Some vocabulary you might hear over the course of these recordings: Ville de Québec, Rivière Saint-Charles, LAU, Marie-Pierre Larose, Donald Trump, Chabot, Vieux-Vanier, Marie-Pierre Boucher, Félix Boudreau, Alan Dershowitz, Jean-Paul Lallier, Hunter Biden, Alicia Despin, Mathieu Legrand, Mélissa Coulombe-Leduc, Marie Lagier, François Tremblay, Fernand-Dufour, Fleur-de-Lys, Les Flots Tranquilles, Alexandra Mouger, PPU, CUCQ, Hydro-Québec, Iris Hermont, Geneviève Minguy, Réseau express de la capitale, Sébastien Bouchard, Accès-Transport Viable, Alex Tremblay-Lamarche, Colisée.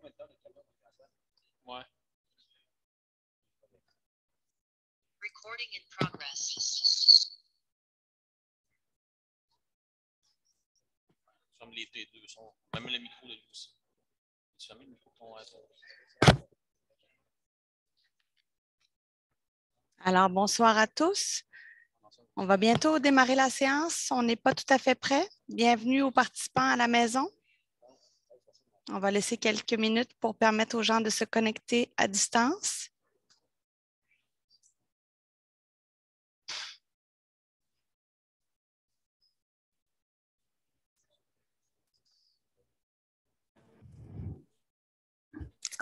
Ouais. Recording in progress. Ferme les deux sont. Même le micro de lui aussi. Tu fermes le micro ton. Alors, bonsoir à tous. On va bientôt démarrer la séance. On n'est pas tout à fait prêt. Bienvenue aux participants à la maison. On va laisser quelques minutes pour permettre aux gens de se connecter à distance.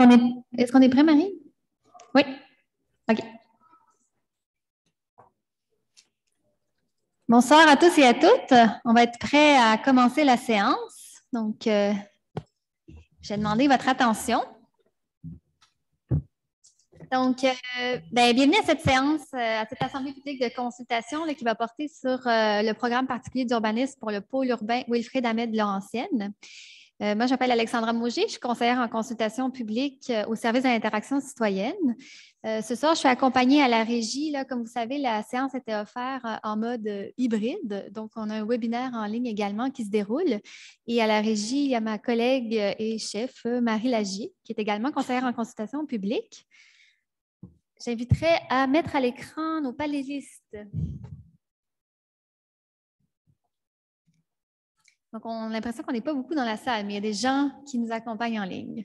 Est-ce qu'on est prêt, Marie? Oui? OK. Bonsoir à tous et à toutes. On va être prêt à commencer la séance. Donc, j'ai demandé votre attention. Donc, bienvenue à cette séance, à cette assemblée publique de consultation là, qui va porter sur le programme particulier d'urbanisme pour le pôle urbain Wilfrid-Hamel-Laurentienne. Moi, je m'appelle Alexandra Mouger, je suis conseillère en consultation publique au service de l'interaction citoyenne. Ce soir, je suis accompagnée à la régie. Là, comme vous savez, la séance était offerte en mode hybride. Donc, on a un webinaire en ligne également qui se déroule. Et à la régie, il y a ma collègue et chef, Marie Lagier, qui est également conseillère en consultation publique. J'inviterai à mettre à l'écran nos panélistes. Donc, on a l'impression qu'on n'est pas beaucoup dans la salle, mais il y a des gens qui nous accompagnent en ligne.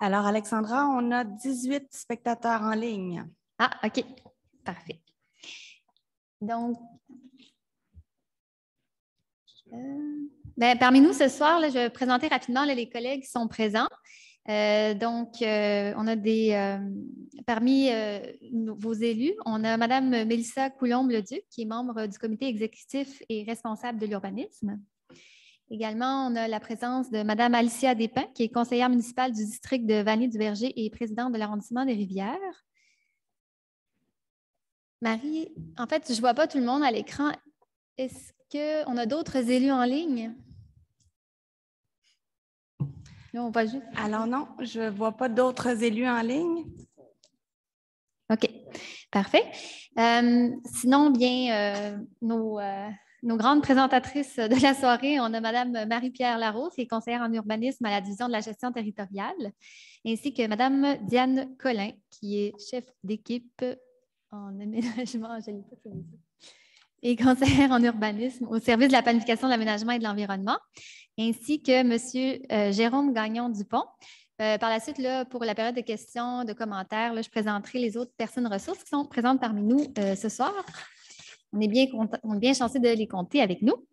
Alors, Alexandra, on a 18 spectateurs en ligne. Ah, OK. Parfait. Donc, parmi nous ce soir, là, je vais présenter rapidement là, les collègues qui sont présents. On a des parmi vos élus, on a Mme Mélissa Coulombe-Leduc, qui est membre du comité exécutif et responsable de l'urbanisme. Également, on a la présence de Mme Alicia Despin, qui est conseillère municipale du district de Vanier-du-Berger et présidente de l'arrondissement des Rivières. Marie, en fait, je ne vois pas tout le monde à l'écran. Est-ce qu'on a d'autres élus en ligne? Non, on va juste... Alors non, je ne vois pas d'autres élus en ligne. OK, parfait. Sinon, bien, nos grandes présentatrices de la soirée, on a Mme Marie-Pierre Larose, qui est conseillère en urbanisme à la division de la gestion territoriale, ainsi que Mme Diane Collin, qui est chef d'équipe en aménagement et conseillère en urbanisme au service de la planification de l'aménagement et de l'environnement, ainsi que M. Jérôme Gagnon-Dupont. Par la suite, là, pour la période de questions, de commentaires, là, je présenterai les autres personnes ressources qui sont présentes parmi nous ce soir. On est bien chanceux de les compter avec nous.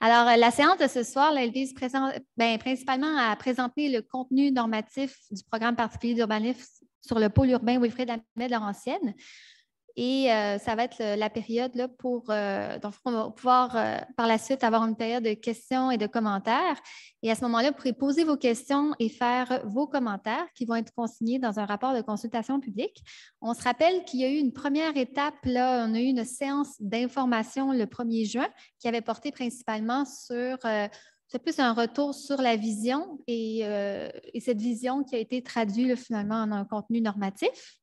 Alors, la séance de ce soir, là, elle vise principalement à présenter le contenu normatif du programme particulier d'urbanisme sur le pôle urbain Wilfrid-Hamel-Laurentienne. Et ça va être la période là, pour... donc, on va pouvoir par la suite avoir une période de questions et de commentaires. Et à ce moment-là, vous pourrez poser vos questions et faire vos commentaires qui vont être consignés dans un rapport de consultation publique. On se rappelle qu'il y a eu une première étape, là, on a eu une séance d'information le 1er juin qui avait porté principalement sur... c'est plus un retour sur la vision et cette vision qui a été traduite là, finalement en un contenu normatif.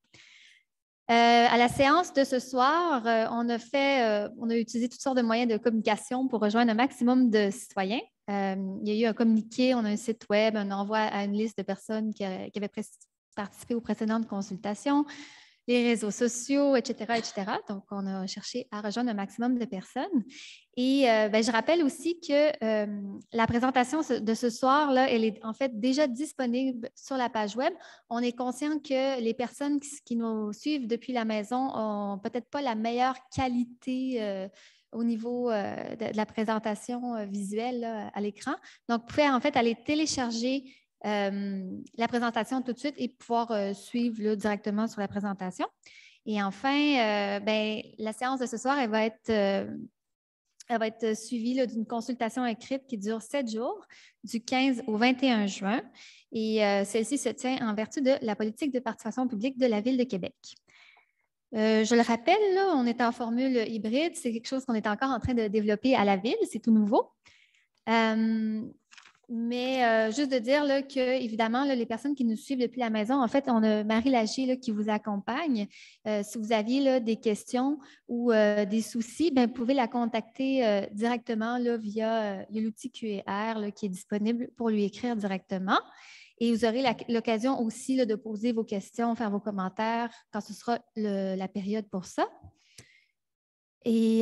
À la séance de ce soir, on a utilisé toutes sortes de moyens de communication pour rejoindre un maximum de citoyens. Il y a eu un communiqué, on a un site web, un envoi à une liste de personnes qui avaient participé aux précédentes consultations, les réseaux sociaux, etc., etc. Donc, on a cherché à rejoindre un maximum de personnes. Et je rappelle aussi que la présentation de ce soir, là, elle est en fait déjà disponible sur la page web. On est conscient que les personnes qui nous suivent depuis la maison n'ont peut-être pas la meilleure qualité au niveau de la présentation visuelle là, à l'écran. Donc, vous pouvez en fait aller télécharger la présentation tout de suite et pouvoir suivre là, directement sur la présentation. Et enfin, la séance de ce soir, elle va être... Elle va être suivie d'une consultation écrite qui dure 7 jours, du 15 au 21 juin. Et celle-ci se tient en vertu de la politique de participation publique de la Ville de Québec. Je le rappelle, là, on est en formule hybride. C'est quelque chose qu'on est encore en train de développer à la Ville. C'est tout nouveau. Mais juste de dire là, que, évidemment, là, les personnes qui nous suivent depuis la maison, en fait, on a Marie Lagier là, qui vous accompagne. Si vous aviez là, des questions ou des soucis, bien, vous pouvez la contacter directement là, via l'outil QR là, qui est disponible pour lui écrire directement. Et vous aurez l'occasion aussi là, de poser vos questions, faire vos commentaires quand ce sera la période pour ça. Et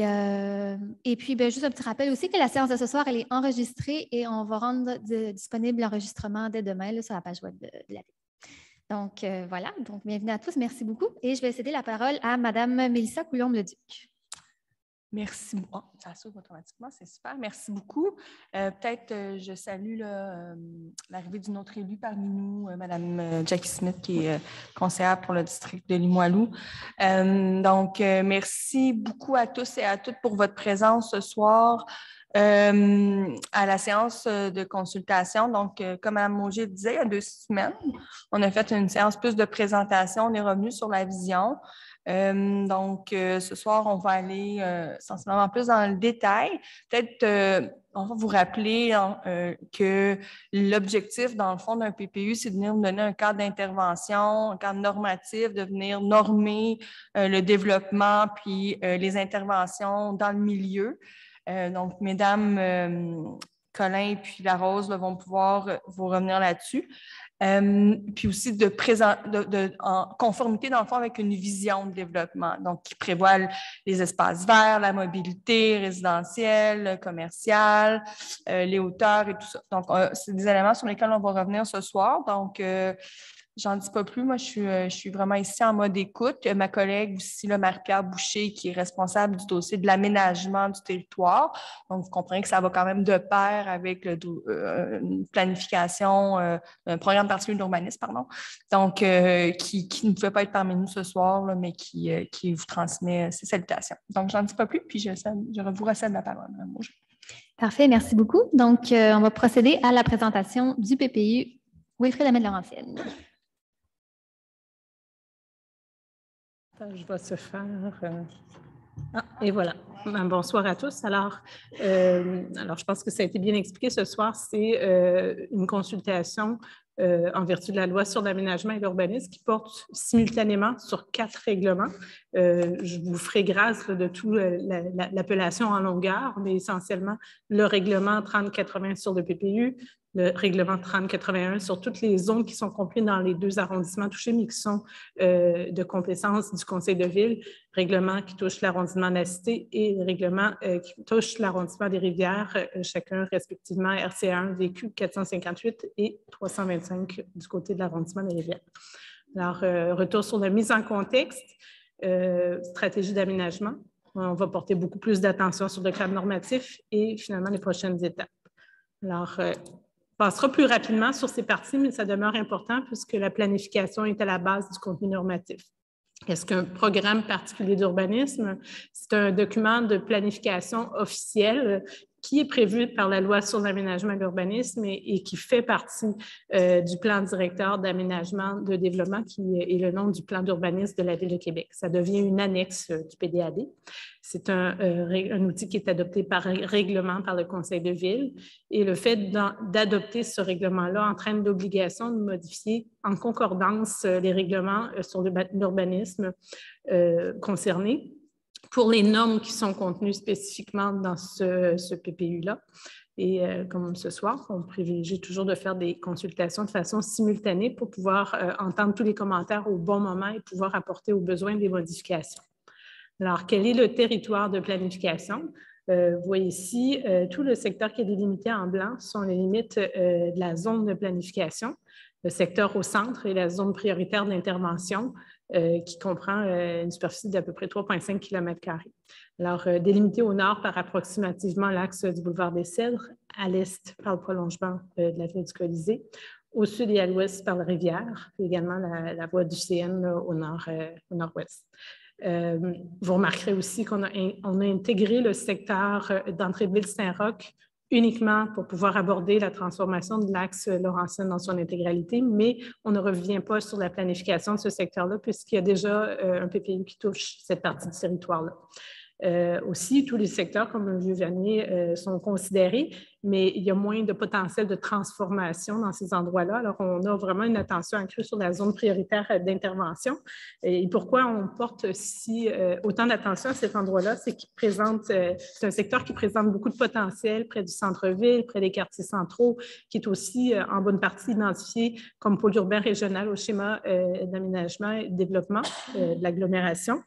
puis, bien, juste un petit rappel aussi que la séance de ce soir, elle est enregistrée et on va rendre disponible l'enregistrement dès demain là, sur la page web de la Ville. Donc, voilà. Donc, bienvenue à tous. Merci beaucoup. Et je vais céder la parole à Mme Mélissa Coulombe-Leduc. Merci beaucoup. Oh, ça s'ouvre automatiquement, c'est super. Merci beaucoup. Peut-être je salue l'arrivée d'une autre élue parmi nous, Mme Jackie Smith, qui est conseillère pour le district de Limoilou. Donc, merci beaucoup à tous et à toutes pour votre présence ce soir à la séance de consultation. Donc, comme Mme Mouger disait, il y a 2 semaines, on a fait une séance plus de présentation. On est revenu sur la vision. Donc, ce soir, on va aller sensiblement plus dans le détail. Peut-être, on va vous rappeler hein, que l'objectif, dans le fond, d'un PPU, c'est de venir nous donner un cadre d'intervention, un cadre normatif, de venir normer le développement puis les interventions dans le milieu. Donc, Mesdames Collin et puis Larose là, vont pouvoir vous revenir là-dessus. Puis aussi en conformité, dans le fond, avec une vision de développement, donc qui prévoit les espaces verts, la mobilité résidentielle, commerciale, les hauteurs et tout ça. Donc, c'est des éléments sur lesquels on va revenir ce soir. Donc, j'en dis pas plus. Moi, je suis vraiment ici en mode écoute. Il y a ma collègue aussi, Marie-Pierre Boucher, qui est responsable du dossier de l'aménagement du territoire. Donc, vous comprenez que ça va quand même de pair avec une planification, un programme particulier d'urbanisme, pardon, donc qui ne pouvait pas être parmi nous ce soir, là, mais qui vous transmet ses salutations. Donc, j'en dis pas plus, puis je vous recède la parole. Parfait, merci beaucoup. Donc, on va procéder à la présentation du PPU Wilfrid-Hamel-Laurentienne. Je vais se faire... et voilà. Bonsoir à tous. Alors, je pense que ça a été bien expliqué ce soir. C'est une consultation en vertu de la loi sur l'aménagement et l'urbanisme qui porte simultanément sur 4 règlements. Je vous ferai grâce là, de toute l'appellation en longueur, mais essentiellement le règlement 3080 sur le PPU, le règlement 3081 sur toutes les zones qui sont comprises dans les 2 arrondissements touchés, mais qui sont de compétence du conseil de ville, règlement qui touche l'arrondissement de la Cité et le règlement qui touche l'arrondissement des rivières, chacun respectivement RC1, VQ 458 et 325 du côté de l'arrondissement des rivières. Alors, retour sur la mise en contexte, stratégie d'aménagement. On va porter beaucoup plus d'attention sur le cadre normatif et finalement les prochaines étapes. Alors, on passera plus rapidement sur ces parties, mais ça demeure important puisque la planification est à la base du contenu normatif. Qu'est-ce qu'un programme particulier d'urbanisme? C'est un document de planification officiel qui est prévu par la loi sur l'aménagement et l'urbanisme et qui fait partie du plan directeur d'aménagement de développement qui est le nom du plan d'urbanisme de la Ville de Québec. Ça devient une annexe du PDAD. C'est un outil qui est adopté par règlement par le Conseil de Ville et le fait d'adopter ce règlement-là entraîne l'obligation de modifier en concordance les règlements sur l'urbanisme concernés pour les normes qui sont contenues spécifiquement dans ce PPU-là. Et comme ce soir, on privilégie toujours de faire des consultations de façon simultanée pour pouvoir entendre tous les commentaires au bon moment et pouvoir apporter aux besoins des modifications. Alors, quel est le territoire de planification? Vous voyez ici, tout le secteur qui est délimité en blanc sont les limites de la zone de planification. Le secteur au centre est la zone prioritaire d'intervention, qui comprend une superficie d'à peu près 3,5 km². Alors, délimité au nord par approximativement l'axe du boulevard des Cèdres, à l'est par le prolongement de l'avenue du Colisée, au sud et à l'ouest par la rivière, et également la voie du CN là, au nord-ouest. Vous remarquerez aussi qu'on a intégré le secteur d'entrée de ville Saint-Roch uniquement pour pouvoir aborder la transformation de l'axe Laurentienne dans son intégralité, mais on ne revient pas sur la planification de ce secteur-là puisqu'il y a déjà un PPU qui touche cette partie du territoire-là. Aussi, tous les secteurs comme le Vieux-Vanier sont considérés, mais il y a moins de potentiel de transformation dans ces endroits-là. Alors, on a vraiment une attention accrue sur la zone prioritaire d'intervention. Et pourquoi on porte si autant d'attention à cet endroit-là, c'est qu'il présente, c'est un secteur qui présente beaucoup de potentiel près du centre-ville, près des quartiers centraux, qui est aussi en bonne partie identifié comme pôle urbain régional au schéma d'aménagement et de développement de l'agglomération.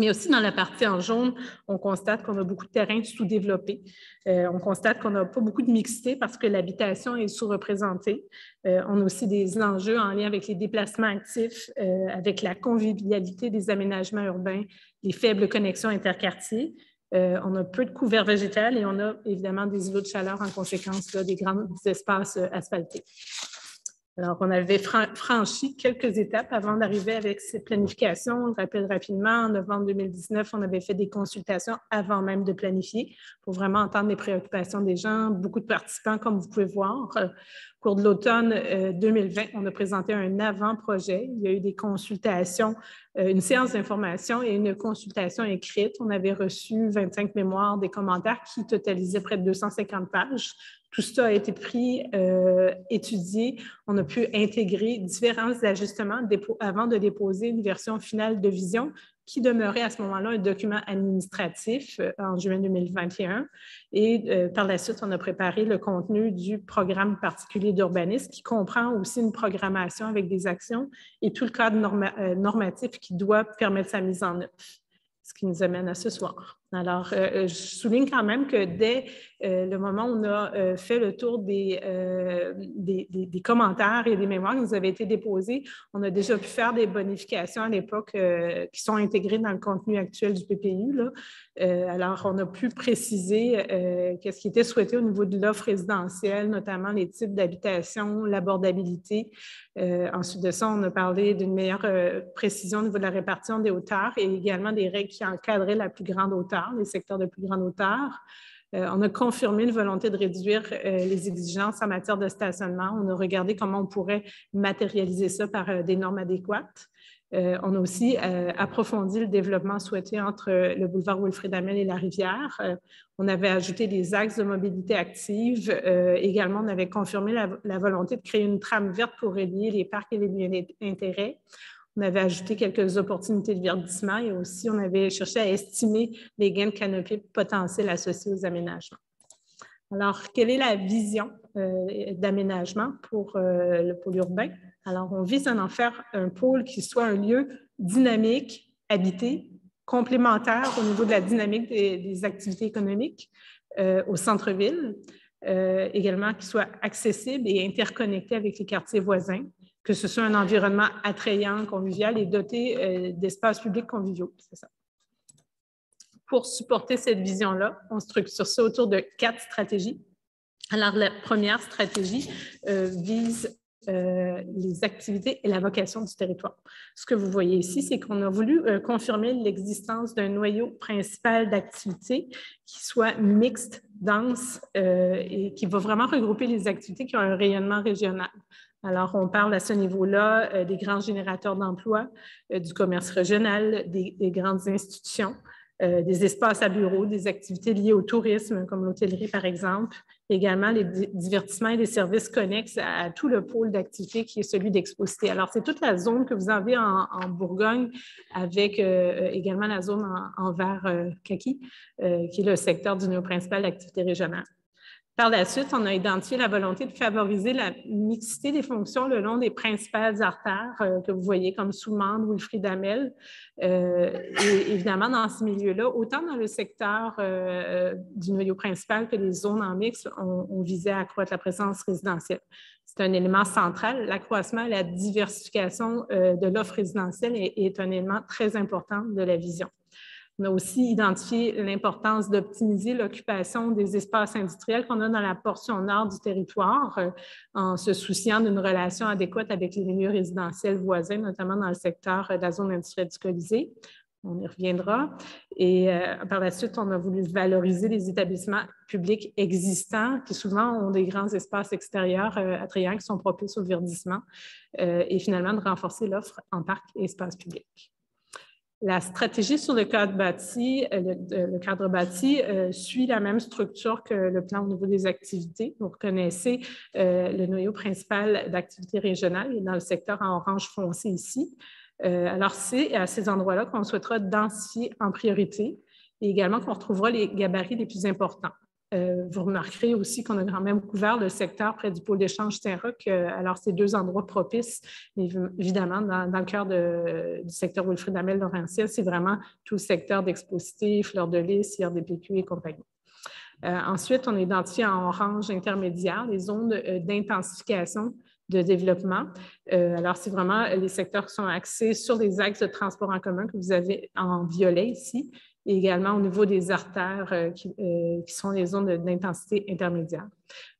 Mais aussi dans la partie en jaune, on constate qu'on a beaucoup de terrains sous-développés. On constate qu'on n'a pas beaucoup de mixité parce que l'habitation est sous-représentée. On a aussi des enjeux en lien avec les déplacements actifs, avec la convivialité des aménagements urbains, les faibles connexions interquartiers. On a peu de couvert végétal et on a évidemment des îlots de chaleur en conséquence là, des grands espaces asphaltés. Alors, on avait franchi quelques étapes avant d'arriver avec ces planifications. On le rappelle rapidement, en novembre 2019, on avait fait des consultations avant même de planifier pour vraiment entendre les préoccupations des gens. Beaucoup de participants, comme vous pouvez voir. Au cours de l'automne 2020, on a présenté un avant-projet. Il y a eu des consultations, une séance d'information et une consultation écrite. On avait reçu 25 mémoires, des commentaires qui totalisaient près de 250 pages. Tout ça a été pris, étudié. On a pu intégrer différents ajustements avant de déposer une version finale de vision qui demeurait à ce moment-là un document administratif en juin 2021. Et par la suite, on a préparé le contenu du programme particulier d'urbanisme qui comprend aussi une programmation avec des actions et tout le cadre normatif qui doit permettre sa mise en œuvre. Ce qui nous amène à ce soir. Alors, je souligne quand même que dès le moment où on a fait le tour des commentaires et des mémoires qui nous avaient été déposés, on a déjà pu faire des bonifications à l'époque qui sont intégrées dans le contenu actuel du PPU. Là. Alors, on a pu préciser qu'est-ce qui était souhaité au niveau de l'offre résidentielle, notamment les types d'habitation, l'abordabilité. Ensuite de ça, on a parlé d'une meilleure précision au niveau de la répartition des hauteurs et également des règles qui encadraient la plus grande hauteur, les secteurs de plus grande hauteur. On a confirmé une volonté de réduire les exigences en matière de stationnement. On a regardé comment on pourrait matérialiser ça par des normes adéquates. On a aussi approfondi le développement souhaité entre le boulevard Wilfrid-Hamel et la rivière. On avait ajouté des axes de mobilité active. Également, on avait confirmé la volonté de créer une trame verte pour relier les parcs et les lieux d'intérêt. On avait ajouté quelques opportunités de verdissement et aussi on avait cherché à estimer les gains de canopée potentiels associés aux aménagements. Alors, quelle est la vision d'aménagement pour le pôle urbain? Alors, on vise à en faire un pôle qui soit un lieu dynamique, habité, complémentaire au niveau de la dynamique des activités économiques au centre-ville, également qui soit accessible et interconnecté avec les quartiers voisins, que ce soit un environnement attrayant, convivial et doté d'espaces publics conviviaux, c'est ça. Pour supporter cette vision-là, on structure ça autour de 4 stratégies. Alors, la première stratégie vise les activités et la vocation du territoire. Ce que vous voyez ici, c'est qu'on a voulu confirmer l'existence d'un noyau principal d'activités qui soit mixte, dense et qui va vraiment regrouper les activités qui ont un rayonnement régional. Alors, on parle à ce niveau-là des grands générateurs d'emplois, du commerce régional, des grandes institutions, des espaces à bureaux, des activités liées au tourisme, comme l'hôtellerie, par exemple. Également, les divertissements et les services connexes à tout le pôle d'activité qui est celui d'Exposité. Alors, c'est toute la zone que vous avez en Bourgogne avec également la zone en vert kaki, qui est le secteur du noyau principal d'activité régionale. Par la suite, on a identifié la volonté de favoriser la mixité des fonctions le long des principales artères que vous voyez comme Soumande, Wilfrid-Hamel. Et évidemment, dans ce milieu-là, autant dans le secteur du noyau principal que les zones en mix, on visait à accroître la présence résidentielle. C'est un élément central. L'accroissement et la diversification de l'offre résidentielle est un élément très important de la vision. On a aussi identifié l'importance d'optimiser l'occupation des espaces industriels qu'on a dans la portion nord du territoire en se souciant d'une relation adéquate avec les milieux résidentiels voisins, notamment dans le secteur de la zone industrielle du Colisée. On y reviendra. Et par la suite, on a voulu valoriser les établissements publics existants qui souvent ont des grands espaces extérieurs attrayants qui sont propices au verdissement et finalement de renforcer l'offre en parcs et espaces publics. La stratégie sur le cadre bâti, suit la même structure que le plan au niveau des activités. Vous reconnaissez le noyau principal d'activité régionale dans le secteur en orange foncé ici. Alors, c'est à ces endroits-là qu'on souhaitera densifier en priorité et également qu'on retrouvera les gabarits les plus importants. Vous remarquerez aussi qu'on a quand même couvert le secteur près du pôle d'échange Saint-Roch. Alors, c'est deux endroits propices, mais évidemment, dans le cœur du secteur Wilfrid-Hamel-Laurentienne, c'est vraiment tout le secteur d'Exposité, Fleur-de-Lys, PPU et compagnie. Ensuite, on a identifié en orange intermédiaire les zones d'intensification de développement. Alors, c'est vraiment les secteurs qui sont axés sur les axes de transport en commun que vous avez en violet ici, et également au niveau des artères qui sont les zones d'intensité intermédiaire.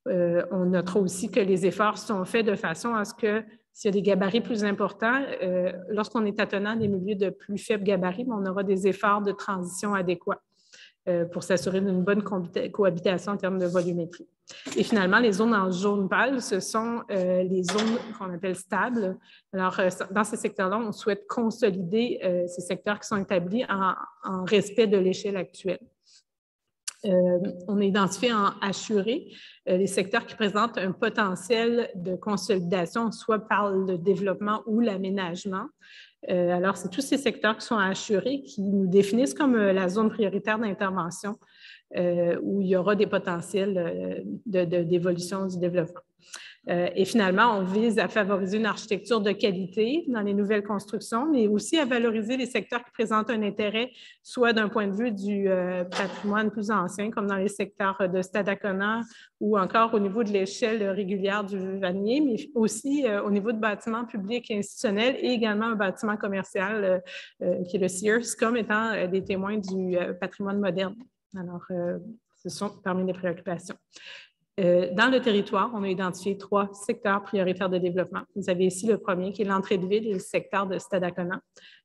On notera aussi que les efforts sont faits de façon à ce que, s'il y a des gabarits plus importants, lorsqu'on est attenant des milieux de plus faibles gabarits, on aura des efforts de transition adéquats pour s'assurer d'une bonne cohabitation en termes de volumétrie. Et finalement, les zones en jaune pâle, ce sont les zones qu'on appelle stables. Alors, dans ces secteurs-là, on souhaite consolider ces secteurs qui sont établis en respect de l'échelle actuelle. On a identifié en assuré les secteurs qui présentent un potentiel de consolidation, soit par le développement ou l'aménagement. Alors, c'est tous ces secteurs qui sont assurés qui nous définissent comme la zone prioritaire d'intervention où il y aura des potentiels d'évolution du développement. Et finalement, on vise à favoriser une architecture de qualité dans les nouvelles constructions, mais aussi à valoriser les secteurs qui présentent un intérêt, soit d'un point de vue du patrimoine plus ancien, comme dans les secteurs de Stadacona ou encore au niveau de l'échelle régulière du Vieux-Vanier, mais aussi au niveau de bâtiments publics et institutionnels et également un bâtiment commercial qui est le Sears, comme étant des témoins du patrimoine moderne. Alors, ce sont parmi les préoccupations. Dans le territoire, on a identifié trois secteurs prioritaires de développement. Vous avez ici le premier qui est l'entrée de ville et le secteur de Stadacona.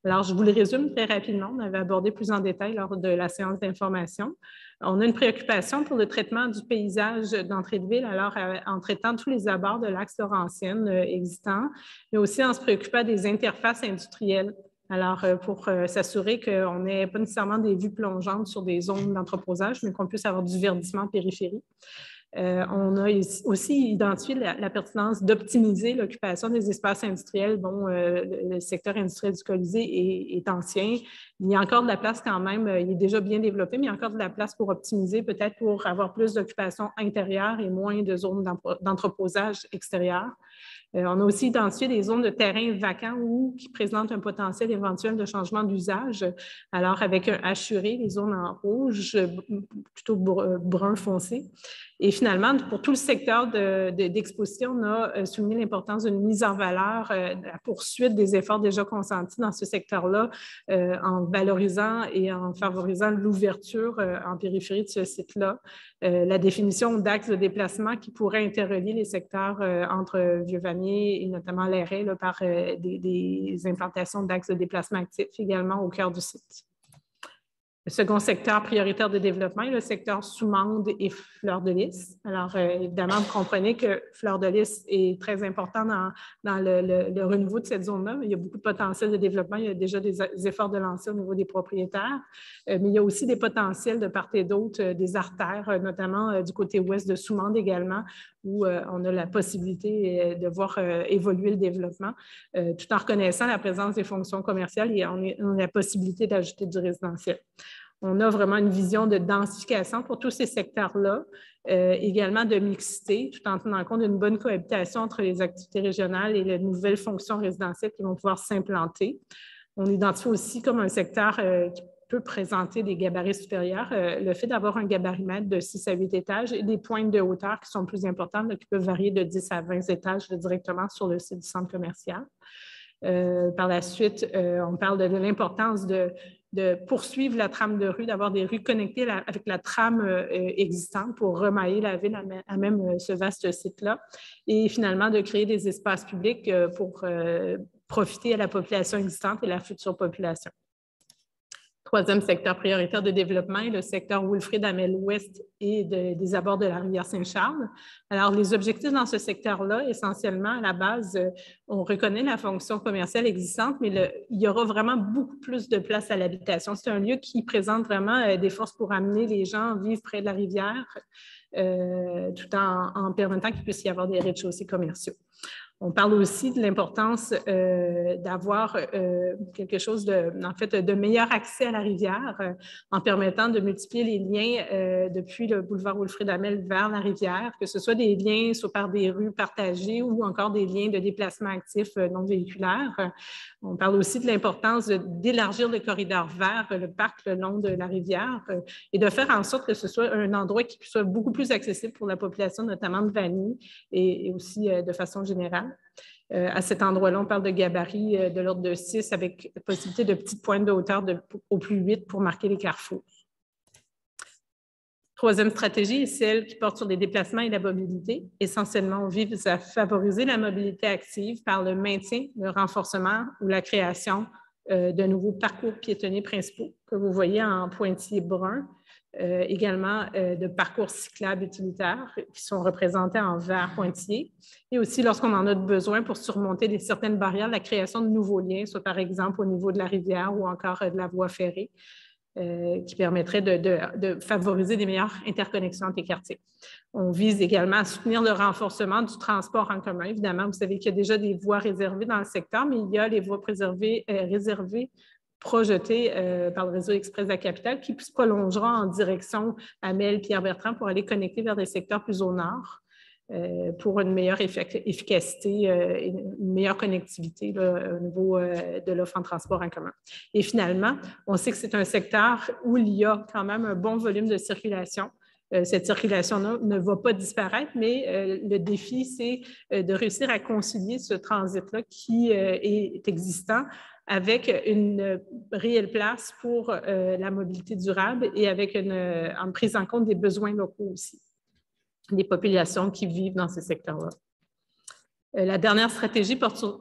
Alors, je vous le résume très rapidement. On avait abordé plus en détail lors de la séance d'information. On a une préoccupation pour le traitement du paysage d'entrée de ville, alors en traitant tous les abords de l'axe Laurentienne existant, mais aussi en se préoccupant des interfaces industrielles. Alors, pour s'assurer qu'on n'ait pas nécessairement des vues plongeantes sur des zones d'entreposage, mais qu'on puisse avoir du verdissement périphérique. On a aussi identifié la pertinence d'optimiser l'occupation des espaces industriels. Bon, le secteur industriel du Colisée est ancien. Il y a encore de la place quand même. Il est déjà bien développé, mais il y a encore de la place pour optimiser, peut-être pour avoir plus d'occupation intérieure et moins de zones d'entreposage extérieure. On a aussi identifié des zones de terrain vacants ou qui présentent un potentiel éventuel de changement d'usage. Alors, avec un assuré, les zones en rouge, plutôt brun foncé. Et finalement, pour tout le secteur d'exposition, on a souligné l'importance d'une mise en valeur, la poursuite des efforts déjà consentis dans ce secteur-là, en valorisant et en favorisant l'ouverture en périphérie de ce site-là, la définition d'axes de déplacement qui pourraient interrelier les secteurs entre Vieux-Vanier et notamment l'Airet par des implantations d'axes de déplacement actifs également au cœur du site. Le second secteur prioritaire de développement est le secteur Soumande et Fleur-de-Lys. Alors, évidemment, vous comprenez que Fleur-de-Lys est très important dans le renouveau de cette zone-là. Il y a beaucoup de potentiel de développement. Il y a déjà des efforts de lancer au niveau des propriétaires, mais il y a aussi des potentiels de part et d'autre, des artères, notamment du côté ouest de Soumande également, où on a la possibilité de voir évoluer le développement, tout en reconnaissant la présence des fonctions commerciales et on a la possibilité d'ajouter du résidentiel. On a vraiment une vision de densification pour tous ces secteurs-là, également de mixité, tout en tenant compte d'une bonne cohabitation entre les activités régionales et les nouvelles fonctions résidentielles qui vont pouvoir s'implanter. On identifie aussi comme un secteur qui peut présenter des gabarits supérieurs, le fait d'avoir un gabarimètre de 6 à 8 étages et des pointes de hauteur qui sont plus importantes, qui peuvent varier de 10 à 20 étages directement sur le site du centre commercial. Par la suite, on parle de l'importance de poursuivre la trame de rue, d'avoir des rues connectées avec la trame existante pour remailler la ville à même ce vaste site-là. Et finalement, de créer des espaces publics pour profiter à la population existante et la future population. Troisième secteur prioritaire de développement est le secteur Wilfrid-Hamel-Ouest et des abords de la rivière Saint-Charles. Alors, les objectifs dans ce secteur-là, essentiellement, à la base, on reconnaît la fonction commerciale existante, mais il y aura vraiment beaucoup plus de place à l'habitation. C'est un lieu qui présente vraiment des forces pour amener les gens à vivre près de la rivière, tout en permettant qu'il puisse y avoir des rez-de-chaussée commerciaux. On parle aussi de l'importance d'avoir quelque chose de meilleur accès à la rivière en permettant de multiplier les liens depuis le boulevard Wilfrid-Hamel vers la rivière, que ce soit des liens soit par des rues partagées ou encore des liens de déplacement actif non véhiculaire. On parle aussi de l'importance d'élargir le corridor vert, le parc le long de la rivière et de faire en sorte que ce soit un endroit qui soit beaucoup plus accessible pour la population, notamment de Vanier et aussi de façon générale. À cet endroit-là, on parle de gabarit de l'ordre de 6 avec possibilité de petites pointes de hauteur au plus 8 pour marquer les carrefours. Troisième stratégie est celle qui porte sur les déplacements et la mobilité. Essentiellement, on vise à favoriser la mobilité active par le maintien, le renforcement ou la création de nouveaux parcours piétonniers principaux que vous voyez en pointillé brun. Également de parcours cyclables utilitaires qui sont représentés en vert pointillé. Et aussi, lorsqu'on en a besoin pour surmonter certaines barrières, la création de nouveaux liens, soit par exemple au niveau de la rivière ou encore de la voie ferrée, qui permettrait de favoriser des meilleures interconnexions entre les quartiers. On vise également à soutenir le renforcement du transport en commun. Évidemment, vous savez qu'il y a déjà des voies réservées dans le secteur, mais il y a les voies réservées projeté par le Réseau express de la capitale qui se prolongera en direction Hamel, Pierre-Bertrand pour aller connecter vers des secteurs plus au nord pour une meilleure efficacité et une meilleure connectivité là, au niveau de l'offre en transport en commun. Et finalement, on sait que c'est un secteur où il y a quand même un bon volume de circulation. Cette circulation-là ne va pas disparaître, mais le défi, c'est de réussir à concilier ce transit-là qui est existant avec une réelle place pour la mobilité durable et avec en prise en compte des besoins locaux aussi, des populations qui vivent dans ces secteurs-là. La dernière stratégie porte sur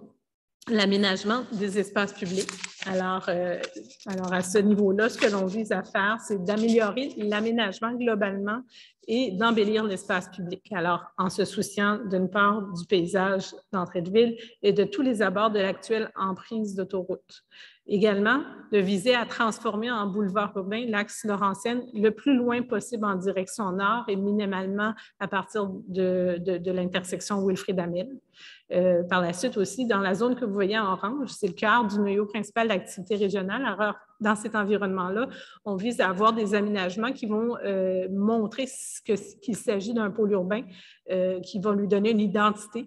l'aménagement des espaces publics. Alors à ce niveau-là, ce que l'on vise à faire, c'est d'améliorer l'aménagement globalement et d'embellir l'espace public. Alors, en se souciant d'une part du paysage d'entrée de ville et de tous les abords de l'actuelle emprise d'autoroute. Également, de viser à transformer en boulevard urbain l'axe Laurentienne le plus loin possible en direction nord et minimalement à partir de l'intersection Wilfrid-Hamel. Par la suite aussi, dans la zone que vous voyez en orange, c'est le cœur du noyau principal d'activité régionale. Alors, dans cet environnement-là, on vise à avoir des aménagements qui vont montrer qu'il s'agit d'un pôle urbain, qui vont lui donner une identité.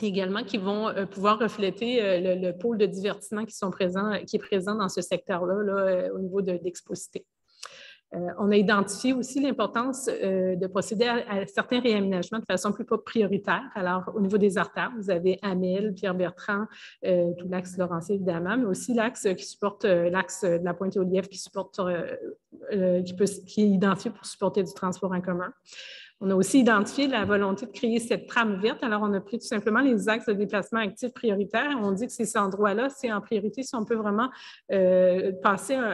Également qui vont pouvoir refléter le pôle de divertissement qui est présent dans ce secteur-là au niveau d'Exposité. On a identifié aussi l'importance de procéder à certains réaménagements de façon plus prioritaire. Alors, au niveau des artères, vous avez Hamel, Pierre-Bertrand, tout l'axe Laurentier évidemment, mais aussi l'axe de la Pointe-aux-Lièvres qui est identifié pour supporter du transport en commun. On a aussi identifié la volonté de créer cette trame verte. Alors, on a pris tout simplement les axes de déplacement actifs prioritaires. On dit que ces endroits-là, c'est en priorité si on peut vraiment faire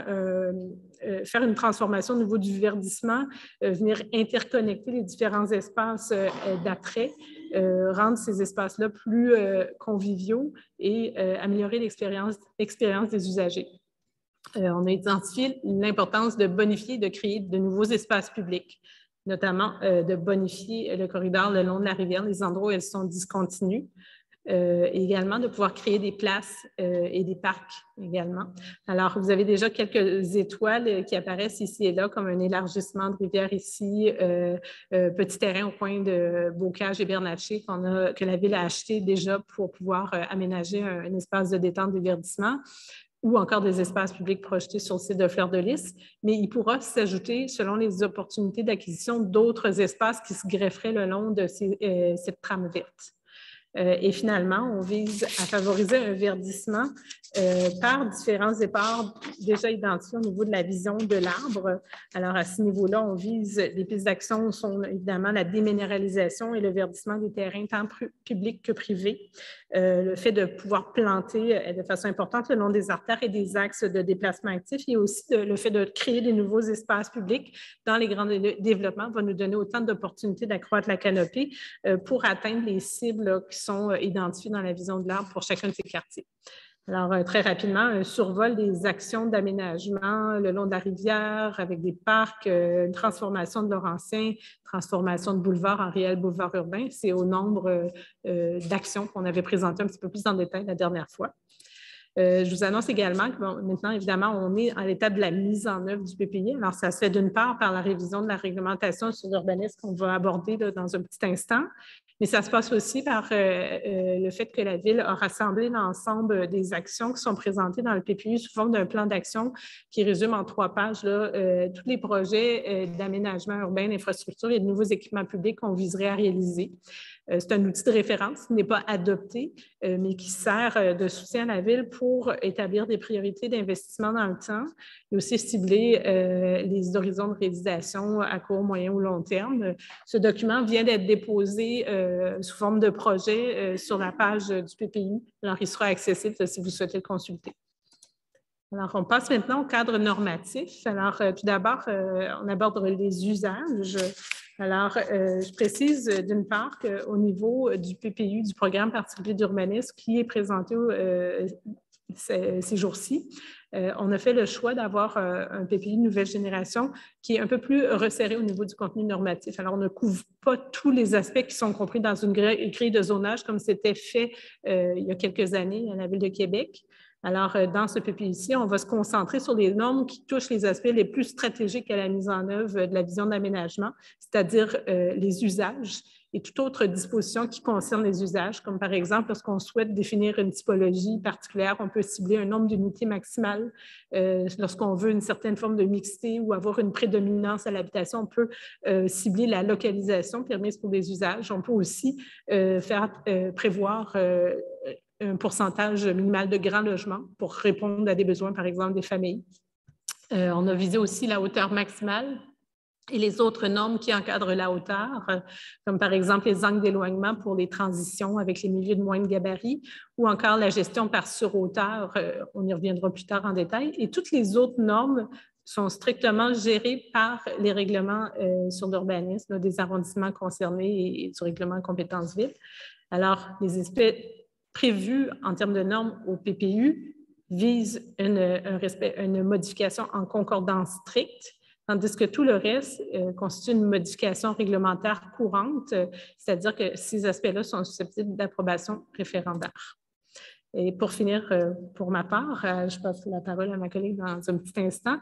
une transformation au niveau du verdissement, venir interconnecter les différents espaces d'attrait, rendre ces espaces-là plus conviviaux et améliorer l'expérience des usagers. On a identifié l'importance de bonifier et de créer de nouveaux espaces publics, notamment de bonifier le corridor le long de la rivière, les endroits où elles sont discontinues, et également de pouvoir créer des places et des parcs également. Alors, vous avez déjà quelques étoiles qui apparaissent ici et là, comme un élargissement de rivière ici, petit terrain au coin de Bocage et Bernatchez que la Ville a acheté déjà pour pouvoir aménager un espace de détente et de verdissement, ou encore des espaces publics projetés sur le site de Fleur-de-Lys, mais il pourra s'ajouter, selon les opportunités d'acquisition, d'autres espaces qui se grefferaient le long de cette trame verte. Et finalement, on vise à favoriser un verdissement par différents départs déjà identifiés au niveau de la vision de l'arbre. Alors, à ce niveau-là, on vise les pistes d'action sont évidemment la déminéralisation et le verdissement des terrains, tant publics que privés. Le fait de pouvoir planter de façon importante le long des artères et des axes de déplacement actifs et aussi le fait de créer des nouveaux espaces publics dans les grands développements va nous donner autant d'opportunités d'accroître la canopée pour atteindre les cibles là, qui sont identifiées dans la vision de l'arbre pour chacun de ces quartiers. Alors, très rapidement, un survol des actions d'aménagement le long de la rivière avec des parcs, une transformation de Laurentien, transformation de boulevard en réel boulevard urbain. C'est au nombre d'actions qu'on avait présentées un petit peu plus en détail la dernière fois. Je vous annonce également que bon, maintenant, évidemment, on est à l'étape de la mise en œuvre du PPI. Alors, ça se fait d'une part par la révision de la réglementation sur l'urbanisme qu'on va aborder là, dans un petit instant. Mais ça se passe aussi par le fait que la Ville a rassemblé l'ensemble des actions qui sont présentées dans le PPU sous forme d'un plan d'action qui résume en 3 pages là, tous les projets d'aménagement urbain, d'infrastructure et de nouveaux équipements publics qu'on viserait à réaliser. C'est un outil de référence qui n'est pas adopté, mais qui sert de soutien à la Ville pour établir des priorités d'investissement dans le temps et aussi cibler les horizons de réalisation à court, moyen ou long terme. Ce document vient d'être déposé sous forme de projet sur la page du PPU. Alors, il sera accessible si vous souhaitez le consulter. Alors, on passe maintenant au cadre normatif. Alors, tout d'abord, on aborde les usages. Alors, je précise d'une part qu'au niveau du PPU, du programme particulier d'urbanisme qui est présenté ces jours-ci, on a fait le choix d'avoir un PPU de nouvelle génération qui est un peu plus resserré au niveau du contenu normatif. Alors, on ne couvre pas tous les aspects qui sont compris dans une grille de zonage comme c'était fait il y a quelques années à la Ville de Québec. Alors, dans ce PPU-ci, on va se concentrer sur les normes qui touchent les aspects les plus stratégiques à la mise en œuvre de la vision d'aménagement, c'est-à-dire les usages et toute autre disposition qui concerne les usages, comme par exemple, lorsqu'on souhaite définir une typologie particulière, on peut cibler un nombre d'unités maximales. Lorsqu'on veut une certaine forme de mixité ou avoir une prédominance à l'habitation, on peut cibler la localisation permise pour des usages. On peut aussi prévoir un pourcentage minimal de grands logements pour répondre à des besoins, par exemple, des familles. On a visé aussi la hauteur maximale et les autres normes qui encadrent la hauteur, comme par exemple les angles d'éloignement pour les transitions avec les milieux de moindre gabarit, ou encore la gestion par surhauteur, on y reviendra plus tard en détail, et toutes les autres normes sont strictement gérées par les règlements sur l'urbanisme, des arrondissements concernés et du règlement compétences ville. Alors, les aspects prévus en termes de normes au PPU visent une modification en concordance stricte, tandis que tout le reste constitue une modification réglementaire courante, c'est-à-dire que ces aspects-là sont susceptibles d'approbation référendaire. Et pour finir, pour ma part, je passe la parole à ma collègue dans un petit instant,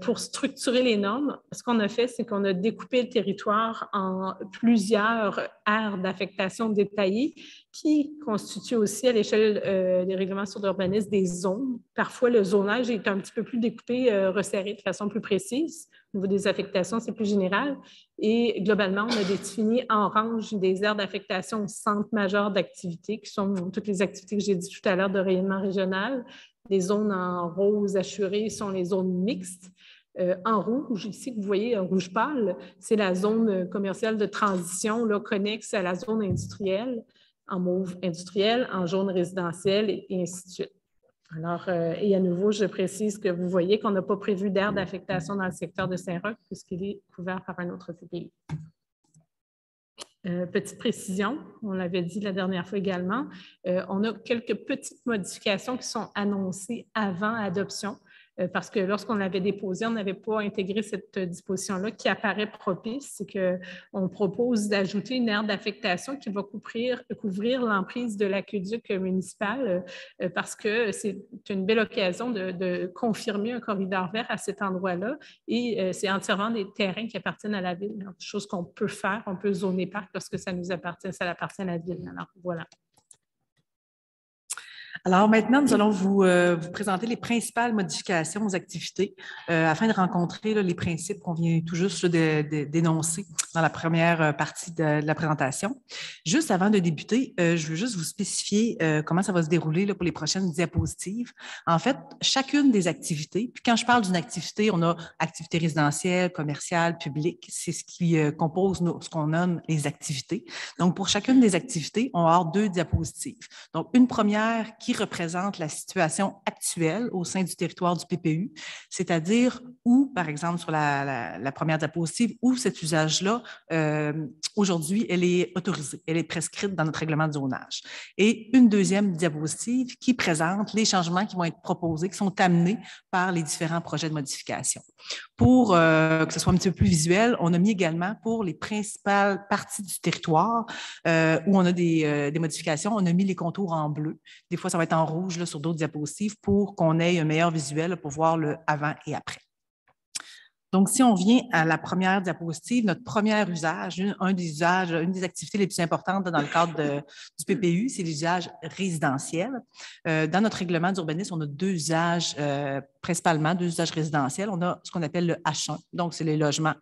pour structurer les normes, ce qu'on a fait, c'est qu'on a découpé le territoire en plusieurs aires d'affectation détaillées qui constituent aussi à l'échelle des règlements sur l'urbanisme des zones. Parfois, le zonage est un petit peu plus découpé, resserré de façon plus précise. Au niveau des affectations, c'est plus général. Et globalement, on a défini en range des aires d'affectation au centre majeur d'activités, qui sont toutes les activités que j'ai dit tout à l'heure de rayonnement régional. Les zones en rose assurées sont les zones mixtes. En rouge, ici, que vous voyez, en rouge pâle, c'est la zone commerciale de transition, là, connexe à la zone industrielle, en mauve industrielle, en jaune résidentiel, et ainsi de suite. Alors, et à nouveau, je précise que vous voyez qu'on n'a pas prévu d'aire d'affectation dans le secteur de Saint-Roch puisqu'il est couvert par un autre PPU. Petite précision, on l'avait dit la dernière fois également, on a quelques petites modifications qui sont annoncées avant adoption. Parce que lorsqu'on l'avait déposé, on n'avait pas intégré cette disposition-là qui apparaît propice. C'est qu'on propose d'ajouter une aire d'affectation qui va couvrir l'emprise de l'aqueduc municipal parce que c'est une belle occasion de confirmer un corridor vert à cet endroit-là. Et c'est entièrement des terrains qui appartiennent à la Ville. Alors, chose qu'on peut faire, on peut zoner parc parce que ça nous appartient, ça appartient à la Ville. Alors, voilà. Alors maintenant, nous allons vous présenter les principales modifications aux activités afin de rencontrer là, les principes qu'on vient tout juste d'énoncer dans la première partie de la présentation. Juste avant de débuter, je veux juste vous spécifier comment ça va se dérouler là, pour les prochaines diapositives. En fait, chacune des activités, puis quand je parle d'une activité, on a activité résidentielle, commerciale, publique, c'est ce qui compose ce qu'on nomme les activités. Donc pour chacune des activités, on va avoir deux diapositives. Donc une première qui représente la situation actuelle au sein du territoire du PPU, c'est-à-dire où, par exemple, sur la première diapositive, où cet usage-là, aujourd'hui, elle est autorisée, elle est prescrite dans notre règlement de zonage. Et une deuxième diapositive qui présente les changements qui vont être proposés, qui sont amenés par les différents projets de modification. Pour que ce soit un petit peu plus visuel, on a mis également pour les principales parties du territoire où on a des modifications, on a mis les contours en bleu. Des fois, ça va être en rouge là, sur d'autres diapositives pour qu'on ait un meilleur visuel là, pour voir le avant et après. Donc, si on vient à la première diapositive, notre premier usage, une des activités les plus importantes dans le cadre du PPU, c'est l'usage résidentiel. Dans notre règlement d'urbanisme, on a deux usages, principalement deux usages résidentiels. On a ce qu'on appelle le H1, donc c'est les logements,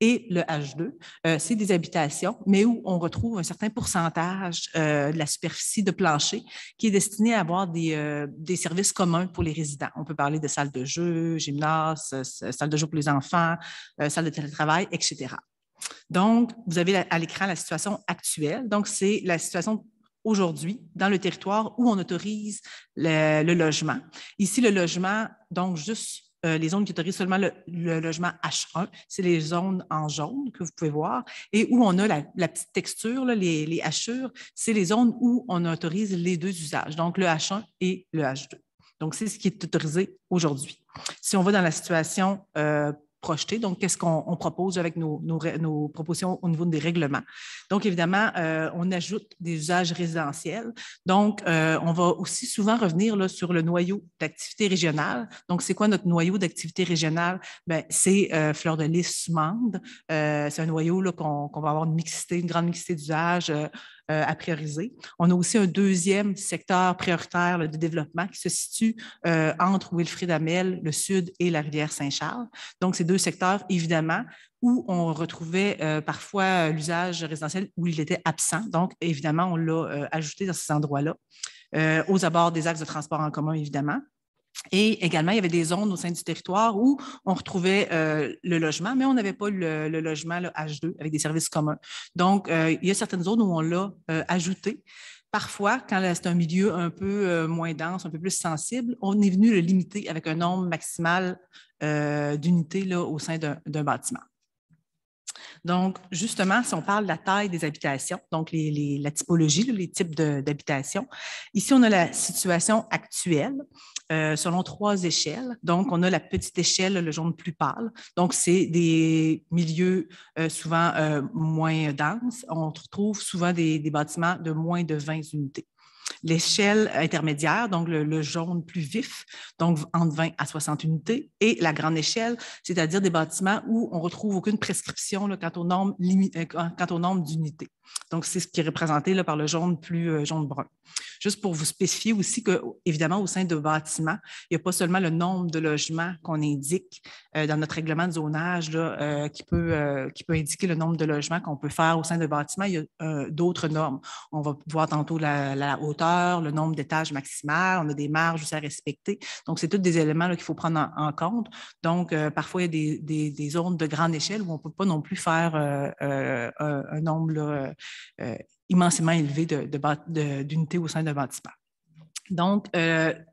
et le H2, c'est des habitations, mais où on retrouve un certain pourcentage de la superficie de plancher qui est destinée à avoir des services communs pour les résidents. On peut parler de salles de jeu, gymnase, salles de jeu pour les enfants, salle de télétravail, etc. Donc, vous avez à l'écran la situation actuelle. Donc, c'est la situation aujourd'hui dans le territoire où on autorise le logement. Ici, le logement, donc juste les zones qui autorisent seulement le logement H1, c'est les zones en jaune que vous pouvez voir, et où on a la petite texture, là, les hachures, c'est les zones où on autorise les deux usages, donc le H1 et le H2. Donc, c'est ce qui est autorisé aujourd'hui. Si on va dans la situation projetée, donc qu'est-ce qu'on propose avec nos propositions au niveau des règlements? Donc, évidemment, on ajoute des usages résidentiels. Donc, on va aussi souvent revenir là, sur le noyau d'activité régionale. Donc, c'est quoi notre noyau d'activité régionale? Bien, c'est Fleur-de-Lys, Soumande. C'est un noyau qu'on va avoir une grande mixité d'usages à prioriser. On a aussi un deuxième secteur prioritaire là, de développement qui se situe entre Wilfrid-Hamel, le Sud et la Rivière Saint-Charles. Donc, ces deux secteurs, évidemment, où on retrouvait parfois l'usage résidentiel où il était absent. Donc, évidemment, on l'a ajouté dans ces endroits-là, aux abords des axes de transport en commun, évidemment. Et également, il y avait des zones au sein du territoire où on retrouvait le logement, mais on n'avait pas le logement là, H2 avec des services communs. Donc, il y a certaines zones où on l'a ajouté. Parfois, quand c'est un milieu un peu moins dense, un peu plus sensible, on est venu le limiter avec un nombre maximal d'unités au sein d'un bâtiment. Donc, justement, si on parle de la taille des habitations, donc la typologie, les types d'habitations, ici, on a la situation actuelle selon trois échelles. Donc, on a la petite échelle, le jaune plus pâle. Donc, c'est des milieux souvent moins denses. On retrouve souvent des bâtiments de moins de 20 unités. L'échelle intermédiaire, donc le jaune plus vif, donc entre 20 à 60 unités, et la grande échelle, c'est-à-dire des bâtiments où on ne retrouve aucune prescription là, quant au nombre d'unités. Donc, c'est ce qui est représenté là, par le jaune plus jaune-brun. Juste pour vous spécifier aussi que, évidemment, au sein de bâtiments, il n'y a pas seulement le nombre de logements qu'on indique dans notre règlement de zonage là, qui peut indiquer le nombre de logements qu'on peut faire au sein de bâtiments. Il y a d'autres normes. On va voir tantôt la hauteur, le nombre d'étages maximal, on a des marges aussi à respecter. Donc, c'est tous des éléments qu'il faut prendre en compte. Donc, parfois, il y a des zones de grande échelle où on ne peut pas non plus faire un nombre là, immensément élevé d'unités au sein d'un bâtiment. Donc,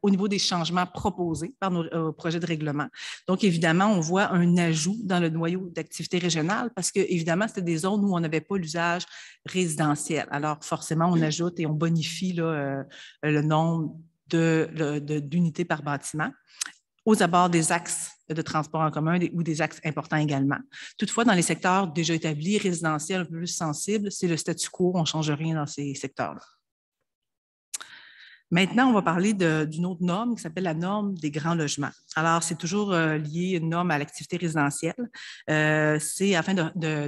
au niveau des changements proposés par nos projets de règlement, donc évidemment, on voit un ajout dans le noyau d'activité régionale parce que, évidemment, c'était des zones où on n'avait pas l'usage résidentiel. Alors, forcément, on ajoute et on bonifie là, le nombre d'unités par bâtiment aux abords des axes de transport en commun ou des axes importants également. Toutefois, dans les secteurs déjà établis, résidentiels, un peu plus sensibles, c'est le statu quo, on ne change rien dans ces secteurs-là. Maintenant, on va parler d'une autre norme qui s'appelle la norme des grands logements. Alors, c'est toujours lié une norme à l'activité résidentielle. C'est afin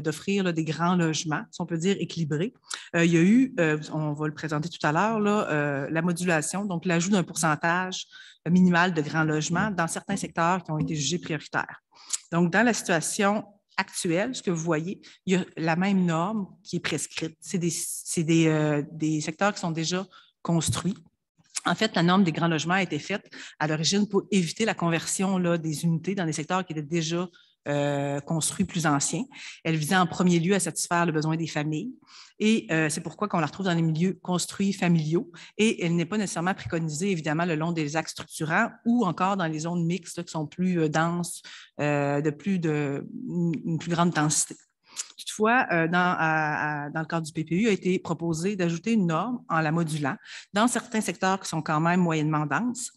d'offrir des grands logements, si on peut dire équilibrés. Il y a eu, on va le présenter tout à l'heure, la modulation, donc l'ajout d'un pourcentage minimal de grands logements dans certains secteurs qui ont été jugés prioritaires. Donc, dans la situation actuelle, ce que vous voyez, il y a la même norme qui est prescrite. C'est des secteurs qui sont déjà construits. En fait, la norme des grands logements a été faite à l'origine pour éviter la conversion des unités dans des secteurs qui étaient déjà construits plus anciens. Elle visait en premier lieu à satisfaire le besoin des familles et c'est pourquoi qu'on la retrouve dans les milieux construits familiaux et elle n'est pas nécessairement préconisée évidemment le long des axes structurants ou encore dans les zones mixtes qui sont plus denses, une plus grande densité. Toutefois, dans le cadre du PPU, a été proposé d'ajouter une norme en la modulant dans certains secteurs qui sont quand même moyennement denses,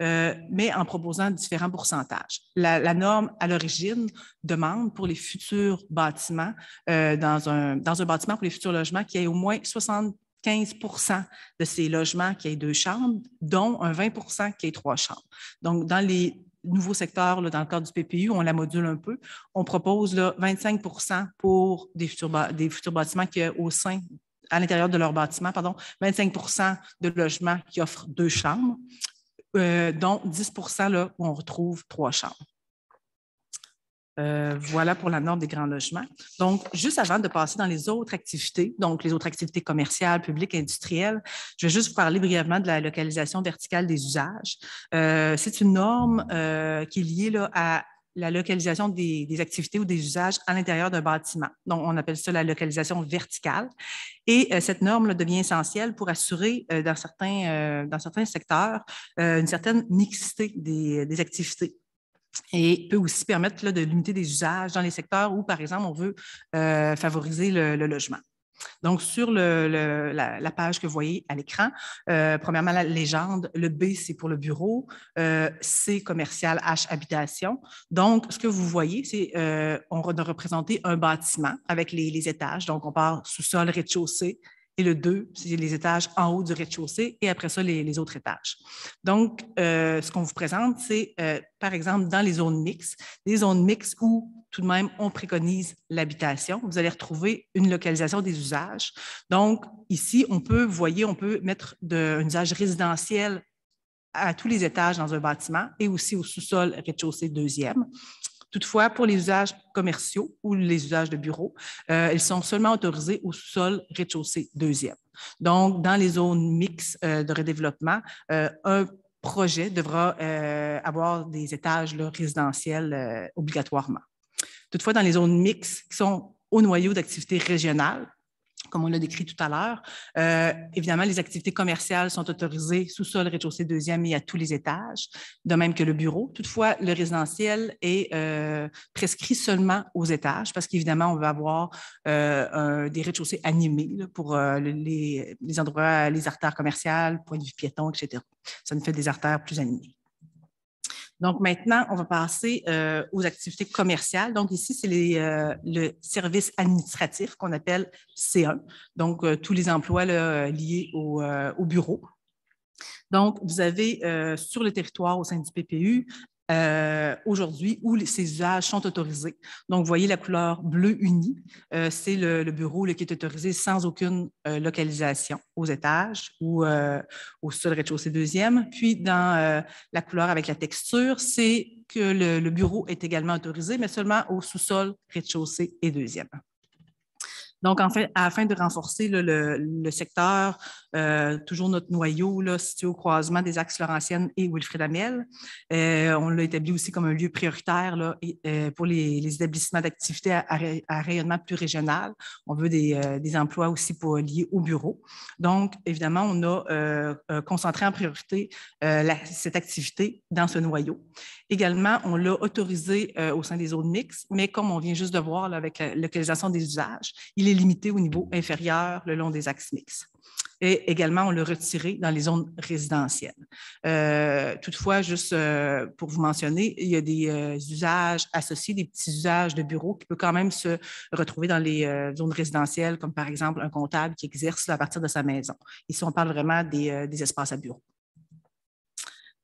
mais en proposant différents pourcentages. La norme, à l'origine, demande pour les futurs bâtiments, dans un bâtiment pour les futurs logements, qu'il y ait au moins 75 % de ces logements qui aient 2 chambres, dont un 20 % qui aient 3 chambres. Donc, dans les nouveaux secteurs, dans le cadre du PPU, on la module un peu. On propose 25 % pour des futurs bâtiments qui, à l'intérieur de leur bâtiment, 25 % de logements qui offrent 2 chambres, dont 10 % là, où on retrouve 3 chambres. Voilà pour la norme des grands logements. Donc, juste avant de passer dans les autres activités, donc les autres activités commerciales, publiques, industrielles, je vais juste vous parler brièvement de la localisation verticale des usages. C'est une norme qui est liée à la localisation des activités ou des usages à l'intérieur d'un bâtiment. Donc, on appelle ça la localisation verticale. Et cette norme devient essentielle pour assurer, dans certains secteurs, une certaine mixité des activités. Et peut aussi permettre de limiter des usages dans les secteurs où, par exemple, on veut favoriser le logement. Donc, sur la page que vous voyez à l'écran, premièrement, la légende, le B, c'est pour le bureau, C, commercial, H, habitation. Donc, ce que vous voyez, c'est on va représenter un bâtiment avec les étages. Donc, on part sous-sol, rez-de-chaussée. Et le 2, c'est les étages en haut du rez-de-chaussée et après ça, les autres étages. Donc, ce qu'on vous présente, c'est, par exemple, dans les zones mixtes où tout de même, on préconise l'habitation, vous allez retrouver une localisation des usages. Donc, ici, vous voyez, on peut mettre un usage résidentiel à tous les étages dans un bâtiment et aussi au sous-sol rez-de-chaussée 2e. Toutefois, pour les usages commerciaux ou les usages de bureaux, ils sont seulement autorisés au sous-sol rez-de-chaussée 2e. Donc, dans les zones mixtes de redéveloppement, un projet devra avoir des étages résidentiels obligatoirement. Toutefois, dans les zones mixtes qui sont au noyau d'activités régionales, comme on l'a décrit tout à l'heure. Évidemment, les activités commerciales sont autorisées sous-sol, rez-de-chaussée 2e et à tous les étages, de même que le bureau. Toutefois, le résidentiel est prescrit seulement aux étages parce qu'évidemment, on veut avoir des rez-de-chaussée animés pour les endroits, les artères commerciales, points de vue piétons, etc. Ça nous fait des artères plus animées. Donc, maintenant, on va passer aux activités commerciales. Donc, ici, c'est le service administratif qu'on appelle C1, donc tous les emplois liés au bureau. Donc, vous avez sur le territoire au sein du PPU, aujourd'hui, où ces usages sont autorisés. Donc, vous voyez la couleur bleu unie, c'est le bureau qui est autorisé sans aucune localisation aux étages ou au sol rez-de-chaussée 2e. Puis, dans la couleur avec la texture, c'est que le bureau est également autorisé, mais seulement au sous-sol rez-de-chaussée et 2e. Donc, afin de renforcer le secteur, toujours notre noyau situé au croisement des axes Laurentienne et Wilfrid-Hamel, on l'a établi aussi comme un lieu prioritaire pour les établissements d'activités à rayonnement plus régional. On veut des emplois aussi liés au bureau. Donc, évidemment, on a concentré en priorité cette activité dans ce noyau. Également, on l'a autorisé au sein des zones mixtes, mais comme on vient juste de voir avec la localisation des usages, il est limité au niveau inférieur le long des axes mixtes. et également on l'a retiré dans les zones résidentielles. Toutefois, juste pour vous mentionner, il y a des usages associés, des petits usages de bureaux qui peuvent quand même se retrouver dans les zones résidentielles, comme par exemple un comptable qui exerce à partir de sa maison. Ici, on parle vraiment des espaces à bureaux.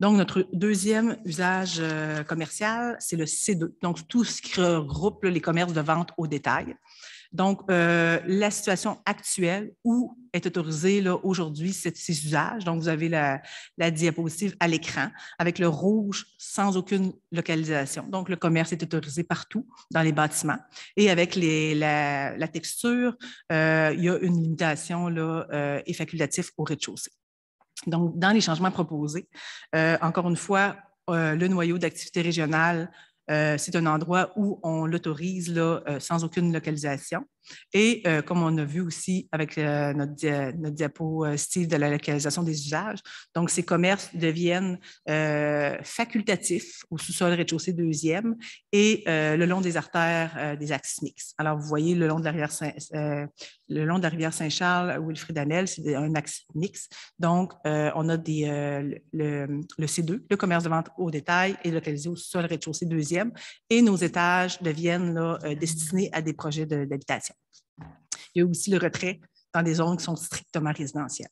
Donc, notre deuxième usage commercial, c'est le C2. Donc, tout ce qui regroupe là, les commerces de vente au détail. Donc, la situation actuelle où est autorisé aujourd'hui ces usages. Donc, vous avez la diapositive à l'écran avec le rouge sans aucune localisation. Donc, le commerce est autorisé partout dans les bâtiments. Et avec la texture, il y a une limitation là, et facultative au rez-de-chaussée. Donc, dans les changements proposés, encore une fois, le noyau d'activité régionale, c'est un endroit où on l'autorise sans aucune localisation. Et comme on a vu aussi avec notre diapositive de la localisation des usages, donc ces commerces deviennent facultatifs au sous-sol rez-de-chaussée deuxième et le long des artères des axes mixtes. Alors, vous voyez, le long de la rivière Saint-Charles, Wilfrid-Hamel, c'est un axe mixte. Donc, on a le C2, le commerce de vente au détail est localisé au sous-sol rez-de-chaussée deuxième et nos étages deviennent destinés à des projets d'habitation. Il y a aussi le retrait dans des zones qui sont strictement résidentielles.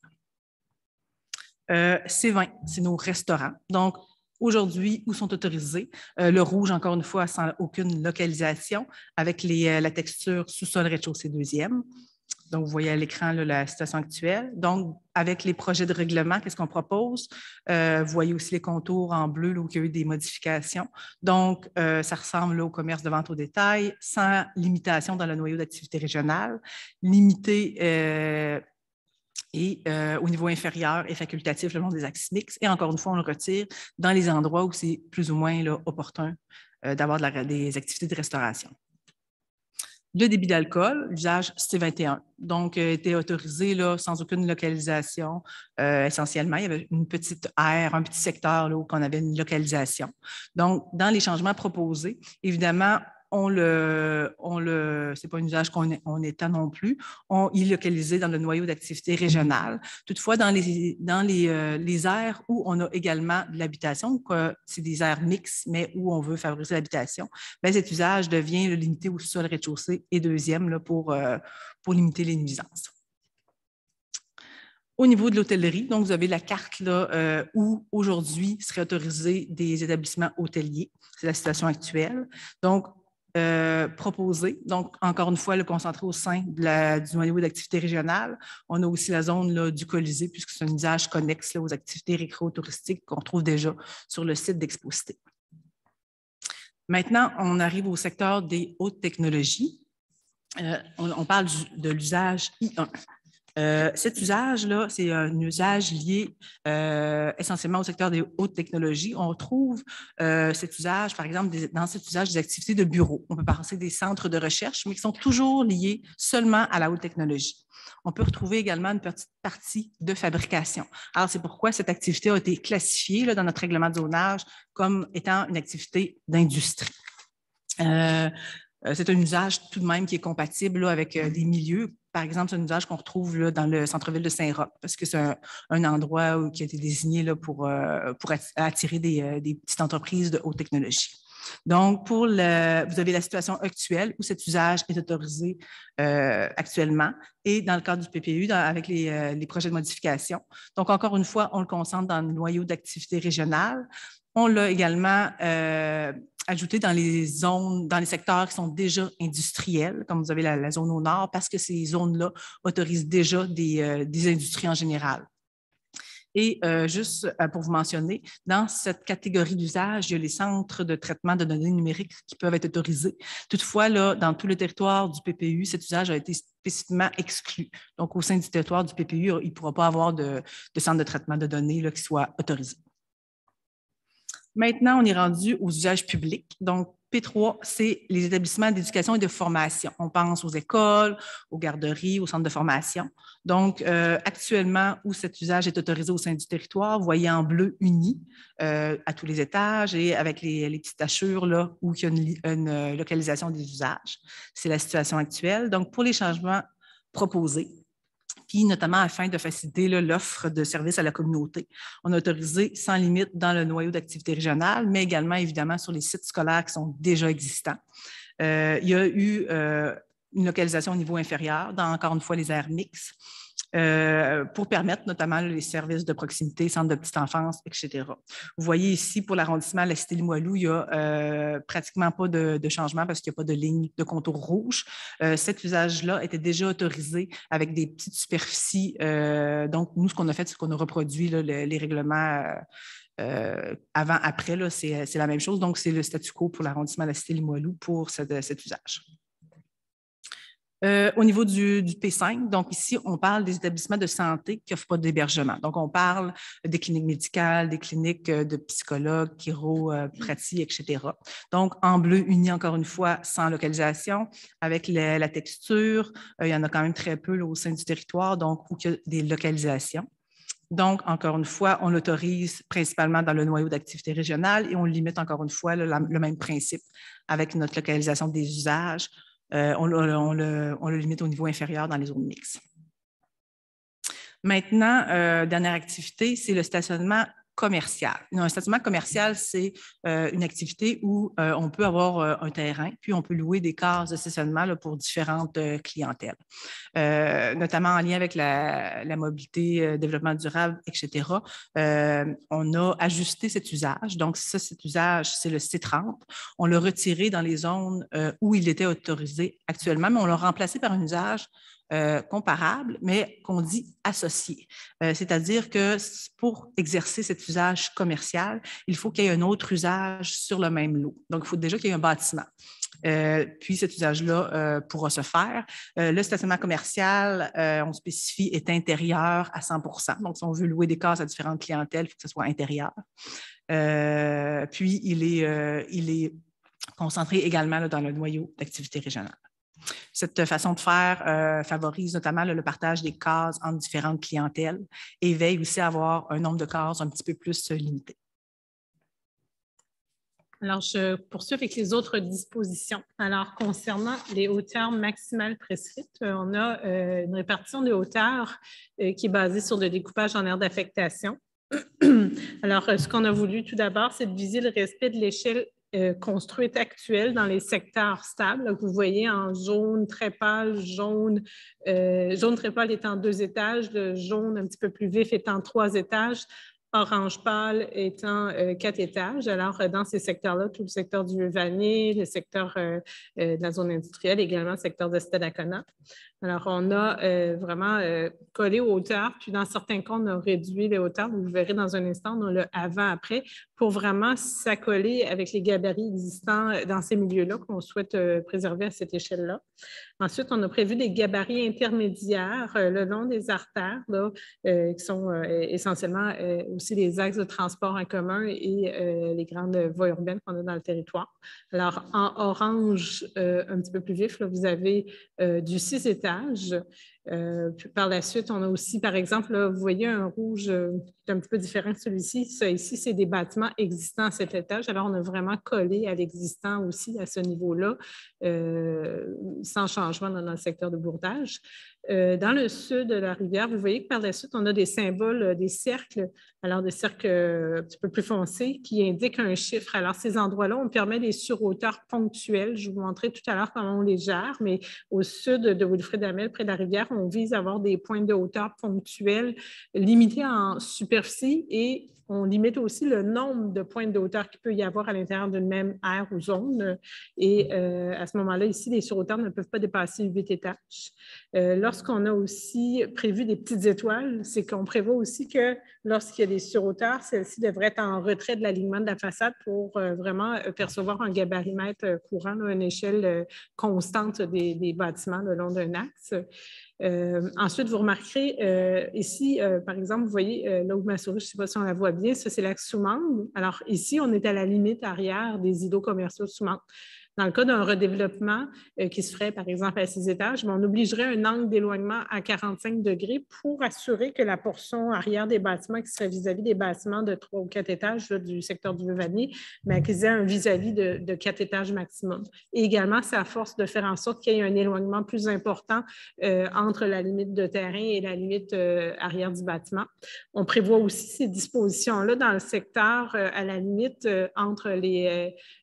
C20, c'est nos restaurants. Donc, aujourd'hui, où sont autorisés? Le rouge, encore une fois, sans aucune localisation, avec la texture sous-sol rez-de-chaussée deuxième. Donc, vous voyez à l'écran la situation actuelle. Donc, avec les projets de règlement, qu'est-ce qu'on propose? Vous voyez aussi les contours en bleu là, où il y a eu des modifications. Donc, ça ressemble là, au commerce de vente au détail, sans limitation dans le noyau d'activité régionale, limité au niveau inférieur et facultatif le long des axes mixtes. Et encore une fois, on le retire dans les endroits où c'est plus ou moins là, opportun d'avoir des activités de restauration. Le débit d'alcool, l'usage C21, donc était autorisé là, sans aucune localisation essentiellement. Il y avait une petite aire, un petit secteur là, où on avait une localisation. Donc, dans les changements proposés, évidemment, ce n'est pas un usage qu'on étend non plus, il est localisé dans le noyau d'activité régionale. Toutefois, dans les aires où on a également de l'habitation, c'est des aires mixtes, mais où on veut favoriser l'habitation, cet usage devient limité au sous-sol rez-de-chaussée et deuxième là, pour limiter les nuisances. Au niveau de l'hôtellerie, donc vous avez la carte là, où aujourd'hui seraient autorisés des établissements hôteliers. C'est la situation actuelle. Donc, proposé. Donc, encore une fois, le concentré au sein du noyau d'activité régionale. On a aussi la zone là, du Colisée, puisque c'est un usage connexe là, aux activités récréotouristiques qu'on trouve déjà sur le site d'Exposité. Maintenant, on arrive au secteur des hautes technologies. On parle de l'usage I1. Cet usage-là, c'est un usage lié essentiellement au secteur des hautes technologies. On retrouve cet usage, par exemple, dans cet usage des activités de bureau. On peut penser des centres de recherche, mais qui sont toujours liés seulement à la haute technologie. On peut retrouver également une petite partie de fabrication. Alors, c'est pourquoi cette activité a été classifiée là, dans notre règlement de zonage comme étant une activité d'industrie. C'est un usage tout de même qui est compatible là, avec des milieux. Par exemple, c'est un usage qu'on retrouve là, dans le centre-ville de Saint-Roch, parce que c'est un endroit qui a été désigné là, pour attirer des petites entreprises de haute technologie. Donc, vous avez la situation actuelle où cet usage est autorisé actuellement et dans le cadre du PPU, avec les projets de modification. Donc, encore une fois, on le concentre dans le noyau d'activité régionale. On l'a également ajouté dans les secteurs qui sont déjà industriels, comme vous avez la zone au nord, parce que ces zones-là autorisent déjà des industries en général. Et juste pour vous mentionner, dans cette catégorie d'usage, il y a les centres de traitement de données numériques qui peuvent être autorisés. Toutefois, là, dans tout le territoire du PPU, cet usage a été spécifiquement exclu. Donc, au sein du territoire du PPU, il ne pourra pas avoir de centre de traitement de données là, qui soit autorisé. Maintenant, on est rendu aux usages publics. Donc, P3, c'est les établissements d'éducation et de formation. On pense aux écoles, aux garderies, aux centres de formation. Donc, actuellement, où cet usage est autorisé au sein du territoire, vous voyez en bleu uni à tous les étages et avec les petites tachures là, où il y a une localisation des usages. C'est la situation actuelle. Donc, pour les changements proposés, puis notamment afin de faciliter l'offre de services à la communauté. On a autorisé sans limite dans le noyau d'activité régionale, mais également évidemment sur les sites scolaires qui sont déjà existants. Il y a eu une localisation au niveau inférieur dans, encore une fois, les aires mixtes, pour permettre notamment les services de proximité, centres de petite enfance, etc. Vous voyez ici, pour l'arrondissement de la cité Limoilou, il n'y a pratiquement pas de changement parce qu'il n'y a pas de ligne de contour rouge. Cet usage-là était déjà autorisé avec des petites superficies. Donc, nous, ce qu'on a fait, c'est qu'on a reproduit là, les règlements avant-après. C'est la même chose. Donc, c'est le statu quo pour l'arrondissement de la cité Limoilou pour cet usage. Au niveau du P5, donc ici, on parle des établissements de santé qui n'offrent pas d'hébergement. Donc, on parle des cliniques médicales, des cliniques de psychologues, chiropratie, etc. Donc, en bleu uni, encore une fois, sans localisation, avec la texture. Il y en a quand même très peu là, au sein du territoire, donc où il y a des localisations. Donc, encore une fois, on l'autorise principalement dans le noyau d'activité régionale et on limite, encore une fois, le même principe avec notre localisation des usages. On le limite au niveau inférieur dans les zones mixtes. Maintenant, dernière activité, c'est le stationnement commercial. Un stationnement commercial, c'est une activité où on peut avoir un terrain, puis on peut louer des cases de stationnement là, pour différentes clientèles, notamment en lien avec la mobilité, développement durable, etc. On a ajusté cet usage. Donc, cet usage, c'est le C30. On l'a retiré dans les zones où il était autorisé actuellement, mais on l'a remplacé par un usage comparable, mais qu'on dit associé. C'est-à-dire que pour exercer cet usage commercial, il faut qu'il y ait un autre usage sur le même lot. Donc, il faut déjà qu'il y ait un bâtiment. Puis, cet usage-là pourra se faire. Le stationnement commercial, on spécifie, est intérieur à 100 %. Donc, si on veut louer des cases à différentes clientèles, il faut que ce soit intérieur. Puis, il est concentré également là, dans le noyau d'activité régionale. Cette façon de faire favorise notamment le partage des cases entre différentes clientèles et veille aussi à avoir un nombre de cases un petit peu plus limité. Alors, je poursuis avec les autres dispositions. Alors, concernant les hauteurs maximales prescrites, on a une répartition des hauteurs qui est basée sur le découpage en aires d'affectation. Alors, ce qu'on a voulu tout d'abord, c'est de viser le respect de l'échelle construite actuelle dans les secteurs stables. Là, vous voyez en jaune très pâle, jaune très pâle étant 2 étages, le jaune un petit peu plus vif étant 3 étages, orange pâle étant 4 étages. Alors, dans ces secteurs-là, tout le secteur du Vieux-Vanier, le secteur de la zone industrielle, également le secteur de Stadacona. Alors, on a vraiment collé aux hauteurs, puis dans certains cas, on a réduit les hauteurs. Vous verrez dans un instant, on a le avant-après, pour vraiment s'accoler avec les gabarits existants dans ces milieux-là qu'on souhaite préserver à cette échelle-là. Ensuite, on a prévu des gabarits intermédiaires le long des artères, là, qui sont essentiellement aussi les axes de transport en commun et les grandes voies urbaines qu'on a dans le territoire. Alors, en orange, un petit peu plus vif, là, vous avez du 6 étages. Puis par la suite, on a aussi, par exemple, là, vous voyez un rouge un petit peu différent de celui-ci. Ça ici, c'est des bâtiments existants à cet étage. Alors, on a vraiment collé à l'existant aussi à ce niveau-là, sans changement dans le secteur de bourdage. Dans le sud de la rivière, vous voyez que par la suite, on a des symboles, des cercles, alors des cercles un petit peu plus foncés qui indiquent un chiffre. Alors, ces endroits-là, on permet des surhauteurs ponctuelles. Je vous montrais tout à l'heure comment on les gère, mais au sud de Wilfrid-Hamel, près de la rivière, on vise à avoir des points de hauteur ponctuels limités en superficie et on limite aussi le nombre de points de hauteur qu'il peut y avoir à l'intérieur d'une même aire ou zone. Et à ce moment-là, ici, les surhauteurs ne peuvent pas dépasser 8 étages. Lorsqu'on a aussi prévu des petites étoiles, c'est qu'on prévoit aussi que lorsqu'il y a des surhauteurs, celles-ci devraient être en retrait de l'alignement de la façade pour vraiment percevoir un gabarimètre courant, là, une échelle constante des bâtiments le long d'un axe. Ensuite, vous remarquerez ici, par exemple, vous voyez là où ma souris, je ne sais pas si on la voit bien, ça c'est l'axe Soumande. Alors ici, on est à la limite arrière des îlots commerciaux Soumande. Dans le cas d'un redéveloppement qui se ferait, par exemple, à 6 étages, on obligerait un angle d'éloignement à 45 degrés pour assurer que la portion arrière des bâtiments qui serait vis-à-vis des bâtiments de 3 ou 4 étages là, du secteur du Vieux-Vanier, mais qu'ils aient un vis-à-vis de 4 étages maximum. Et également, c'est à force de faire en sorte qu'il y ait un éloignement plus important entre la limite de terrain et la limite arrière du bâtiment. On prévoit aussi ces dispositions-là dans le secteur à la limite entre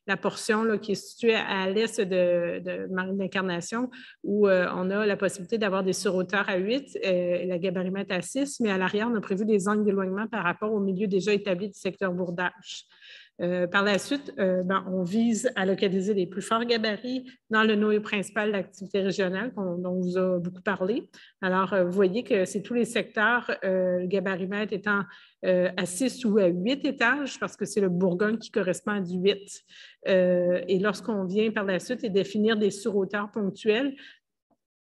la portion là, qui est située à l'est de Marine d'Incarnation, où on a la possibilité d'avoir des surhauteurs à 8, la gabarimette à 6, mais à l'arrière, on a prévu des angles d'éloignement par rapport au milieu déjà établi du secteur bourdage. Par la suite, on vise à localiser les plus forts gabarits dans le noyau principal d'activité régionale dont on vous a beaucoup parlé. Alors, vous voyez que c'est tous les secteurs, le gabarimètre étant à 6 ou à 8 étages, parce que c'est le Bourgogne qui correspond à du 8. Et lorsqu'on vient par la suite et définir des surhauteurs ponctuels,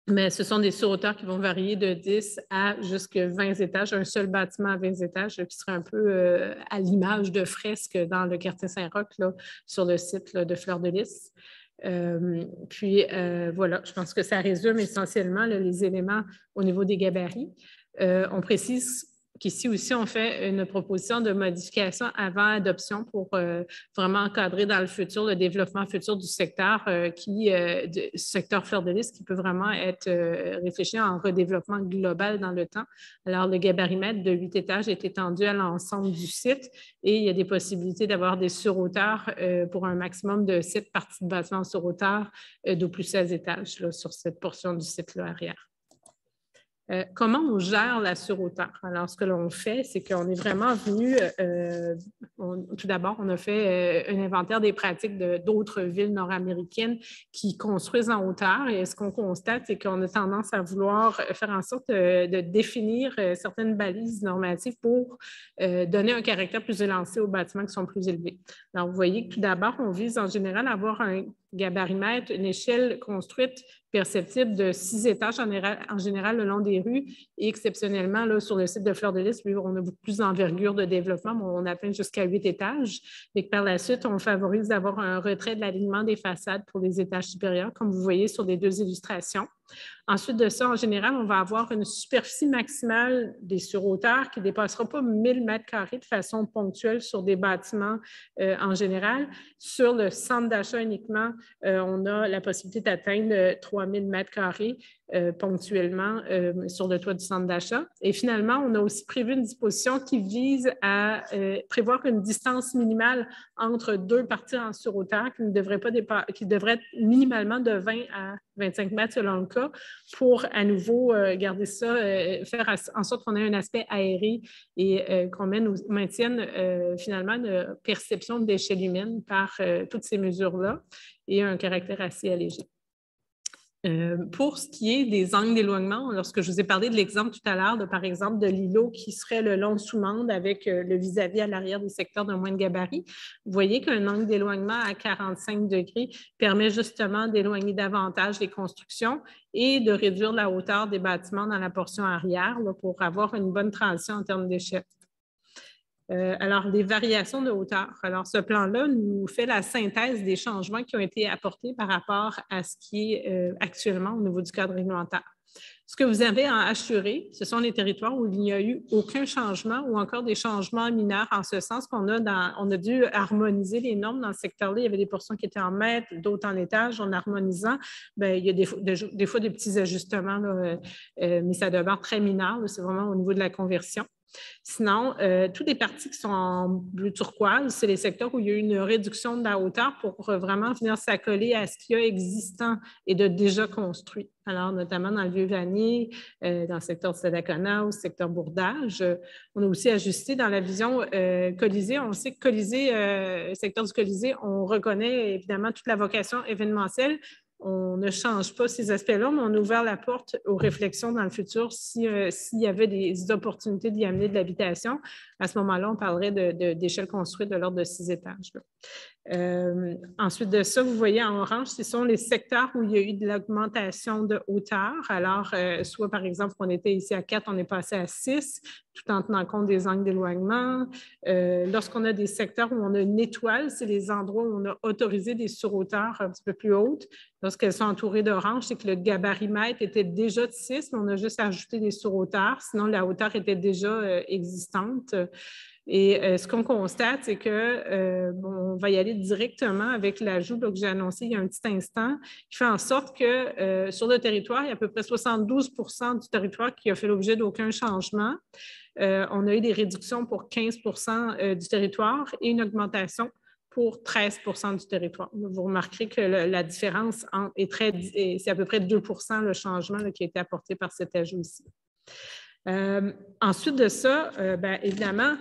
mais ce sont des surhauteurs qui vont varier de 10 à jusqu'à 20 étages, un seul bâtiment à 20 étages qui serait un peu à l'image de fresques dans le quartier Saint-Roch, là, sur le site là, de Fleur-de-Lys. Voilà, je pense que ça résume essentiellement là, les éléments au niveau des gabarits. On précise qu'ici aussi, on fait une proposition de modification avant adoption pour vraiment encadrer dans le futur, le développement futur du secteur, secteur Fleur-de-Lys qui peut vraiment être réfléchi en redéveloppement global dans le temps. Alors, le gabarimètre de 8 étages est étendu à l'ensemble du site et il y a des possibilités d'avoir des surhauteurs pour un maximum de 7 parties de bâtiments surhauteurs d'au plus 16 étages là, sur cette portion du site là, arrière. Comment on gère la surhauteur? Alors, ce que l'on fait, c'est qu'on est vraiment venu, tout d'abord, on a fait un inventaire des pratiques d'autres villes nord-américaines qui construisent en hauteur. Et ce qu'on constate, c'est qu'on a tendance à vouloir faire en sorte de définir certaines balises normatives pour donner un caractère plus élancé aux bâtiments qui sont plus élevés. Alors, vous voyez que tout d'abord, on vise en général à avoir un gabarimètre, une échelle construite perceptible de 6 étages en général le long des rues et exceptionnellement là, sur le site de Fleur-de-Lys, on a beaucoup plus d'envergure de développement, mais on atteint jusqu'à 8 étages et que par la suite, on favorise d'avoir un retrait de l'alignement des façades pour les étages supérieurs, comme vous voyez sur les 2 illustrations. Ensuite de ça, en général, on va avoir une superficie maximale des surhauteurs qui ne dépassera pas 1000 m² de façon ponctuelle sur des bâtiments en général. Sur le centre d'achat uniquement, on a la possibilité d'atteindre 3000 m² ponctuellement sur le toit du centre d'achat. Et finalement, on a aussi prévu une disposition qui vise à prévoir une distance minimale entre 2 parties en surhauteur qui devrait être minimalement de 20 à 25 mètres selon le cas, pour à nouveau garder ça, faire en sorte qu'on ait un aspect aéré et qu'on maintienne finalement une perception d'échelle humaine par toutes ces mesures-là et un caractère assez allégé. Pour ce qui est des angles d'éloignement, lorsque je vous ai parlé de l'exemple tout à l'heure, par exemple, de l'îlot qui serait le long de Soumande avec le vis-à-vis à l'arrière des secteurs de moins de gabarit, vous voyez qu'un angle d'éloignement à 45 degrés permet justement d'éloigner davantage les constructions et de réduire la hauteur des bâtiments dans la portion arrière là, pour avoir une bonne transition en termes d'échelle. Alors, les variations de hauteur. Alors, ce plan-là nous fait la synthèse des changements qui ont été apportés par rapport à ce qui est actuellement au niveau du cadre réglementaire. Ce que vous avez à assurer, ce sont les territoires où il n'y a eu aucun changement ou encore des changements mineurs en ce sens qu'on a dû harmoniser les normes dans ce secteur-là. Il y avait des portions qui étaient en mètres, d'autres en étages. En harmonisant, bien, il y a des fois des petits ajustements, là, mais ça demeure très mineur. C'est vraiment au niveau de la conversion. Sinon, toutes les parties qui sont en bleu turquoise, c'est les secteurs où il y a eu une réduction de la hauteur pour vraiment venir s'accoler à ce qu'il y a existant et de déjà construit. Alors, notamment dans le Vieux-Vanier, dans le secteur de Stadacona, au secteur bourdage. On a aussi ajusté dans la vision Colisée. On sait que Colisée, le secteur du Colisée, on reconnaît évidemment toute la vocation événementielle. On ne change pas ces aspects-là, mais on a ouvert la porte aux réflexions dans le futur s'il y avait des opportunités d'y amener de l'habitation. À ce moment-là, on parlerait d'échelles construites de l'ordre de 6 étages. Ensuite de ça, vous voyez en orange, ce sont les secteurs où il y a eu de l'augmentation de hauteur. Alors, soit par exemple, qu'on était ici à 4, on est passé à 6, tout en tenant compte des angles d'éloignement. Lorsqu'on a des secteurs où on a une étoile, c'est les endroits où on a autorisé des surhauteurs un petit peu plus hautes. Lorsqu'elles sont entourées d'orange, c'est que le gabarimètre était déjà de 6, mais on a juste ajouté des surhauteurs, sinon la hauteur était déjà existante. Et ce qu'on constate, c'est qu'on va y aller directement avec l'ajout que j'ai annoncé il y a un petit instant, qui fait en sorte que sur le territoire, il y a à peu près 72% du territoire qui a fait l'objet d'aucun changement. On a eu des réductions pour 15% du territoire et une augmentation pour 13% du territoire. Vous remarquerez que la différence c'est à peu près 2% le changement qui a été apporté par cet ajout ici. Ensuite de ça, bien, évidemment,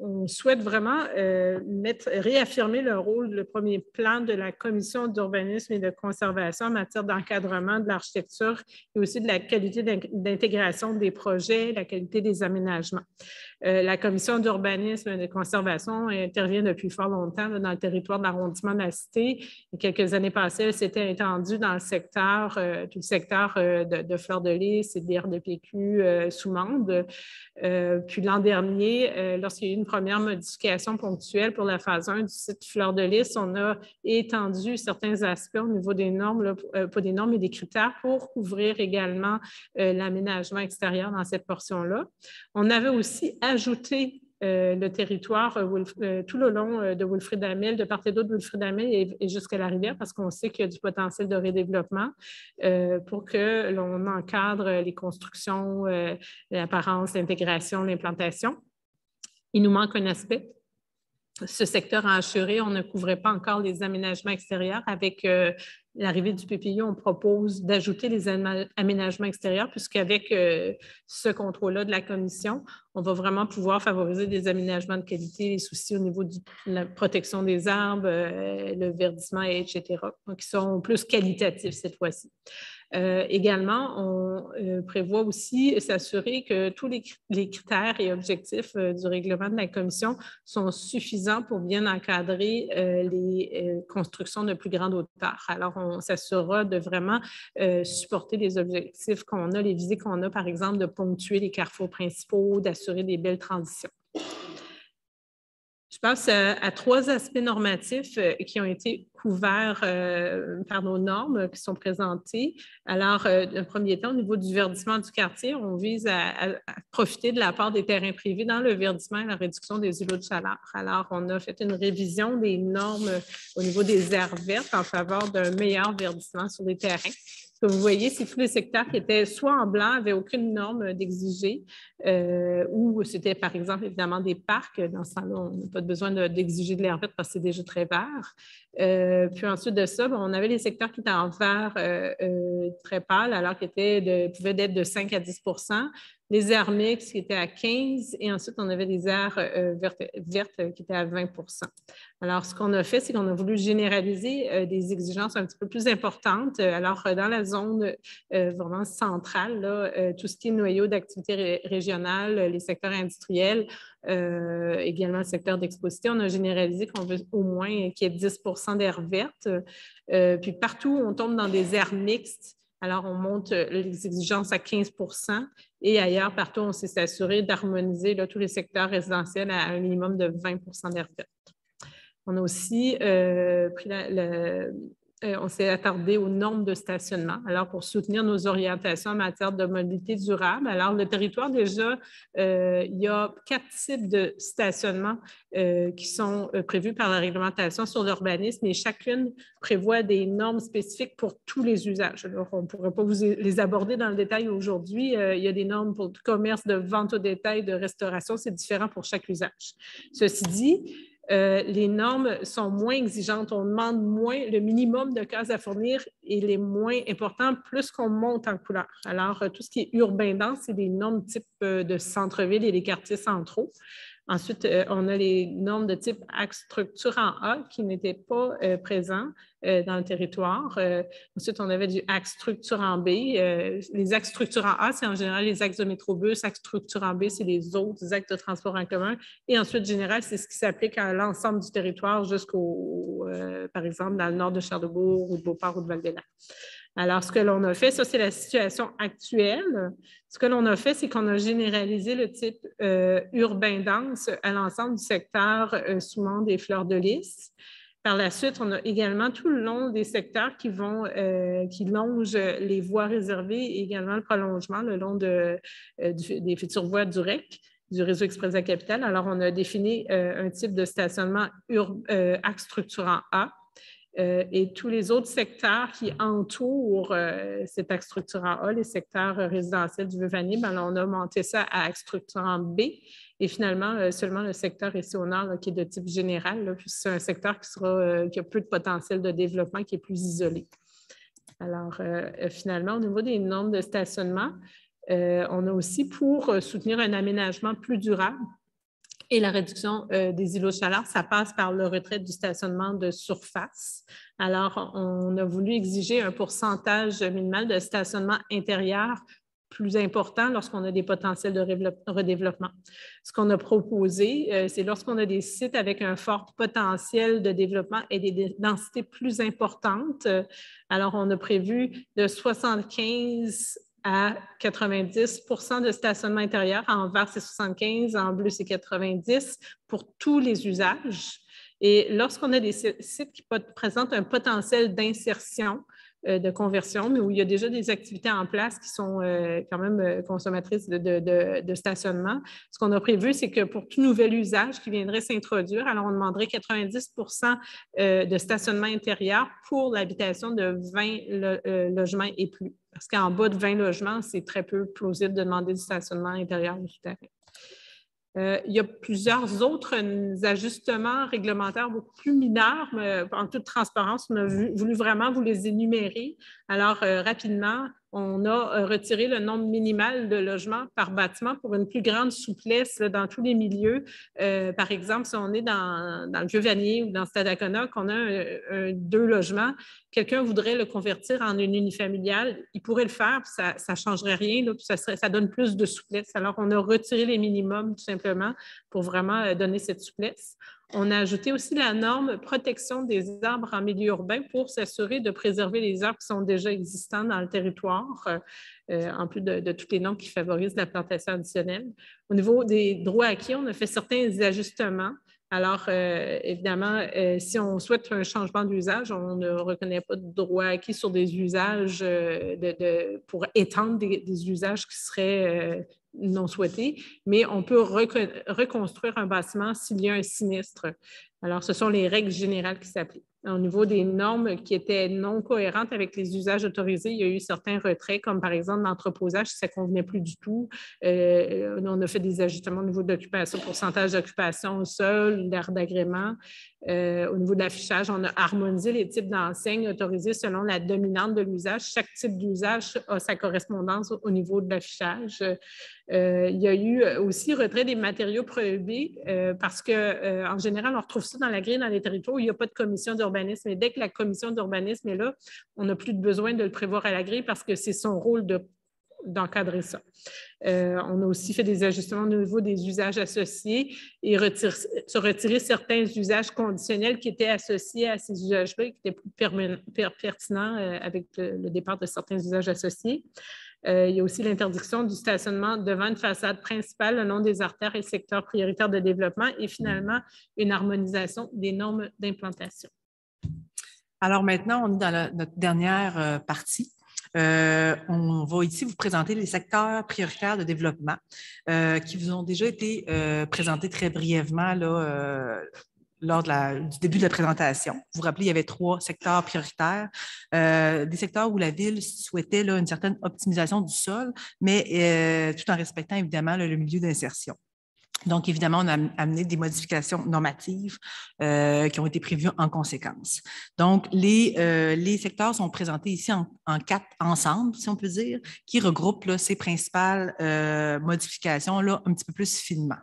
on souhaite vraiment réaffirmer le rôle, le premier plan de la Commission d'urbanisme et de conservation en matière d'encadrement de l'architecture et aussi de la qualité d'intégration des projets, la qualité des aménagements. La Commission d'urbanisme et de conservation intervient depuis fort longtemps dans le territoire de l'arrondissement de la Cité. Et quelques années passées, elle s'était étendue dans le secteur, tout le secteur de Fleur-de-Lys, de PPU, Soumande. Puis l'an dernier, lorsqu'il y a eu une première modification ponctuelle pour la phase 1 du site Fleur-de-Lys, on a étendu certains aspects au niveau des normes, pas des normes, mais des critères pour couvrir également l'aménagement extérieur dans cette portion-là. On avait aussi ajouté le territoire tout le long de Wilfrid-Hamel, de part et d'autre de Wilfrid-Hamel et jusqu'à la rivière, parce qu'on sait qu'il y a du potentiel de redéveloppement pour que l'on encadre les constructions, l'apparence, l'intégration, l'implantation. Il nous manque un aspect. Ce secteur en assuré, on ne couvrait pas encore les aménagements extérieurs. Avec l'arrivée du PPU, on propose d'ajouter les aménagements extérieurs, puisqu'avec ce contrôle-là de la Commission, on va vraiment pouvoir favoriser des aménagements de qualité, les soucis au niveau de la protection des arbres, le verdissement, etc., qui sont plus qualitatifs cette fois-ci. Également, on prévoit aussi s'assurer que tous les critères et objectifs du règlement de la Commission sont suffisants pour bien encadrer les constructions de plus grande hauteur. Alors, on s'assurera de vraiment supporter les objectifs qu'on a, les visées qu'on a, par exemple, de ponctuer les carrefours principaux, d'assurer des belles transitions. Je passe à trois aspects normatifs qui ont été couverts par nos normes qui sont présentées. Alors, d'un premier temps, au niveau du verdissement du quartier, on vise à profiter de l'apport des terrains privés dans le verdissement et la réduction des îlots de chaleur. Alors, on a fait une révision des normes au niveau des aires vertes en faveur d'un meilleur verdissement sur les terrains. Ce que vous voyez, c'est tous les secteurs qui étaient soit en blanc, n'avaient aucune norme d'exiger, ou c'était par exemple évidemment des parcs. Dans ce temps-là, on n'a pas besoin d'exiger de l'air verte parce que c'est déjà très vert. Puis ensuite de ça, on avait les secteurs qui étaient en vert très pâle, alors qu'ils pouvaient être de 5 à 10 %. Les aires mixtes qui étaient à 15 et ensuite, on avait des aires vertes qui étaient à 20 %. Alors, ce qu'on a fait, c'est qu'on a voulu généraliser des exigences un petit peu plus importantes. Alors, dans la zone vraiment centrale, là, tout ce qui est noyau d'activité régionale, les secteurs industriels, également le secteur d'exposité, on a généralisé qu'on veut au moins qu'il y ait 10 % d'aires vertes. Puis partout, on tombe dans des aires mixtes. Alors, on monte les exigences à 15 % et ailleurs, partout, on s'est assuré d'harmoniser tous les secteurs résidentiels à un minimum de 20 % d'aires vertes. On a aussi on s'est attardé aux normes de stationnement. Alors, pour soutenir nos orientations en matière de mobilité durable, alors le territoire, déjà, il y a 4 types de stationnement qui sont prévus par la réglementation sur l'urbanisme et chacune prévoit des normes spécifiques pour tous les usages. Alors, on ne pourrait pas vous les aborder dans le détail aujourd'hui. Il y a des normes pour le commerce, de vente au détail, de restauration. C'est différent pour chaque usage. Ceci dit, les normes sont moins exigeantes, on demande moins, le minimum de cases à fournir et les moins importants, plus qu'on monte en couleur. Alors, tout ce qui est urbain dense, c'est des normes type de centre-ville et des quartiers centraux. Ensuite, on a les normes de type acte structure en A qui n'étaient pas présents dans le territoire. Ensuite, on avait du axe structure en B. Les axes structure en A, c'est en général les axes de métrobus. Axe structure en B, c'est les autres axes de transport en commun. Et ensuite, général, c'est ce qui s'applique à l'ensemble du territoire jusqu'au, par exemple, dans le nord de Charlesbourg ou de Beauport ou de Val-des-Lacs. Alors, ce que l'on a fait, ça, c'est la situation actuelle. Ce que l'on a fait, c'est qu'on a généralisé le type urbain dense à l'ensemble du secteur Soumande et Fleur-de-Lys. Par la suite, on a également tout le long des secteurs qui vont qui longent les voies réservées et également le prolongement le long de, des futures voies du REC, du Réseau express de la capitale. Alors, on a défini un type de stationnement axe structurant A. Et tous les autres secteurs qui entourent cet axe structurant A, les secteurs résidentiels du Vieux-Vanier, ben, on a monté ça à axe structurant B. Et finalement, seulement le secteur ici au nord, là, qui est de type général, là, puis c'est un secteur qui, qui a peu de potentiel de développement, qui est plus isolé. Alors, finalement, au niveau des normes de stationnement, on a aussi pour soutenir un aménagement plus durable, et la réduction des îlots de chaleur, ça passe par le retrait du stationnement de surface. Alors, on a voulu exiger un pourcentage minimal de stationnement intérieur plus important lorsqu'on a des potentiels de redéveloppement. Ce qu'on a proposé, c'est lorsqu'on a des sites avec un fort potentiel de développement et des densités plus importantes. Alors, on a prévu de 75 à 90 % de stationnement intérieur. En vert, c'est 75 %, en bleu, c'est 90 % pour tous les usages. Et lorsqu'on a des sites qui présentent un potentiel d'insertion, de conversion, mais où il y a déjà des activités en place qui sont quand même consommatrices de stationnement, ce qu'on a prévu, c'est que pour tout nouvel usage qui viendrait s'introduire, alors on demanderait 90 % de stationnement intérieur pour l'habitation de 20 logements et plus. Parce qu'en bas de 20 logements, c'est très peu plausible de demander du stationnement intérieur ou souterrain. Il y a plusieurs autres ajustements réglementaires beaucoup plus mineurs, mais en toute transparence, on a voulu vraiment vous les énumérer. Alors, rapidement, on a retiré le nombre minimal de logements par bâtiment pour une plus grande souplesse là, dans tous les milieux. Par exemple, si on est dans le Vieux-Vanier ou dans Stadacona, qu'on a deux logements, quelqu'un voudrait le convertir en une unifamiliale, il pourrait le faire, puis ça ne changerait rien, là, puis ça donne plus de souplesse. Alors, on a retiré les minimums tout simplement pour vraiment donner cette souplesse. On a ajouté aussi la norme protection des arbres en milieu urbain pour s'assurer de préserver les arbres qui sont déjà existants dans le territoire, en plus de toutes les normes qui favorisent la plantation additionnelle. Au niveau des droits acquis, on a fait certains ajustements. Alors, évidemment, si on souhaite un changement d'usage, on ne reconnaît pas de droit acquis sur des usages pour étendre des usages qui seraient non souhaité, mais on peut reconstruire un bâtiment s'il y a un sinistre. Alors, ce sont les règles générales qui s'appliquent. Au niveau des normes qui étaient non cohérentes avec les usages autorisés, il y a eu certains retraits, comme par exemple l'entreposage, si ça ne convenait plus du tout. On a fait des ajustements au niveau de l'occupation, pourcentage d'occupation au sol, l'aire d'agrément. Au niveau de l'affichage, on a harmonisé les types d'enseignes autorisées selon la dominante de l'usage. Chaque type d'usage a sa correspondance au niveau de l'affichage. Il y a eu aussi retrait des matériaux prohibés parce qu'en général, on retrouve ça dans la grille, dans les territoires où il n'y a pas de commission d'urbanisme. Et dès que la commission d'urbanisme est là, on n'a plus de besoin de le prévoir à la grille parce que c'est son rôle d'encadrer ça. On a aussi fait des ajustements au niveau des usages associés et retirer certains usages conditionnels qui étaient associés à ces usages-là et qui étaient plus pertinents avec le départ de certains usages associés. Il y a aussi l'interdiction du stationnement devant une façade principale le long des artères et secteurs prioritaires de développement et finalement une harmonisation des normes d'implantation. Alors maintenant, on est dans notre dernière partie. On va ici vous présenter les secteurs prioritaires de développement qui vous ont déjà été présentés très brièvement là, lors du début de la présentation. Vous vous rappelez, il y avait trois secteurs prioritaires, des secteurs où la ville souhaitait là, une certaine optimisation du sol, mais tout en respectant évidemment là, le milieu d'insertion. Donc, évidemment, on a amené des modifications normatives qui ont été prévues en conséquence. Donc, les secteurs sont présentés ici en quatre ensembles, si on peut dire, qui regroupent là, ces principales modifications là, un petit peu plus finement.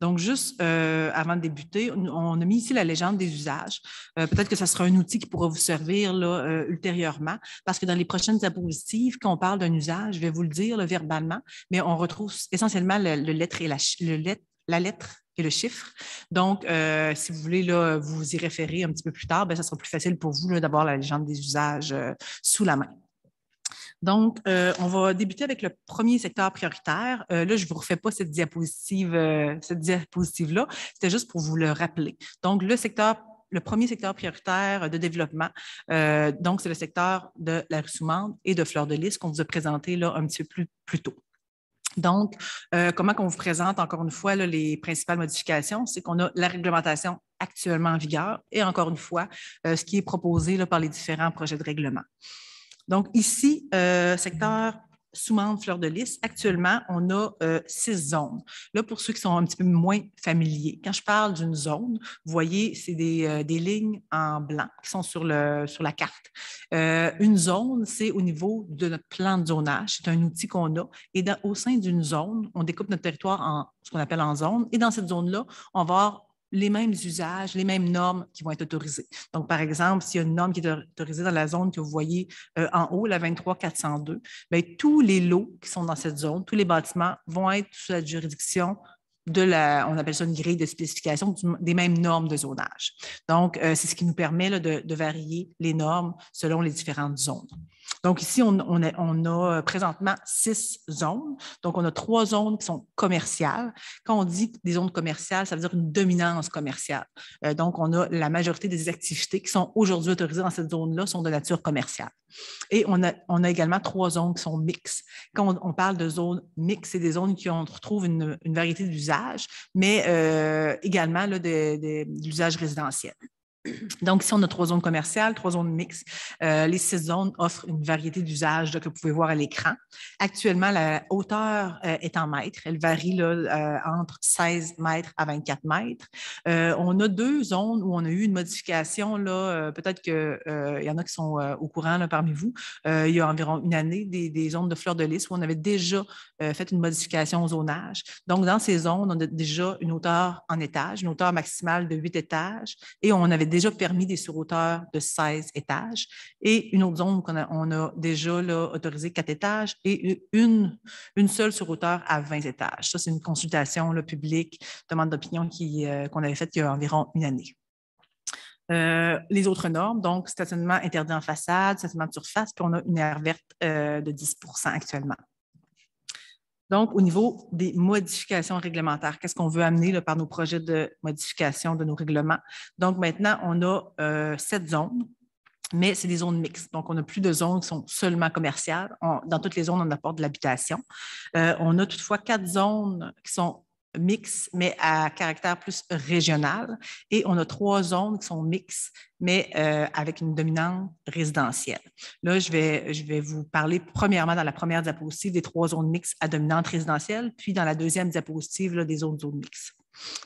Donc, juste avant de débuter, on a mis ici la légende des usages. Peut-être que ça sera un outil qui pourra vous servir là, ultérieurement, parce que dans les prochaines diapositives, quand on parle d'un usage, je vais vous le dire là, verbalement, mais on retrouve essentiellement la lettre et le chiffre. Donc, si vous voulez là, vous y référer un petit peu plus tard, bien, ça sera plus facile pour vous d'avoir la légende des usages sous la main. Donc, on va débuter avec le premier secteur prioritaire. Là, je ne vous refais pas cette diapositive, cette diapositive-là. C'était juste pour vous le rappeler. Donc, le premier secteur prioritaire de développement, donc c'est le secteur de la rue Soumande et de Fleur-de-Lys qu'on vous a présenté là, un petit peu plus tôt. Donc, comment qu'on vous présente encore une fois là, les principales modifications, c'est qu'on a la réglementation actuellement en vigueur et encore une fois, ce qui est proposé là, par les différents projets de règlement. Donc ici, secteur Soumande, Fleur-de-Lys, actuellement, on a 6 zones. Là, pour ceux qui sont un petit peu moins familiers, quand je parle d'une zone, vous voyez, c'est des lignes en blanc qui sont sur la carte. Une zone, c'est au niveau de notre plan de zonage. C'est un outil qu'on a. Et au sein d'une zone, on découpe notre territoire en ce qu'on appelle en zone. Et dans cette zone-là, on va avoir les mêmes usages, les mêmes normes qui vont être autorisées. Donc, par exemple, s'il y a une norme qui est autorisée dans la zone que vous voyez en haut, la 23402, bien, tous les lots qui sont dans cette zone, tous les bâtiments vont être sous la juridiction de la, on appelle ça une grille de spécification, des mêmes normes de zonage. Donc, c'est ce qui nous permet là, de varier les normes selon les différentes zones. Donc, ici, on a présentement 6 zones. Donc, on a 3 zones qui sont commerciales. Quand on dit des zones commerciales, ça veut dire une dominance commerciale. Donc, on a la majorité des activités qui sont aujourd'hui autorisées dans cette zone-là sont de nature commerciale. Et on a également 3 zones qui sont mixtes. Quand on parle de zones mixtes, c'est des zones qui on retrouve une variété d'usages, mais également là, de l'usage résidentiel. Donc, ici, on a 3 zones commerciales, 3 zones mixtes. Les 6 zones offrent une variété d'usages que vous pouvez voir à l'écran. Actuellement, la hauteur est en mètres. Elle varie là, entre 16 mètres à 24 mètres. On a 2 zones où on a eu une modification. Peut-être qu'il y en a qui sont au courant là, parmi vous. Il y a environ une année, des zones de Fleur-de-Lys où on avait déjà fait une modification au zonage. Donc, dans ces zones, on a déjà une hauteur en étage, une hauteur maximale de 8 étages et on avait déjà permis des surhauteurs de 16 étages et une autre zone qu'on a, on a déjà là, autorisé 4 étages et une seule surhauteur à 20 étages. Ça, c'est une consultation là, publique, demande d'opinion qu'on avait faite il y a environ une année. Les autres normes, donc stationnement interdit en façade, stationnement de surface, puis on a une aire verte de 10% actuellement. Donc, au niveau des modifications réglementaires, qu'est-ce qu'on veut amener là, par nos projets de modification de nos règlements? Donc, maintenant, on a 7 zones, mais c'est des zones mixtes. Donc, on n'a plus de zones qui sont seulement commerciales. Dans toutes les zones, on apporte de l'habitation. On a toutefois 4 zones qui sont mixtes, mais à caractère plus régional. Et on a 3 zones qui sont mixtes, mais avec une dominante résidentielle. Là, je vais vous parler premièrement dans la première diapositive des 3 zones mixtes à dominante résidentielle, puis dans la deuxième diapositive là, des autres zones mixtes.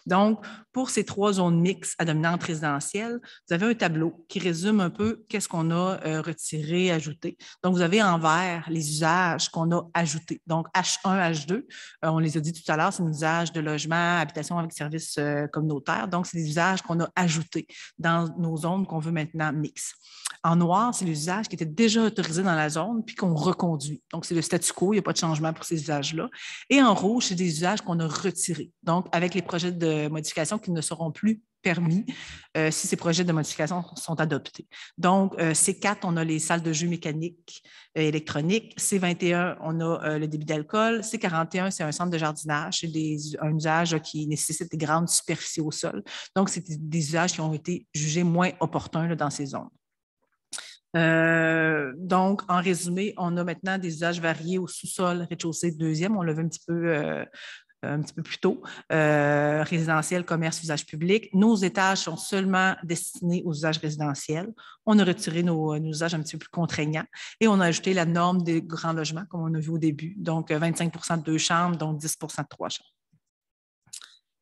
Donc, pour ces 3 zones mixtes à dominante résidentielle, vous avez un tableau qui résume un peu qu'est-ce qu'on a retiré, ajouté. Donc, vous avez en vert les usages qu'on a ajoutés. Donc, H1, H2, on les a dit tout à l'heure, c'est un usage de logement, habitation avec services communautaires. Donc, c'est des usages qu'on a ajoutés dans nos zones qu'on veut maintenant mixtes. En noir, c'est l'usage qui était déjà autorisé dans la zone puis qu'on reconduit. Donc, c'est le statu quo, il n'y a pas de changement pour ces usages-là. Et en rouge, c'est des usages qu'on a retirés. Donc, avec les projets de modification qui ne seront plus permis si ces projets de modification sont adoptés. Donc, C4, on a les salles de jeux mécaniques et électroniques. C21, on a le débit d'alcool. C41, c'est un centre de jardinage. C'est un usage qui nécessite des grandes superficies au sol. Donc, c'est des usages qui ont été jugés moins opportuns là, dans ces zones. Donc, en résumé, on a maintenant des usages variés au sous-sol, rez-de-chaussée, deuxième. On l'a vu un petit peu plus tôt, résidentiel, commerce, usage public. Nos étages sont seulement destinés aux usages résidentiels. On a retiré nos usages un petit peu plus contraignants et on a ajouté la norme des grands logements, comme on a vu au début, donc 25% de 2 chambres, donc 10% de 3 chambres.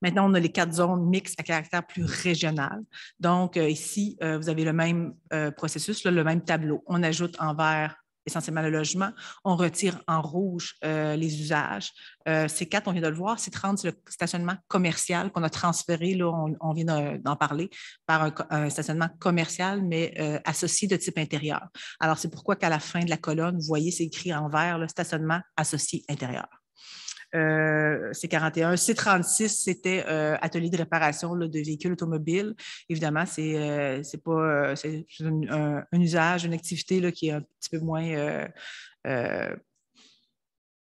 Maintenant, on a les 4 zones mixtes à caractère plus régional. Donc, ici, vous avez le même processus, là, le même tableau. On ajoute en vert essentiellement le logement. On retire en rouge les usages. C4, on vient de le voir, C30, c'est le stationnement commercial qu'on a transféré, là, on vient d'en parler, par un stationnement commercial, mais associé de type intérieur. Alors, c'est pourquoi qu'à la fin de la colonne, vous voyez, c'est écrit en vert, le stationnement associé intérieur. C41. C36, c'était atelier de réparation là, de véhicules automobiles. Évidemment, c'est un usage, une activité là, qui est un petit peu moins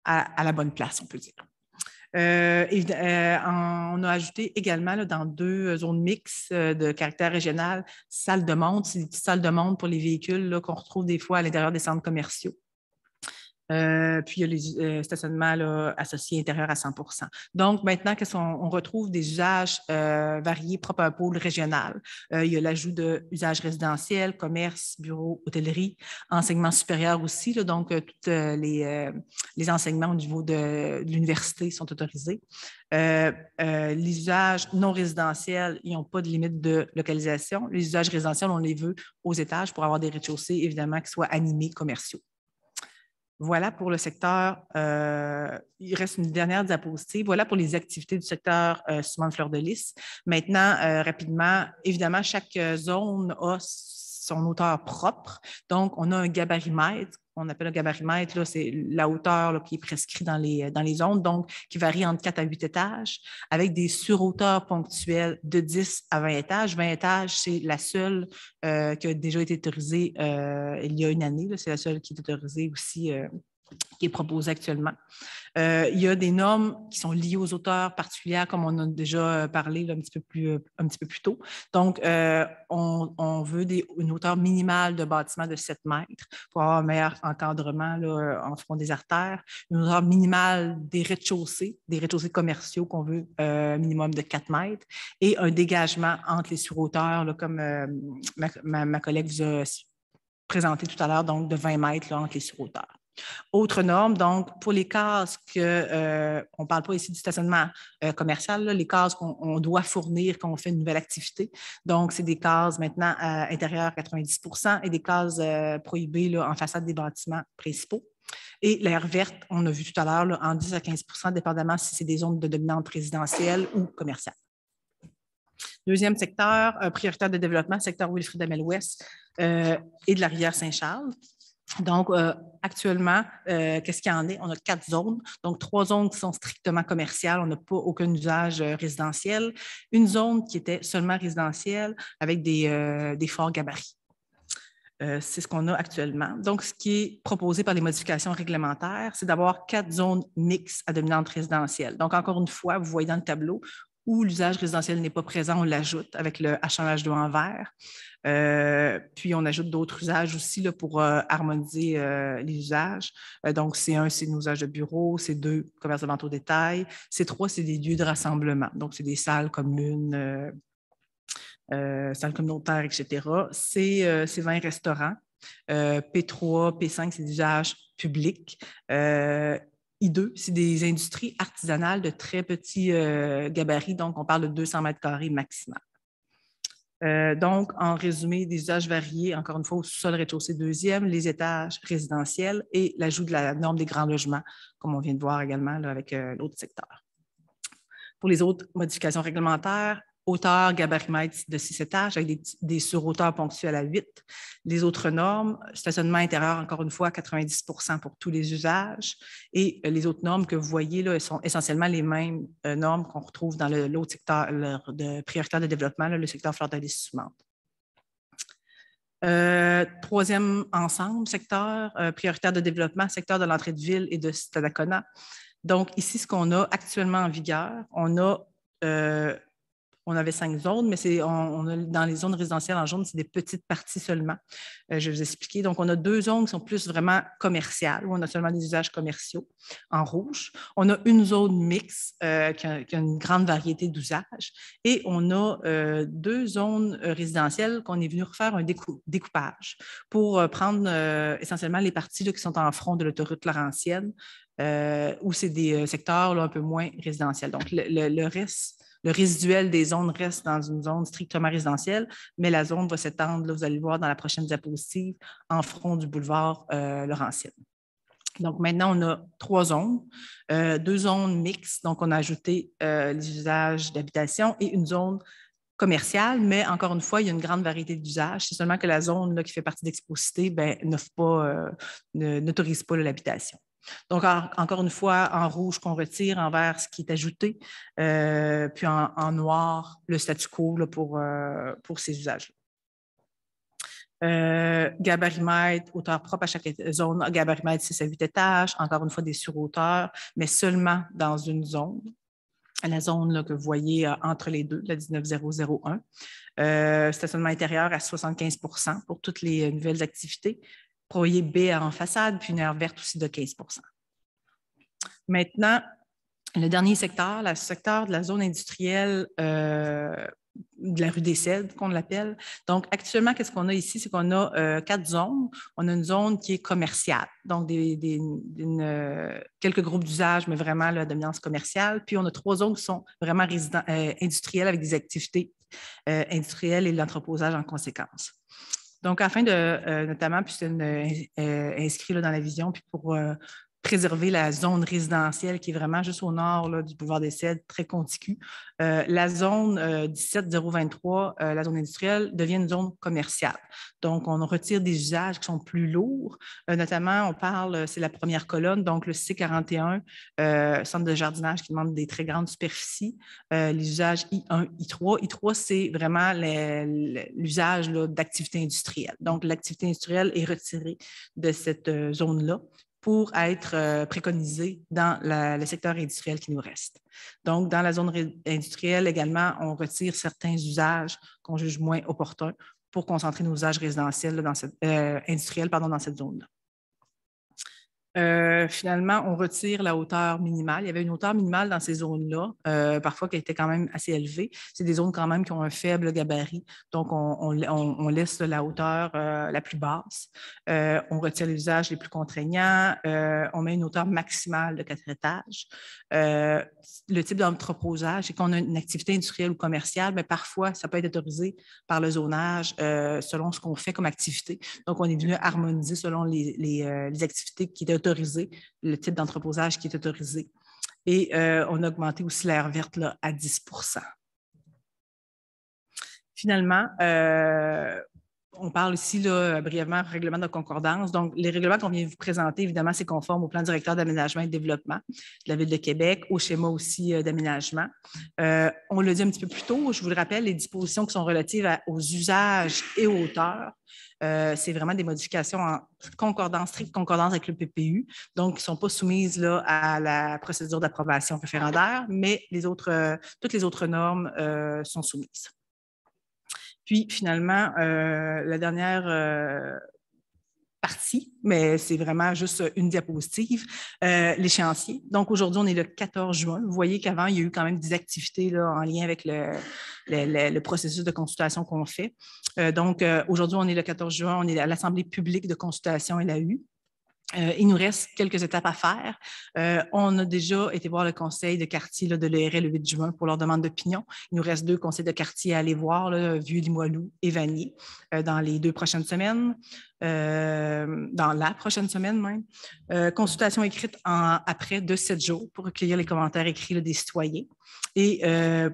à la bonne place, on peut dire. On a ajouté également là, dans deux zones mixtes de caractère régional, salles de montre, c'est des petites salles de montre pour les véhicules qu'on retrouve des fois à l'intérieur des centres commerciaux. Puis, il y a les stationnements là, associés intérieurs à 100 %. Donc, maintenant, on retrouve des usages variés propres à un pôle régional. Il y a l'ajout d'usages résidentiels, commerce, bureaux, hôtellerie, enseignement supérieur aussi. Là, donc, tous les enseignements au niveau de l'université sont autorisés. Les usages non résidentiels, ils n'ont pas de limite de localisation. Les usages résidentiels, on les veut aux étages pour avoir des rez-de-chaussée, évidemment, qui soient animés commerciaux. Voilà pour le secteur, il reste une dernière diapositive, voilà pour les activités du secteur Soumande Fleur-de-Lys. Maintenant, rapidement, évidemment, chaque zone a son hauteur propre, donc on a un gabarimètre, on appelle un gabarimètre, c'est la hauteur là, qui est prescrite dans les zones, donc qui varie entre 4 à 8 étages, avec des surhauteurs ponctuelles de 10 à 20 étages. 20 étages, c'est la seule qui a déjà été autorisée il y a une année, c'est la seule qui est autorisée aussi, qui est proposée actuellement. Il y a des normes qui sont liées aux hauteurs particulières, comme on a déjà parlé là, un petit peu plus tôt. Donc, on veut une hauteur minimale de bâtiment de 7 mètres pour avoir un meilleur encadrement là, en front des artères, une hauteur minimale des rez-de-chaussée commerciaux qu'on veut minimum de 4 mètres et un dégagement entre les surhauteurs, là, comme ma collègue vous a présenté tout à l'heure, donc de 20 mètres là, entre les surhauteurs. Autre norme, donc, pour les cases que, on ne parle pas ici du stationnement commercial, là, les cases qu'on doit fournir quand on fait une nouvelle activité. Donc, c'est des cases maintenant intérieures 90 % et des cases prohibées là, en façade des bâtiments principaux. Et l'aire verte, on a vu tout à l'heure, en 10 à 15 % dépendamment si c'est des zones de dominante résidentielle ou commerciale. Deuxième secteur, prioritaire de développement, secteur Wilfrid-Hamel-Ouest et de la rivière Saint-Charles. Donc, actuellement, qu'est-ce qu'il y en a? On a 4 zones, donc 3 zones qui sont strictement commerciales, on n'a pas aucun usage résidentiel, une zone qui était seulement résidentielle avec des forts gabarits. C'est ce qu'on a actuellement. Donc, ce qui est proposé par les modifications réglementaires, c'est d'avoir 4 zones mixtes à dominante résidentielle. Donc, encore une fois, vous voyez dans le tableau, où l'usage résidentiel n'est pas présent, on l'ajoute avec le H1H2 en vert. Puis, on ajoute d'autres usages aussi là, pour harmoniser les usages. Donc, C1, c'est nos usages de bureau. C2, commerce de vente au détail. C3, c'est des lieux de rassemblement. Donc, c'est des salles communes, salles communautaires, etc. C20, restaurants. P3, P5, c'est des usages publics. I2, c'est des industries artisanales de très petits gabarits, donc on parle de 200 mètres carrés maximum. Donc, en résumé, des usages variés, encore une fois, au sous-sol, rez-de-chaussée deuxième, les étages résidentiels et l'ajout de la norme des grands logements, comme on vient de voir également là, avec l'autre secteur. Pour les autres modifications réglementaires, hauteur, gabarimètre de 6 étages avec des surhauteurs ponctuels à 8. Les autres normes, stationnement intérieur, encore une fois, 90 % pour tous les usages. Et les autres normes que vous voyez, là, elles sont essentiellement les mêmes normes qu'on retrouve dans l'autre secteur prioritaire de développement, là, le secteur Fleur-de-Lys-Soumande. Troisième ensemble, secteur prioritaire de développement, secteur de l'entrée de ville et de Stadacona. Donc, ici, ce qu'on a actuellement en vigueur, on avait 5 zones, mais dans les zones résidentielles en jaune, c'est des petites parties seulement. Je vais vous expliquer. Donc, on a 2 zones qui sont plus vraiment commerciales, où on a seulement des usages commerciaux en rouge. On a une zone mixte qui a une grande variété d'usages. Et on a 2 zones résidentielles qu'on est venu refaire un découpage pour prendre essentiellement les parties là, qui sont en front de l'autoroute Laurentienne, où c'est des secteurs là, un peu moins résidentiels. Donc, le reste le résiduel des zones reste dans une zone strictement résidentielle, mais la zone va s'étendre, là, vous allez le voir dans la prochaine diapositive, en front du boulevard Laurentienne. Donc, maintenant, on a 3 zones, 2 zones mixtes, donc on a ajouté les usages d'habitation et une zone commerciale, mais encore une fois, il y a une grande variété d'usages. C'est seulement que la zone là, qui fait partie d'Exposité n'autorise pas l'habitation. Donc, encore une fois, en rouge qu'on retire, en vert ce qui est ajouté, puis en noir, le statu quo là, pour ces usages-là. Gabarimètre, hauteur propre à chaque zone, gabarimètre 6 à 8 étages, encore une fois des surhauteurs, mais seulement dans une zone, la zone là, que vous voyez entre les deux, la 19001. Stationnement intérieur à 75 pour toutes les nouvelles activités. Projet B en façade, puis une aire verte aussi de 15 . Maintenant, le dernier secteur, le secteur de la zone industrielle de la rue des Cèdres, qu'on l'appelle. Donc, actuellement, qu'est-ce qu'on a ici? C'est qu'on a 4 zones. On a une zone qui est commerciale, donc quelques groupes d'usage, mais vraiment la dominance commerciale. Puis, on a 3 zones qui sont vraiment industrielles avec des activités industrielles et l'entreposage en conséquence. Donc, afin de, notamment, puis c'est inscrit là, dans la vision, puis pour préserver la zone résidentielle qui est vraiment juste au nord là, du boulevard des Cèdres, très contiguë. La zone 17023, la zone industrielle, devient une zone commerciale. Donc, on retire des usages qui sont plus lourds. Notamment, on parle, c'est la première colonne, donc le C41, centre de jardinage qui demande des très grandes superficies. Les usages I1, I3. I3, c'est vraiment l'usage d'activité industrielle. Donc, l'activité industrielle est retirée de cette zone-là pour être préconisé dans le secteur industriel qui nous reste. Donc, dans la zone industrielle également, on retire certains usages qu'on juge moins opportuns pour concentrer nos usages résidentiels dans cette, industriels pardon, dans cette zone-là. Finalement, on retire la hauteur minimale. Il y avait une hauteur minimale dans ces zones-là, parfois qui était quand même assez élevée. C'est des zones quand même qui ont un faible gabarit, donc on laisse la hauteur la plus basse. On retire les usages les plus contraignants. On met une hauteur maximale de 4 étages. Le type d'entreposage, c'est qu'on a une activité industrielle ou commerciale, mais parfois, ça peut être autorisé par le zonage selon ce qu'on fait comme activité. Donc, on est venu harmoniser selon les activités qui étaient autorisé, le type d'entreposage qui est autorisé. Et on a augmenté aussi l'aire verte là, à 10 %. Finalement, on parle ici là, brièvement de règlement de concordance. Donc, les règlements qu'on vient vous présenter, évidemment, c'est conforme au plan directeur d'aménagement et de développement de la Ville de Québec, au schéma aussi d'aménagement. On l'a dit un petit peu plus tôt, je vous le rappelle, les dispositions qui sont relatives aux usages et aux hauteurs. C'est vraiment des modifications en concordance, stricte concordance avec le PPU, donc qui ne sont pas soumises là, à la procédure d'approbation référendaire, mais toutes les autres normes sont soumises. Puis, finalement, la dernière partie, mais c'est vraiment juste une diapositive, l'échéancier. Donc, aujourd'hui, on est le 14 juin. Vous voyez qu'avant, il y a eu quand même des activités là, en lien avec le processus de consultation qu'on fait. Donc, aujourd'hui, on est le 14 juin, on est à l'Assemblée publique de consultation LAU. Il nous reste quelques étapes à faire. On a déjà été voir le conseil de quartier là, de l'ERL le 8 juin pour leur demande d'opinion. Il nous reste 2 conseils de quartier à aller voir, Vieux-Limoilou et Vanier, dans les 2 prochaines semaines, dans la prochaine semaine même. Consultation écrite après de 7 jours pour recueillir les commentaires écrits là, des citoyens. Et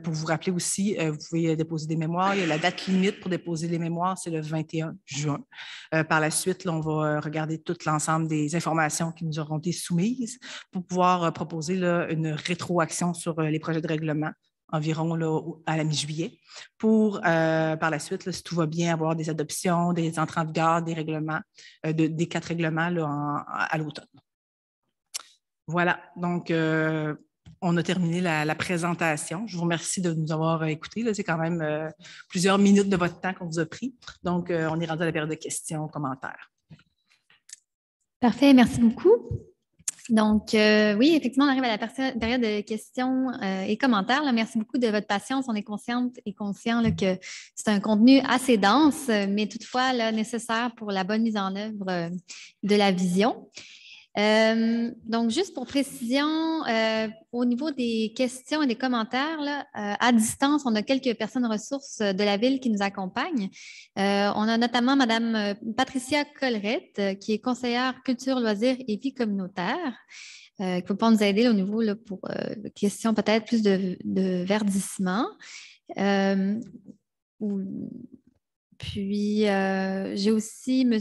pour vous rappeler aussi, vous pouvez déposer des mémoires. Il y a la date limite pour déposer les mémoires, c'est le 21 juin. Par la suite, là, on va regarder tout l'ensemble des informations qui nous auront été soumises pour pouvoir proposer là, une rétroaction sur les projets de règlement environ là, à la mi-juillet pour, par la suite, là, si tout va bien, avoir des adoptions, des entrées en vigueur, des règlements, des 4 règlements là, à l'automne. Voilà, donc... on a terminé la présentation. Je vous remercie de nous avoir écoutés. C'est quand même plusieurs minutes de votre temps qu'on vous a pris. Donc, on est rendu à la période de questions, commentaires. Parfait, merci beaucoup. Donc, oui, effectivement, on arrive à la période de questions et commentaires. Là, merci beaucoup de votre patience. On est consciente et conscient là, que c'est un contenu assez dense, mais toutefois là, nécessaire pour la bonne mise en œuvre de la vision. Donc, juste pour précision, au niveau des questions et des commentaires, là, à distance, on a quelques personnes ressources de la Ville qui nous accompagnent. On a notamment Mme Patricia Collette, qui est conseillère culture, loisirs et vie communautaire, qui peut pas nous aider là, au niveau là, pour questions peut-être plus de verdissement. Puis, j'ai aussi M.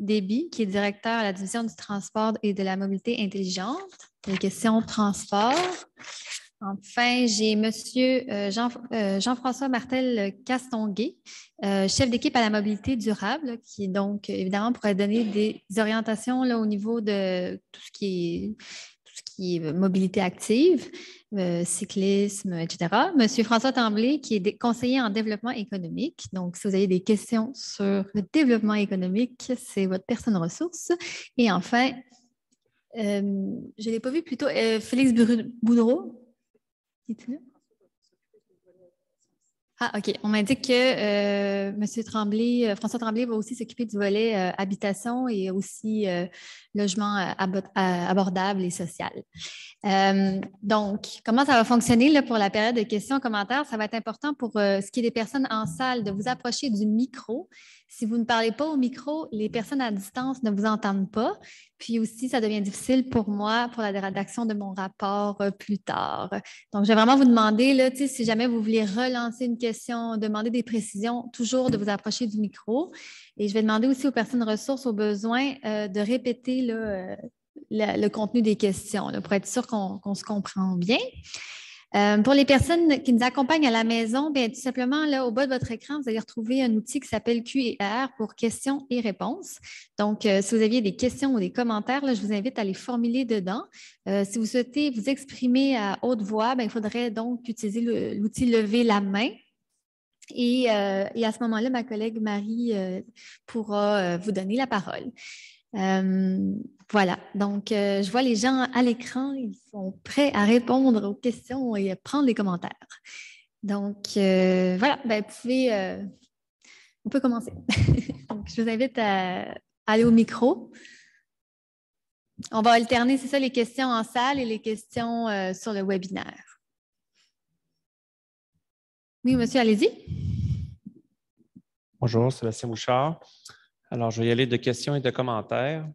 Déby, qui est directeur à la division du transport et de la mobilité intelligente, les questions transport. Enfin, j'ai M. Jean-François Martel Castonguay, chef d'équipe à la mobilité durable, là, qui donc, évidemment, pourrait donner des orientations là, au niveau de tout ce qui est mobilité active, cyclisme, etc. Monsieur François Tremblay, qui est conseiller en développement économique. Donc, si vous avez des questions sur le développement économique, c'est votre personne ressource. Et enfin, je ne l'ai pas vu plus tôt, Félix Boudreau. Es-tu là? Ah, OK. On m'indique que M. Tremblay, François Tremblay va aussi s'occuper du volet habitation et aussi logement abordable et social. Donc, comment ça va fonctionner là, pour la période de questions, commentaires? Ça va être important pour ce qui est des personnes en salle de vous approcher du micro. Si vous ne parlez pas au micro, les personnes à distance ne vous entendent pas. Puis aussi, ça devient difficile pour moi, pour la rédaction de mon rapport plus tard. Donc, je vais vraiment vous demander, là, si jamais vous voulez relancer une question, demander des précisions, toujours de vous approcher du micro. Et je vais demander aussi aux personnes ressources, aux besoins, de répéter là, le contenu des questions, là, pour être sûr qu'on se comprend bien. Pour les personnes qui nous accompagnent à la maison, bien, tout simplement, là, au bas de votre écran, vous allez retrouver un outil qui s'appelle QR pour questions et réponses. Donc, si vous aviez des questions ou des commentaires, là, je vous invite à les formuler dedans. Si vous souhaitez vous exprimer à haute voix, bien, il faudrait donc utiliser l'outil « Lever la main ». Et à ce moment-là, ma collègue Marie pourra vous donner la parole. Voilà, donc je vois les gens à l'écran, ils sont prêts à répondre aux questions et à prendre les commentaires. Donc voilà, ben, on peut commencer. Donc, je vous invite à aller au micro. On va alterner, c'est ça, les questions en salle et les questions sur le webinaire. Oui, monsieur, allez-y. Bonjour, Sébastien Bouchard. Alors, je vais y aller de questions et de commentaires.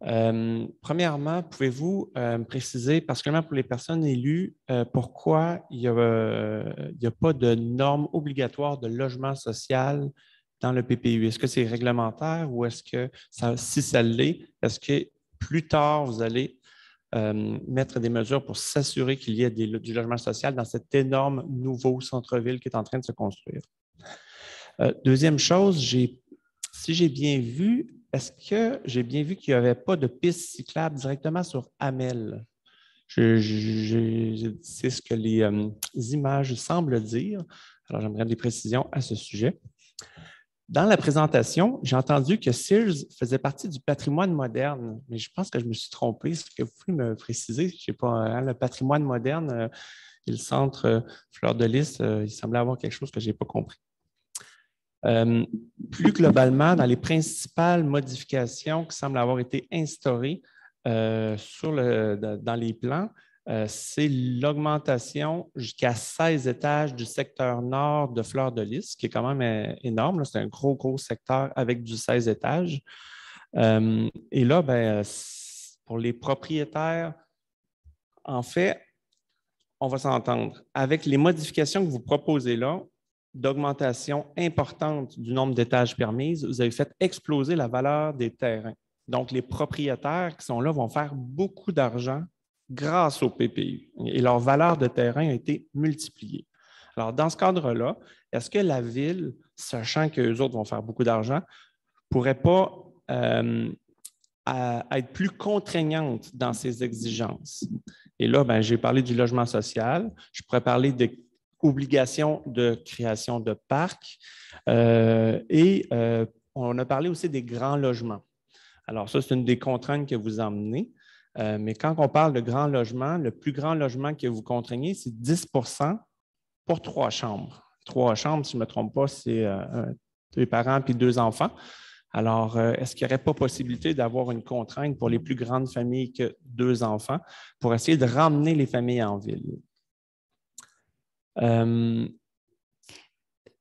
Premièrement, pouvez-vous préciser, particulièrement pour les personnes élues, pourquoi il n'y a, pas de normes obligatoires de logement social dans le PPU? Est-ce que c'est réglementaire ou est-ce que, si ça l'est, est-ce que plus tard, vous allez mettre des mesures pour s'assurer qu'il y ait du logement social dans cet énorme nouveau centre-ville qui est en train de se construire? Deuxième chose, si j'ai bien vu, est-ce que j'ai bien vu qu'il n'y avait pas de piste cyclable directement sur Hamel? C'est ce que les images semblent dire. Alors, j'aimerais des précisions à ce sujet. Dans la présentation, j'ai entendu que Sears faisait partie du patrimoine moderne, mais je pense que je me suis trompé. Est-ce que vous pouvez me préciser? Je sais pas, hein, le patrimoine moderne et le centre Fleur-de-Lys, il semblait avoir quelque chose que je n'ai pas compris. Plus globalement, dans les principales modifications qui semblent avoir été instaurées dans les plans, c'est l'augmentation jusqu'à 16 étages du secteur nord de Fleur-de-Lys, qui est quand même énorme. C'est un gros, gros secteur avec du 16 étages. Et là, ben, pour les propriétaires, en fait, on va s'entendre. Avec les modifications que vous proposez là, d'augmentation importante du nombre d'étages permises, vous avez fait exploser la valeur des terrains. Donc, les propriétaires qui sont là vont faire beaucoup d'argent grâce au PPU et leur valeur de terrain a été multipliée. Alors, dans ce cadre-là, est-ce que la Ville, sachant qu'eux autres vont faire beaucoup d'argent, pourrait pas être plus contraignante dans ses exigences? Et là, ben, j'ai parlé du logement social, je pourrais parler de obligation de création de parcs et on a parlé aussi des grands logements. Alors ça, c'est une des contraintes que vous emmenez, mais quand on parle de grands logements, le plus grand logement que vous contraignez, c'est 10% pour 3 chambres. 3 chambres, si je ne me trompe pas, c'est 2 parents puis 2 enfants. Alors, est-ce qu'il n'y aurait pas possibilité d'avoir une contrainte pour les plus grandes familles que 2 enfants pour essayer de ramener les familles en ville?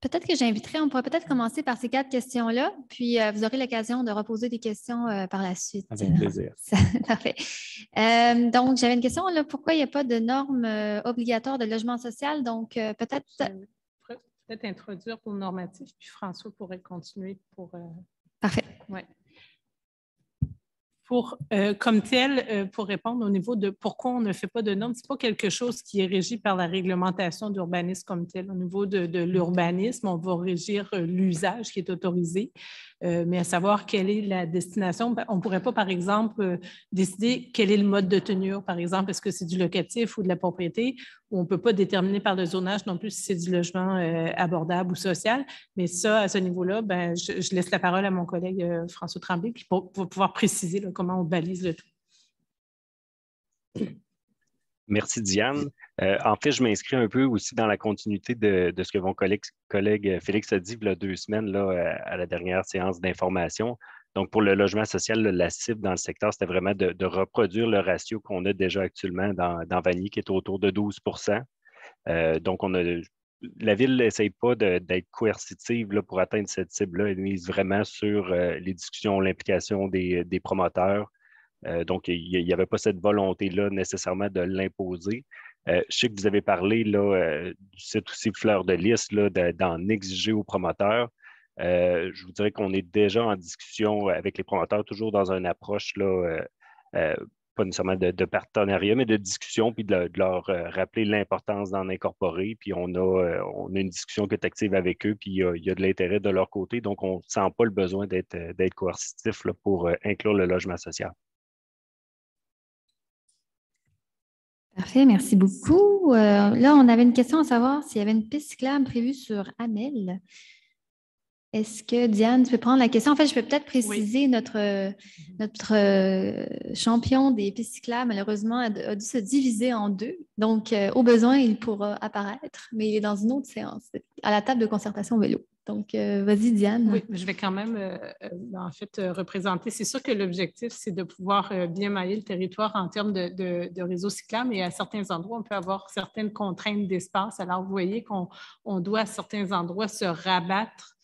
Peut-être que j'inviterai, on pourrait peut-être commencer par ces 4 questions-là, puis vous aurez l'occasion de reposer des questions par la suite. Avec plaisir. Parfait. Donc, j'avais une question, là, pourquoi il n'y a pas de normes obligatoires de logement social? Donc, peut-être… Peut-être introduire pour le normatif, puis François pourrait continuer pour… Parfait. Ouais. Pour, comme tel, pour répondre au niveau de pourquoi on ne fait pas de normes, ce n'est pas quelque chose qui est régi par la réglementation d'urbanisme comme tel. Au niveau de l'urbanisme, on va régir l'usage qui est autorisé, mais à savoir quelle est la destination. On ne pourrait pas, par exemple, décider quel est le mode de tenure, par exemple, est-ce que c'est du locatif ou de la propriété, où on ne peut pas déterminer par le zonage non plus si c'est du logement abordable ou social. Mais ça, à ce niveau-là, ben, je laisse la parole à mon collègue François Tremblay pour pouvoir préciser là, comment on balise le tout. Merci, Diane. En fait, je m'inscris un peu aussi dans la continuité de ce que mon collègue Félix a dit il y a 2 semaines là, à la dernière séance d'information. Donc, pour le logement social, la cible dans le secteur, c'était vraiment de reproduire le ratio qu'on a déjà actuellement dans Vanier, qui est autour de 12%. Donc, la Ville n'essaye pas d'être coercitive là, pour atteindre cette cible-là. Elle mise vraiment sur les discussions, l'implication des promoteurs. Donc, il n'y avait pas cette volonté-là nécessairement de l'imposer. Je sais que vous avez parlé là, du site aussi Fleur-de-Lys, d'en exiger aux promoteurs. Je vous dirais qu'on est déjà en discussion avec les promoteurs, toujours dans une approche, là, pas nécessairement de partenariat, mais de discussion, puis de leur rappeler l'importance d'en incorporer. Puis on a une discussion qui est active avec eux, puis il y a de l'intérêt de leur côté. Donc, on ne sent pas le besoin d'être coercitif là, pour inclure le logement social. Parfait, merci beaucoup. Là, on avait une question à savoir s'il y avait une piste cyclable prévue sur Hamel. Est-ce que, Diane, tu peux prendre la question? En fait, je peux peut-être préciser, oui. Notre champion des pistes cyclables, malheureusement, a dû se diviser en 2. Donc, au besoin, il pourra apparaître, mais il est dans une autre séance, à la table de concertation vélo. Donc, vas-y, Diane. Oui, je vais quand même, en fait, représenter. C'est sûr que l'objectif, c'est de pouvoir bien mailler le territoire en termes de réseau cyclable, et à certains endroits, on peut avoir certaines contraintes d'espace. Alors, vous voyez qu'on doit, à certains endroits, se rabattre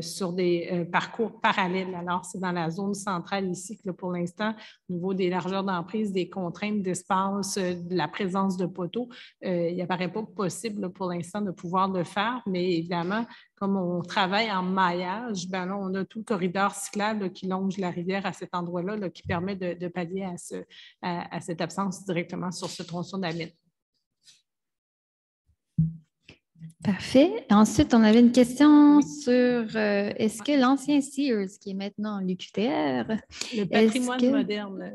sur des parcours parallèles. Alors, c'est dans la zone centrale ici que, là, pour l'instant, au niveau des largeurs d'emprise, des contraintes d'espace, de la présence de poteaux, il n'apparaît pas possible là, pour l'instant de pouvoir le faire, mais évidemment, comme on travaille en maillage, ben là, on a tout le corridor cyclable là, qui longe la rivière à cet endroit-là, là, qui permet de pallier à cette absence directement sur ce tronçon d'Hamel. Parfait. Ensuite, on avait une question sur est-ce que l'ancien Sears, qui est maintenant l'UQTR, le patrimoine moderne.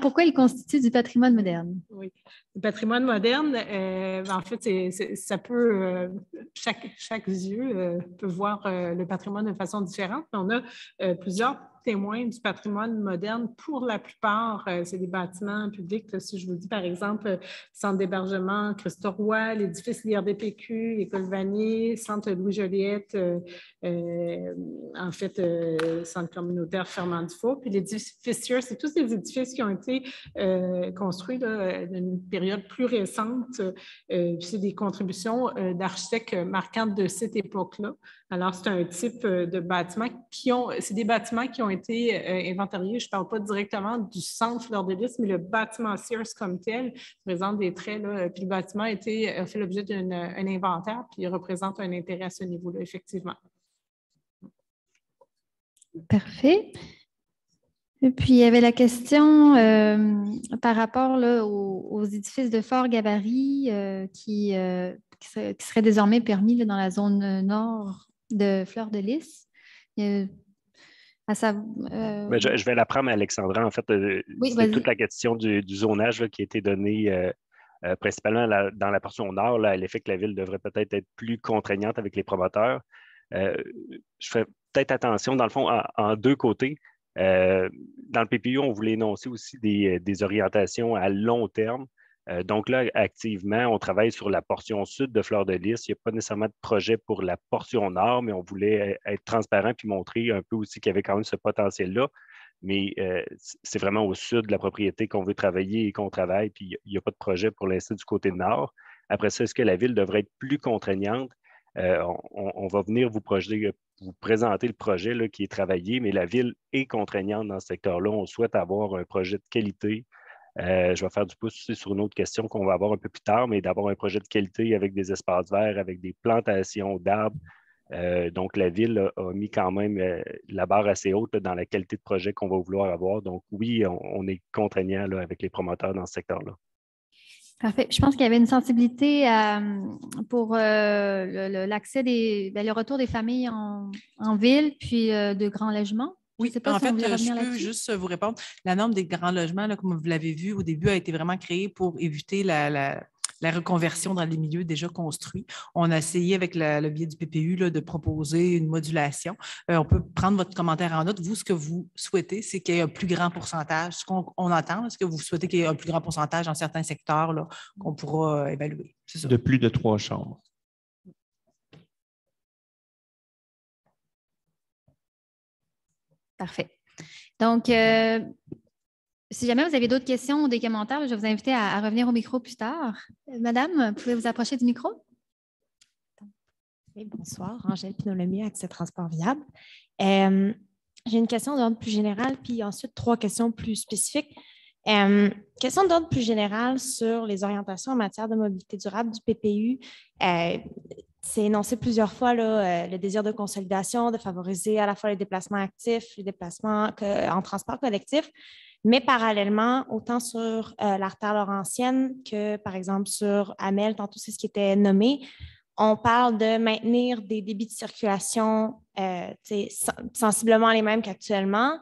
Pourquoi il constitue du patrimoine moderne? Oui. Le patrimoine moderne, en fait, ça peut, chaque yeux peut voir le patrimoine de façon différente. On a plusieurs témoins du patrimoine moderne. Pour la plupart, c'est des bâtiments publics. Là, si je vous dis, par exemple, centre d'hébergement Christ-Roy, l'édifice l'IRDPQ, l'école Vanier, centre Louis-Joliette, en fait, centre communautaire Fermand-Dufault. Puis l'édifice Sears, c'est tous des édifices qui ont été construits d'une période plus récente. C'est des contributions d'architectes marquantes de cette époque-là. Alors, c'est un type de bâtiment c'est des bâtiments qui ont été inventariés. Je ne parle pas directement du centre Fleur-de-Lys, mais le bâtiment Sears comme tel présente des traits. Là, puis le bâtiment a fait l'objet d'un inventaire, puis il représente un intérêt à ce niveau-là, effectivement. Parfait. Et puis, il y avait la question par rapport là, aux édifices de fort gabarit qui seraient désormais permis là, dans la zone nord de Fleur-de-Lys. Je vais la prendre à Alexandra. En fait, oui, c'est toute la question du zonage là, qui a été donnée principalement dans la portion nord, là, à l'effet que la Ville devrait peut-être être plus contraignante avec les promoteurs. Je fais peut-être attention, dans le fond, en 2 côtés. Dans le PPU, on voulait énoncer aussi des orientations à long terme Donc là, activement, on travaille sur la portion sud de Fleur-de-Lys. Il n'y a pas nécessairement de projet pour la portion nord, mais on voulait être transparent puis montrer un peu aussi qu'il y avait quand même ce potentiel-là. Mais c'est vraiment au sud de la propriété qu'on veut travailler et qu'on travaille, puis il n'y a pas de projet pour l'instant du côté nord. Après ça, est-ce que la ville devrait être plus contraignante? On va venir vous présenter le projet là, qui est travaillé, mais la ville est contraignante dans ce secteur-là. On souhaite avoir un projet de qualité. Je vais faire du pouce sur une autre question qu'on va avoir un peu plus tard, mais d'avoir un projet de qualité avec des espaces verts, avec des plantations d'arbres. Donc, la ville a mis quand même la barre assez haute là, dans la qualité de projet qu'on va vouloir avoir. Donc, oui, on est contraignant là, avec les promoteurs dans ce secteur-là. Parfait. Je pense qu'il y avait une sensibilité pour l'accès le retour des familles en ville, puis de grands logements. Oui, en fait, je peux juste vous répondre. La norme des grands logements, là, comme vous l'avez vu au début, a été vraiment créée pour éviter la reconversion dans les milieux déjà construits. On a essayé avec le biais du PPU là, de proposer une modulation. On peut prendre votre commentaire en note. Vous, ce que vous souhaitez, c'est qu'il y ait un plus grand pourcentage. Ce qu'on entend, ce que vous souhaitez qu'il y ait un plus grand pourcentage dans certains secteurs là, qu'on pourra évaluer. C'est ça. De plus de 3 chambres. Parfait. Donc, si jamais vous avez d'autres questions ou des commentaires, je vais vous inviter à revenir au micro plus tard. Madame, pouvez vous approcher du micro? Oui, bonsoir. Angèle Pinot-Lemieux, Accès-Transport Viable. J'ai une question d'ordre plus général, puis ensuite 3 questions plus spécifiques. Question d'ordre plus général sur les orientations en matière de mobilité durable du PPU. C'est énoncé plusieurs fois là, le désir de consolidation, de favoriser à la fois les déplacements actifs, les déplacements en transport collectif, mais parallèlement, autant sur l'artère laurentienne que, par exemple, sur Hamel, tantôt c'est ce qui était nommé, on parle de maintenir des débits de circulation sensiblement les mêmes qu'actuellement.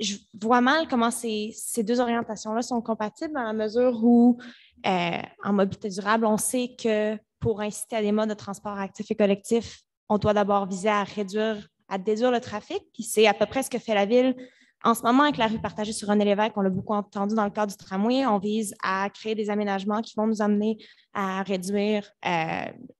Je vois mal comment ces 2 orientations-là sont compatibles dans la mesure où, en mobilité durable, on sait que pour inciter à des modes de transport actifs et collectifs, on doit d'abord viser à déduire le trafic, puis c'est à peu près ce que fait la Ville en ce moment avec la rue partagée sur René-Lévesque. On l'a beaucoup entendu dans le cadre du tramway. On vise à créer des aménagements qui vont nous amener à réduire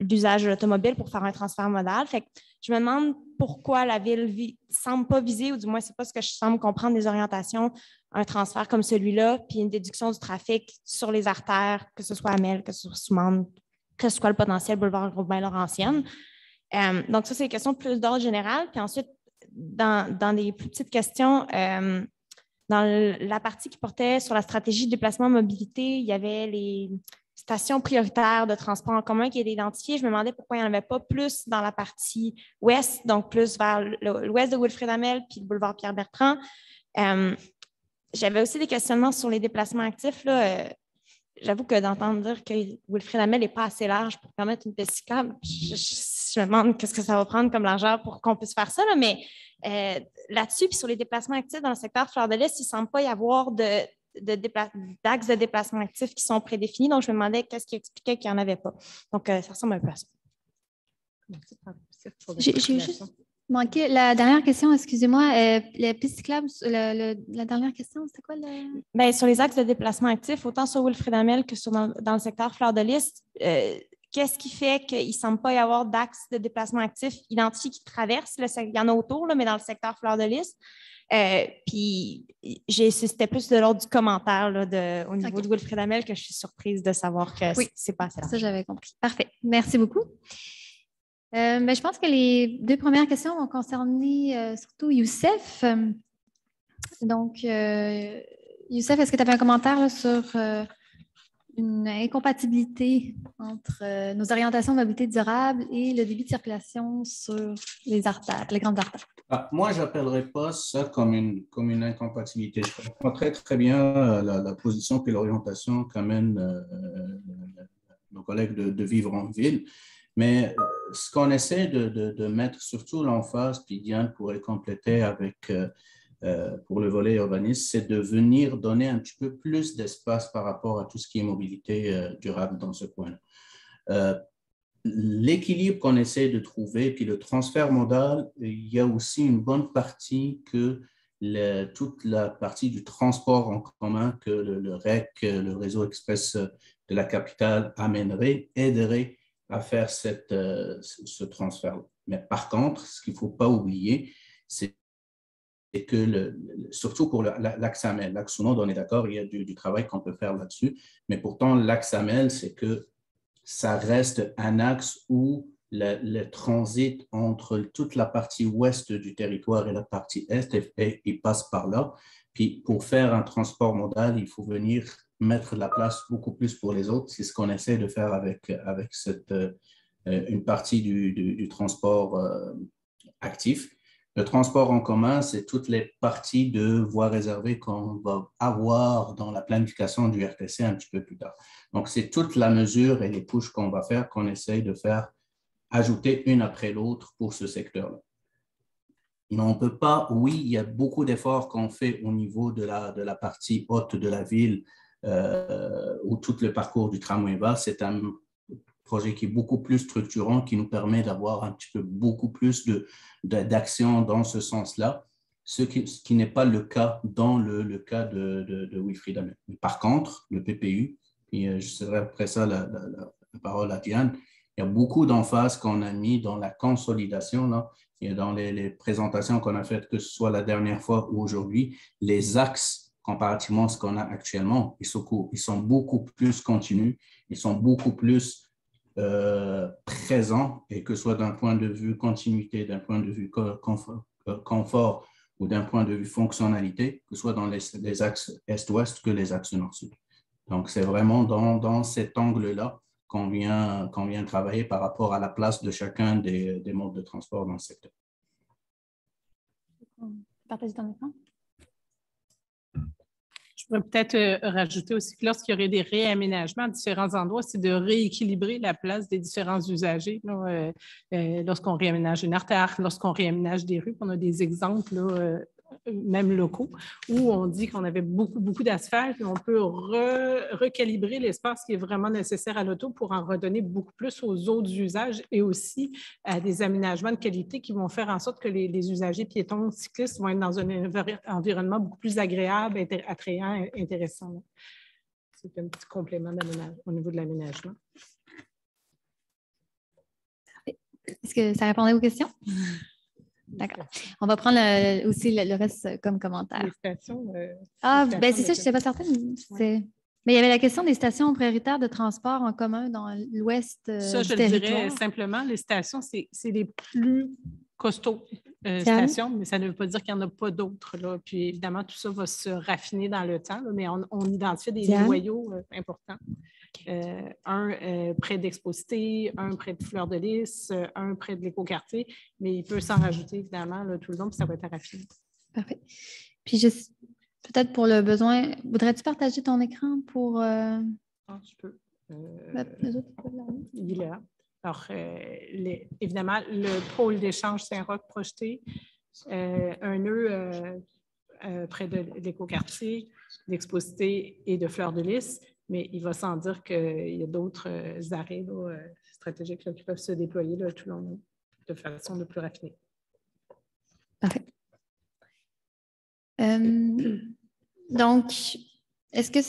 l'usage de l'automobile pour faire un transfert modal. Fait que je me demande pourquoi la Ville ne semble pas viser, ou du moins, ce n'est pas ce que je semble comprendre des orientations, un transfert comme celui-là, puis une déduction du trafic sur les artères, que ce soit à Hamel, que ce soit Soumande, que ce soit le potentiel boulevard Roubaix-Laurentienne. Donc, ça, c'est des questions plus d'ordre général. Puis ensuite, dans des plus petites questions, dans la partie qui portait sur la stratégie de déplacement mobilité, il y avait les stations prioritaires de transport en commun qui étaient identifiées. Je me demandais pourquoi il n'y en avait pas plus dans la partie ouest, donc plus vers l'ouest de Wilfrid-Hamel puis le boulevard Pierre-Bertrand. J'avais aussi des questionnements sur les déplacements actifs, là. J'avoue que d'entendre dire que Wilfrid-Hamel n'est pas assez large pour permettre une piste cyclable, je me demande qu'est-ce que ça va prendre comme largeur pour qu'on puisse faire ça. Là, mais là-dessus, puis sur les déplacements actifs dans le secteur Fleur-de-Lys, il ne semble pas y avoir d'axes de déplacement actifs qui sont prédéfinis. Donc, je me demandais qu'est-ce qui expliquait qu'il n'y en avait pas. Donc, ça ressemble un peu à ça. J'ai juste manqué la dernière question, excusez-moi. Les pistes cyclables, la dernière question, c'était quoi? Bien, sur les axes de déplacement actifs, autant sur Wilfrid-Hamel que sur dans le secteur Fleur-de-Lys, qu'est-ce qui fait qu'il ne semble pas y avoir d'axes de déplacement actifs identifiés qui traversent? Il y en a autour, là, mais dans le secteur Fleur-de-Lys. Puis, c'était plus de l'ordre du commentaire là, au niveau de Wilfrid-Hamel que je suis surprise de savoir que oui, c'est pas assez large. Ça, j'avais compris. Parfait. Merci beaucoup. Je pense que les 2 premières questions vont concerner surtout Youssef. Donc, Youssef, est-ce que tu avais un commentaire là, sur une incompatibilité entre nos orientations de mobilité durable et le débit de circulation sur les artères, les grandes artères? Ah, moi, je n'appellerais pas ça comme une incompatibilité. Je comprends très bien la position et l'orientation qu'amènent nos collègues de Vivre en Ville. Mais ce qu'on essaie de mettre surtout l'emphase, puis Diane pourrait compléter pour le volet urbanisme, c'est de venir donner un petit peu plus d'espace par rapport à tout ce qui est mobilité durable dans ce point-là. L'équilibre qu'on essaie de trouver, puis le transfert modal, il y a aussi une bonne partie que toute la partie du transport en commun que le REC, le Réseau express de la capitale, amènerait, aiderait à faire ce transfert. Mais par contre, ce qu'il ne faut pas oublier, c'est que, surtout pour l'axe AMEL, l'axe Soumande, on est d'accord, il y a du travail qu'on peut faire là-dessus, mais pourtant, l'axe AMEL, c'est que ça reste un axe où le transit entre toute la partie ouest du territoire et la partie est, il passe par là. Puis pour faire un transport modal, il faut venir mettre de la place beaucoup plus pour les autres. C'est ce qu'on essaie de faire avec une partie du transport actif. Le transport en commun, c'est toutes les parties de voies réservées qu'on va avoir dans la planification du RTC un petit peu plus tard. Donc, c'est toute la mesure et les pushes qu'on va faire, qu'on essaye de faire ajouter une après l'autre pour ce secteur-là. Mais on ne peut pas, oui, il y a beaucoup d'efforts qu'on fait au niveau de la partie haute de la ville où tout le parcours du tramway va. C'est un projet qui est beaucoup plus structurant, qui nous permet d'avoir un petit peu beaucoup plus d'actions dans ce sens-là, ce qui n'est pas le cas dans le cas de Wilfrid-Hamel. Par contre, le PPU, et je serai après ça la parole à Diane, il y a beaucoup d'emphase qu'on a mis dans la consolidation, là, et dans les présentations qu'on a faites, que ce soit la dernière fois ou aujourd'hui, les axes, comparativement à ce qu'on a actuellement, ils sont beaucoup plus continus, ils sont beaucoup plus présents, et que ce soit d'un point de vue continuité, d'un point de vue confort ou d'un point de vue fonctionnalité, que ce soit dans les axes est-ouest que les axes nord-sud. Donc, c'est vraiment dans cet angle-là qu'on vient travailler par rapport à la place de chacun des modes de transport dans le secteur. Je pourrais peut-être rajouter aussi que lorsqu'il y aurait des réaménagements à différents endroits, c'est de rééquilibrer la place des différents usagers. Lorsqu'on réaménage une artère, lorsqu'on réaménage des rues, on a des exemples même locaux, où on dit qu'on avait beaucoup d'asphalte et on peut recalibrer l'espace qui est vraiment nécessaire à l'auto pour en redonner beaucoup plus aux autres usages et aussi à des aménagements de qualité qui vont faire en sorte que les usagers piétons, cyclistes vont être dans un environnement beaucoup plus agréable, attrayant, intéressant. C'est un petit complément au niveau de l'aménagement. Est-ce que ça répondait aux questions? D'accord. On va prendre aussi le reste comme commentaire. Les stations. C'est ça, je ne suis pas certaine. Ouais. Mais il y avait la question des stations prioritaires de transport en commun dans l'ouest du territoire. Ça, je dirais simplement, les stations, c'est les plus costauds stations, mais ça ne veut pas dire qu'il n'y en a pas d'autres. Puis évidemment, tout ça va se raffiner dans le temps, mais on identifie des noyaux importants. Un près d'Exposité, un près de Fleur-de-Lys, un près de l'écoquartier, mais il peut s'en rajouter évidemment tout le long, puis ça va être à raffiner. Parfait. Puis peut-être pour le besoin, voudrais-tu partager ton écran pour… Je peux. Il est là. Alors, évidemment, le pôle d'échange Saint-Roch projeté, un nœud près de l'écoquartier, d'Exposité et de Fleur-de-Lys. Mais il va sans dire qu'il y a d'autres arrêts stratégiques qui peuvent se déployer tout le long de façon le plus raffinée. Parfait. Donc, est-ce que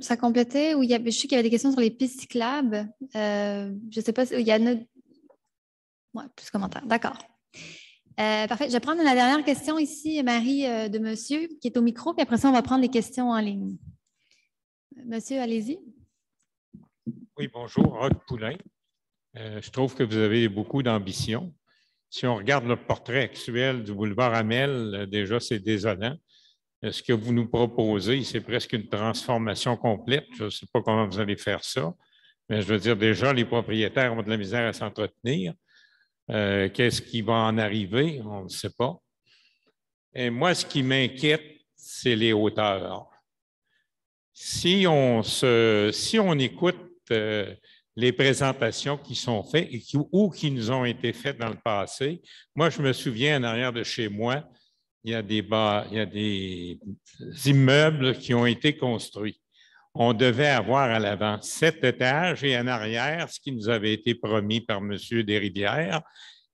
ça complétait? Ou je sais qu'il y avait des questions sur les pistes cyclables. Je ne sais pas s'il y en a... Oui, plus de commentaires. D'accord. Parfait. Je vais prendre la dernière question ici, Marie de Monsieur, qui est au micro, puis après ça, on va prendre les questions en ligne. Monsieur, allez-y. Oui, bonjour, Rod Poulain. Je trouve que vous avez beaucoup d'ambition. Si on regarde le portrait actuel du boulevard Hamel, déjà, c'est désolant. Ce que vous nous proposez, c'est presque une transformation complète. Je ne sais pas comment vous allez faire ça, mais je veux dire, déjà, les propriétaires ont de la misère à s'entretenir. Qu'est-ce qui va en arriver? On ne sait pas. Et moi, ce qui m'inquiète, c'est les hauteurs. Si on écoute les présentations qui sont faites ou qui nous ont été faites dans le passé, moi, je me souviens, en arrière de chez moi, il y a des immeubles qui ont été construits. On devait avoir à l'avant 7 étages et en arrière, ce qui nous avait été promis par M. Desrivières,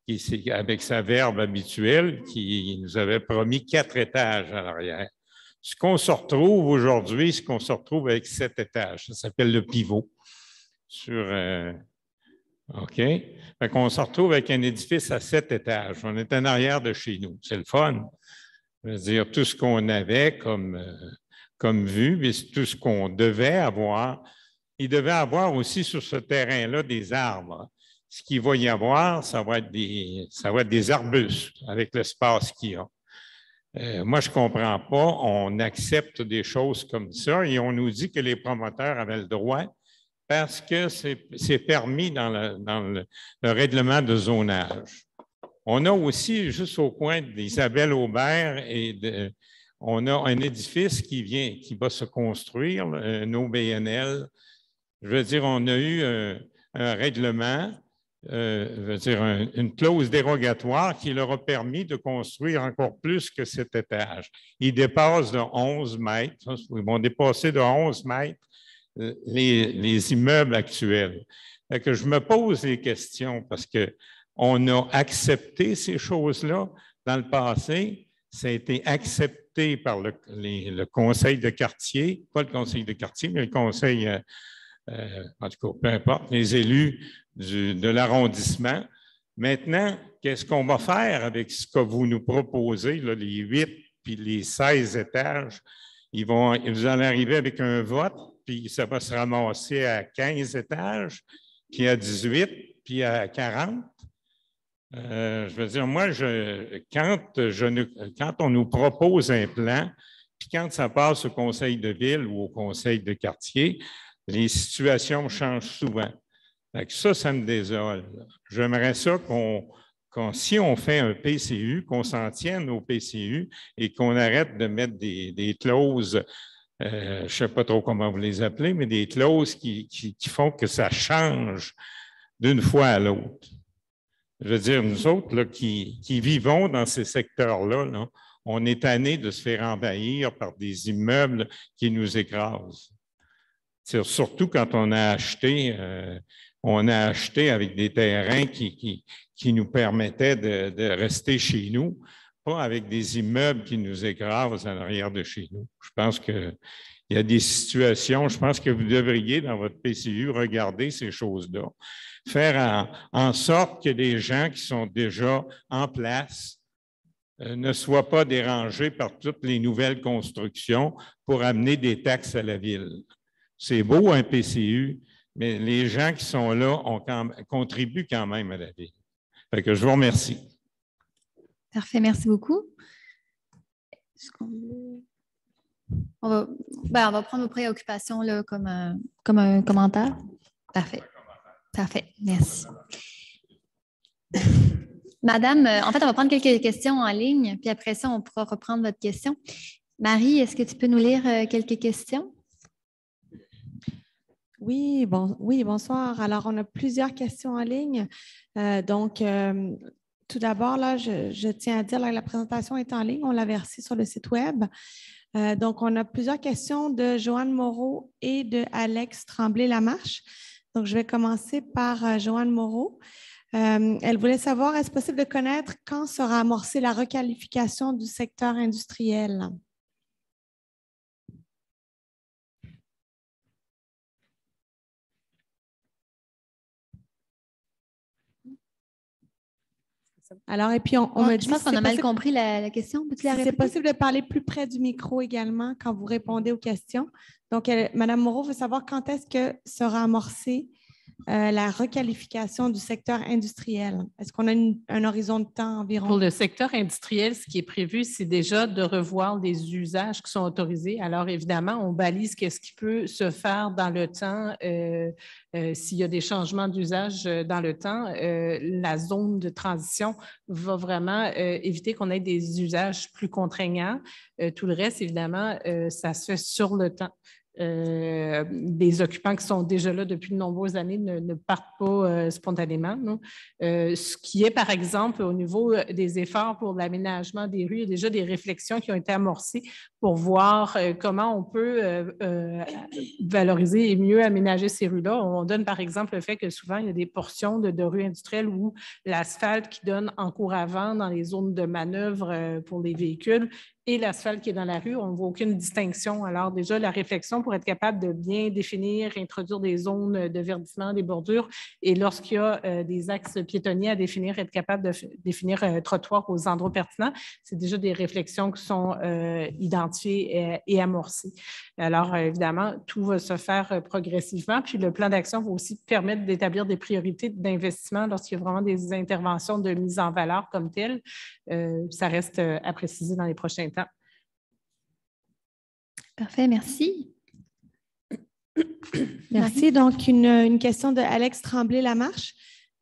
qui, avec sa verve habituelle, qui nous avait promis 4 étages à l'arrière. Ce qu'on se retrouve aujourd'hui, ce qu'on se retrouve avec 7 étages, ça s'appelle le pivot. Sur, OK? Fait qu'on se retrouve avec un édifice à 7 étages. On est en arrière de chez nous. C'est le fun. Je veux dire, tout ce qu'on avait comme, comme vue, mais tout ce qu'on devait avoir. Il devait avoir aussi sur ce terrain-là des arbres. Ce qu'il va y avoir, ça va être des arbustes avec l'espace qu'il y a. Moi, je ne comprends pas. On accepte des choses comme ça et on nous dit que les promoteurs avaient le droit parce que c'est permis dans le règlement de zonage. On a aussi, juste au coin d'Isabelle Aubert, on a un édifice qui va se construire, un OBNL. Je veux dire, on a eu un règlement. Je veux dire, une clause dérogatoire qui leur a permis de construire encore plus que 7 étages. Ils dépassent de 11 mètres, ils vont dépasser de 11 mètres les immeubles actuels. Fait que je me pose des questions parce qu'on a accepté ces choses-là dans le passé. Ça a été accepté par le conseil de quartier, pas le conseil de quartier, mais le conseil, en tout cas, peu importe, les élus de l'arrondissement. Maintenant, qu'est-ce qu'on va faire avec ce que vous nous proposez, là, les 8 puis les 16 étages? Vous allez arriver avec un vote, puis ça va se ramasser à 15 étages, puis à 18, puis à 40. Je veux dire, moi, quand on nous propose un plan, puis quand ça passe au conseil de ville ou au conseil de quartier, les situations changent souvent. Ça me désole. J'aimerais ça si on fait un PCU, qu'on s'en tienne au PCU et qu'on arrête de mettre des clauses, je ne sais pas trop comment vous les appelez, mais des clauses qui font que ça change d'une fois à l'autre. Je veux dire, nous autres là, qui vivons dans ces secteurs-là, là, on est tannés de se faire envahir par des immeubles qui nous écrasent. Surtout quand on a acheté... On a acheté avec des terrains qui nous permettaient de rester chez nous, pas avec des immeubles qui nous écrasent en arrière de chez nous. Je pense qu'il y a des situations, je pense que vous devriez, dans votre PCU, regarder ces choses-là, faire en sorte que les gens qui sont déjà en place ne soient pas dérangés par toutes les nouvelles constructions pour amener des taxes à la ville. C'est beau un PCU, mais les gens qui sont là contribuent quand même à la ville. Fait que je vous remercie. Parfait, merci beaucoup. On va prendre vos préoccupations là, comme un commentaire. Parfait. Parfait, merci. Madame, en fait, on va prendre quelques questions en ligne, puis après ça, on pourra reprendre votre question. Marie, est-ce que tu peux nous lire quelques questions? Oui, bonsoir. Alors, on a plusieurs questions en ligne. Tout d'abord, là, je tiens à dire que la présentation est en ligne. On l'a versée sur le site Web. On a plusieurs questions de Joanne Moreau et de Alex Tremblay-Lamarche. Donc, je vais commencer par Joanne Moreau. Elle voulait savoir, est-ce possible de connaître quand sera amorcée la requalification du secteur industriel? Alors, et puis on me dit, je pense qu'on a mal compris la question. C'est possible de parler plus près du micro également quand vous répondez aux questions. Donc, Mme Moreau veut savoir quand est-ce que sera amorcée la requalification du secteur industriel. Est-ce qu'on a un horizon de temps environ? Pour le secteur industriel, ce qui est prévu, c'est déjà de revoir les usages qui sont autorisés. Alors, évidemment, on balise qu'est-ce qui peut se faire dans le temps. S'il y a des changements d'usage dans le temps, la zone de transition va vraiment éviter qu'on ait des usages plus contraignants. Tout le reste, évidemment, ça se fait sur le temps. des occupants qui sont déjà là depuis de nombreuses années ne partent pas spontanément. Non? Ce qui est, par exemple, au niveau des efforts pour l'aménagement des rues, il y a déjà des réflexions qui ont été amorcées pour voir comment on peut valoriser et mieux aménager ces rues-là. On donne, par exemple, le fait que souvent, il y a des portions de rues industrielles où l'asphalte qui donne en cours avant dans les zones de manœuvre pour les véhicules et l'asphalte qui est dans la rue, on ne voit aucune distinction. Alors déjà, la réflexion pour être capable de bien définir, introduire des zones de verdissement, des bordures, et lorsqu'il y a des axes piétonniers à définir, être capable de définir trottoirs aux endroits pertinents, c'est déjà des réflexions qui sont identifiées et amorcées. Alors évidemment, tout va se faire progressivement, puis le plan d'action va aussi permettre d'établir des priorités d'investissement lorsqu'il y a vraiment des interventions de mise en valeur comme telles. Ça reste à préciser dans les prochains temps. Parfait, merci. Merci. Donc, une question de Alex Tremblay-Lamarche.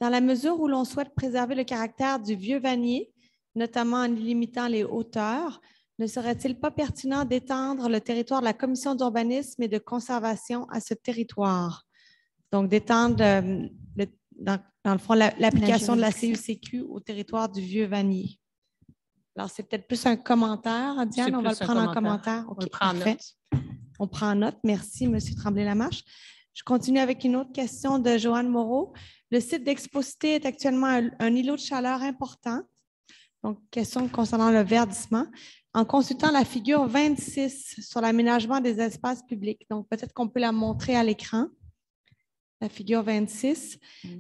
Dans la mesure où l'on souhaite préserver le caractère du Vieux-Vanier, notamment en limitant les hauteurs, ne serait-il pas pertinent d'étendre le territoire de la commission d'urbanisme et de conservation à ce territoire? Donc, d'étendre, dans le fond, l'application de la CUCQ au territoire du Vieux-Vanier. Alors, c'est peut-être plus un commentaire, Diane, on va le prendre en commentaire. Okay, on prend note. Merci, M. Tremblay-Lamarche. Je continue avec une autre question de Joanne Moreau. Le site d'Exposité est actuellement un îlot de chaleur important. Donc, question concernant le verdissement. En consultant la figure 26 sur l'aménagement des espaces publics, donc peut-être qu'on peut la montrer à l'écran. La figure 26.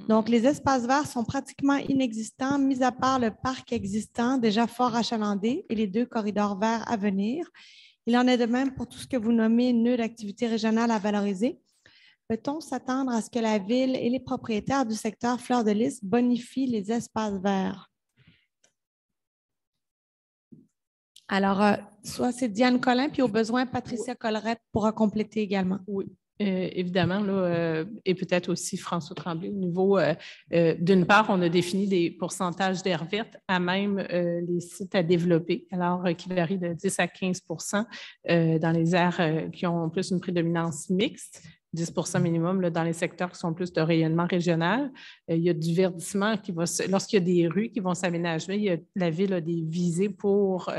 Donc, les espaces verts sont pratiquement inexistants, mis à part le parc existant, déjà fort achalandé, et les deux corridors verts à venir. Il en est de même pour tout ce que vous nommez nœud d'activité régionale à valoriser. Peut-on s'attendre à ce que la Ville et les propriétaires du secteur Fleur-de-Lys bonifient les espaces verts? Alors, soit c'est Diane Collin, puis au besoin, Patricia Collette pourra compléter également. Oui. Évidemment, là, et peut-être aussi François Tremblay, au niveau, d'une part, on a défini des pourcentages d'aires vertes à même les sites à développer, alors qui varient de 10 à 15 dans les aires qui ont plus une prédominance mixte. 10 minimum là, dans les secteurs qui sont plus de rayonnement régional. Il y a du verdissement qui va... Lorsqu'il y a des rues qui vont s'aménager, la Ville a des visées pour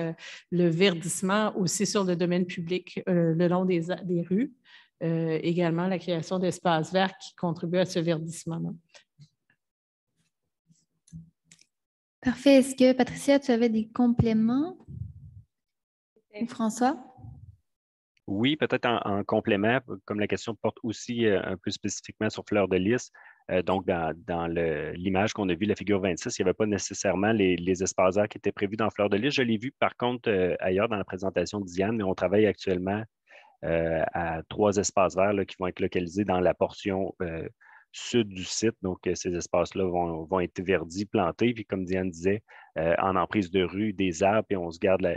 le verdissement aussi sur le domaine public le long des rues. Également la création d'espaces verts qui contribuent à ce verdissement-là. Parfait. Est-ce que, Patricia, tu avais des compléments? Et François? Oui, peut-être en complément, comme la question porte aussi un peu spécifiquement sur Fleur-de-Lys. Donc, dans l'image qu'on a vue, la figure 26, il n'y avait pas nécessairement les espaces verts qui étaient prévus dans Fleur-de-Lys. Je l'ai vu, par contre, ailleurs dans la présentation de Diane, mais on travaille actuellement à 3 espaces verts là, qui vont être localisés dans la portion sud du site. Donc, ces espaces-là vont être verdis, plantés, puis comme Diane disait, en emprise de rue, des arbres, puis on se garde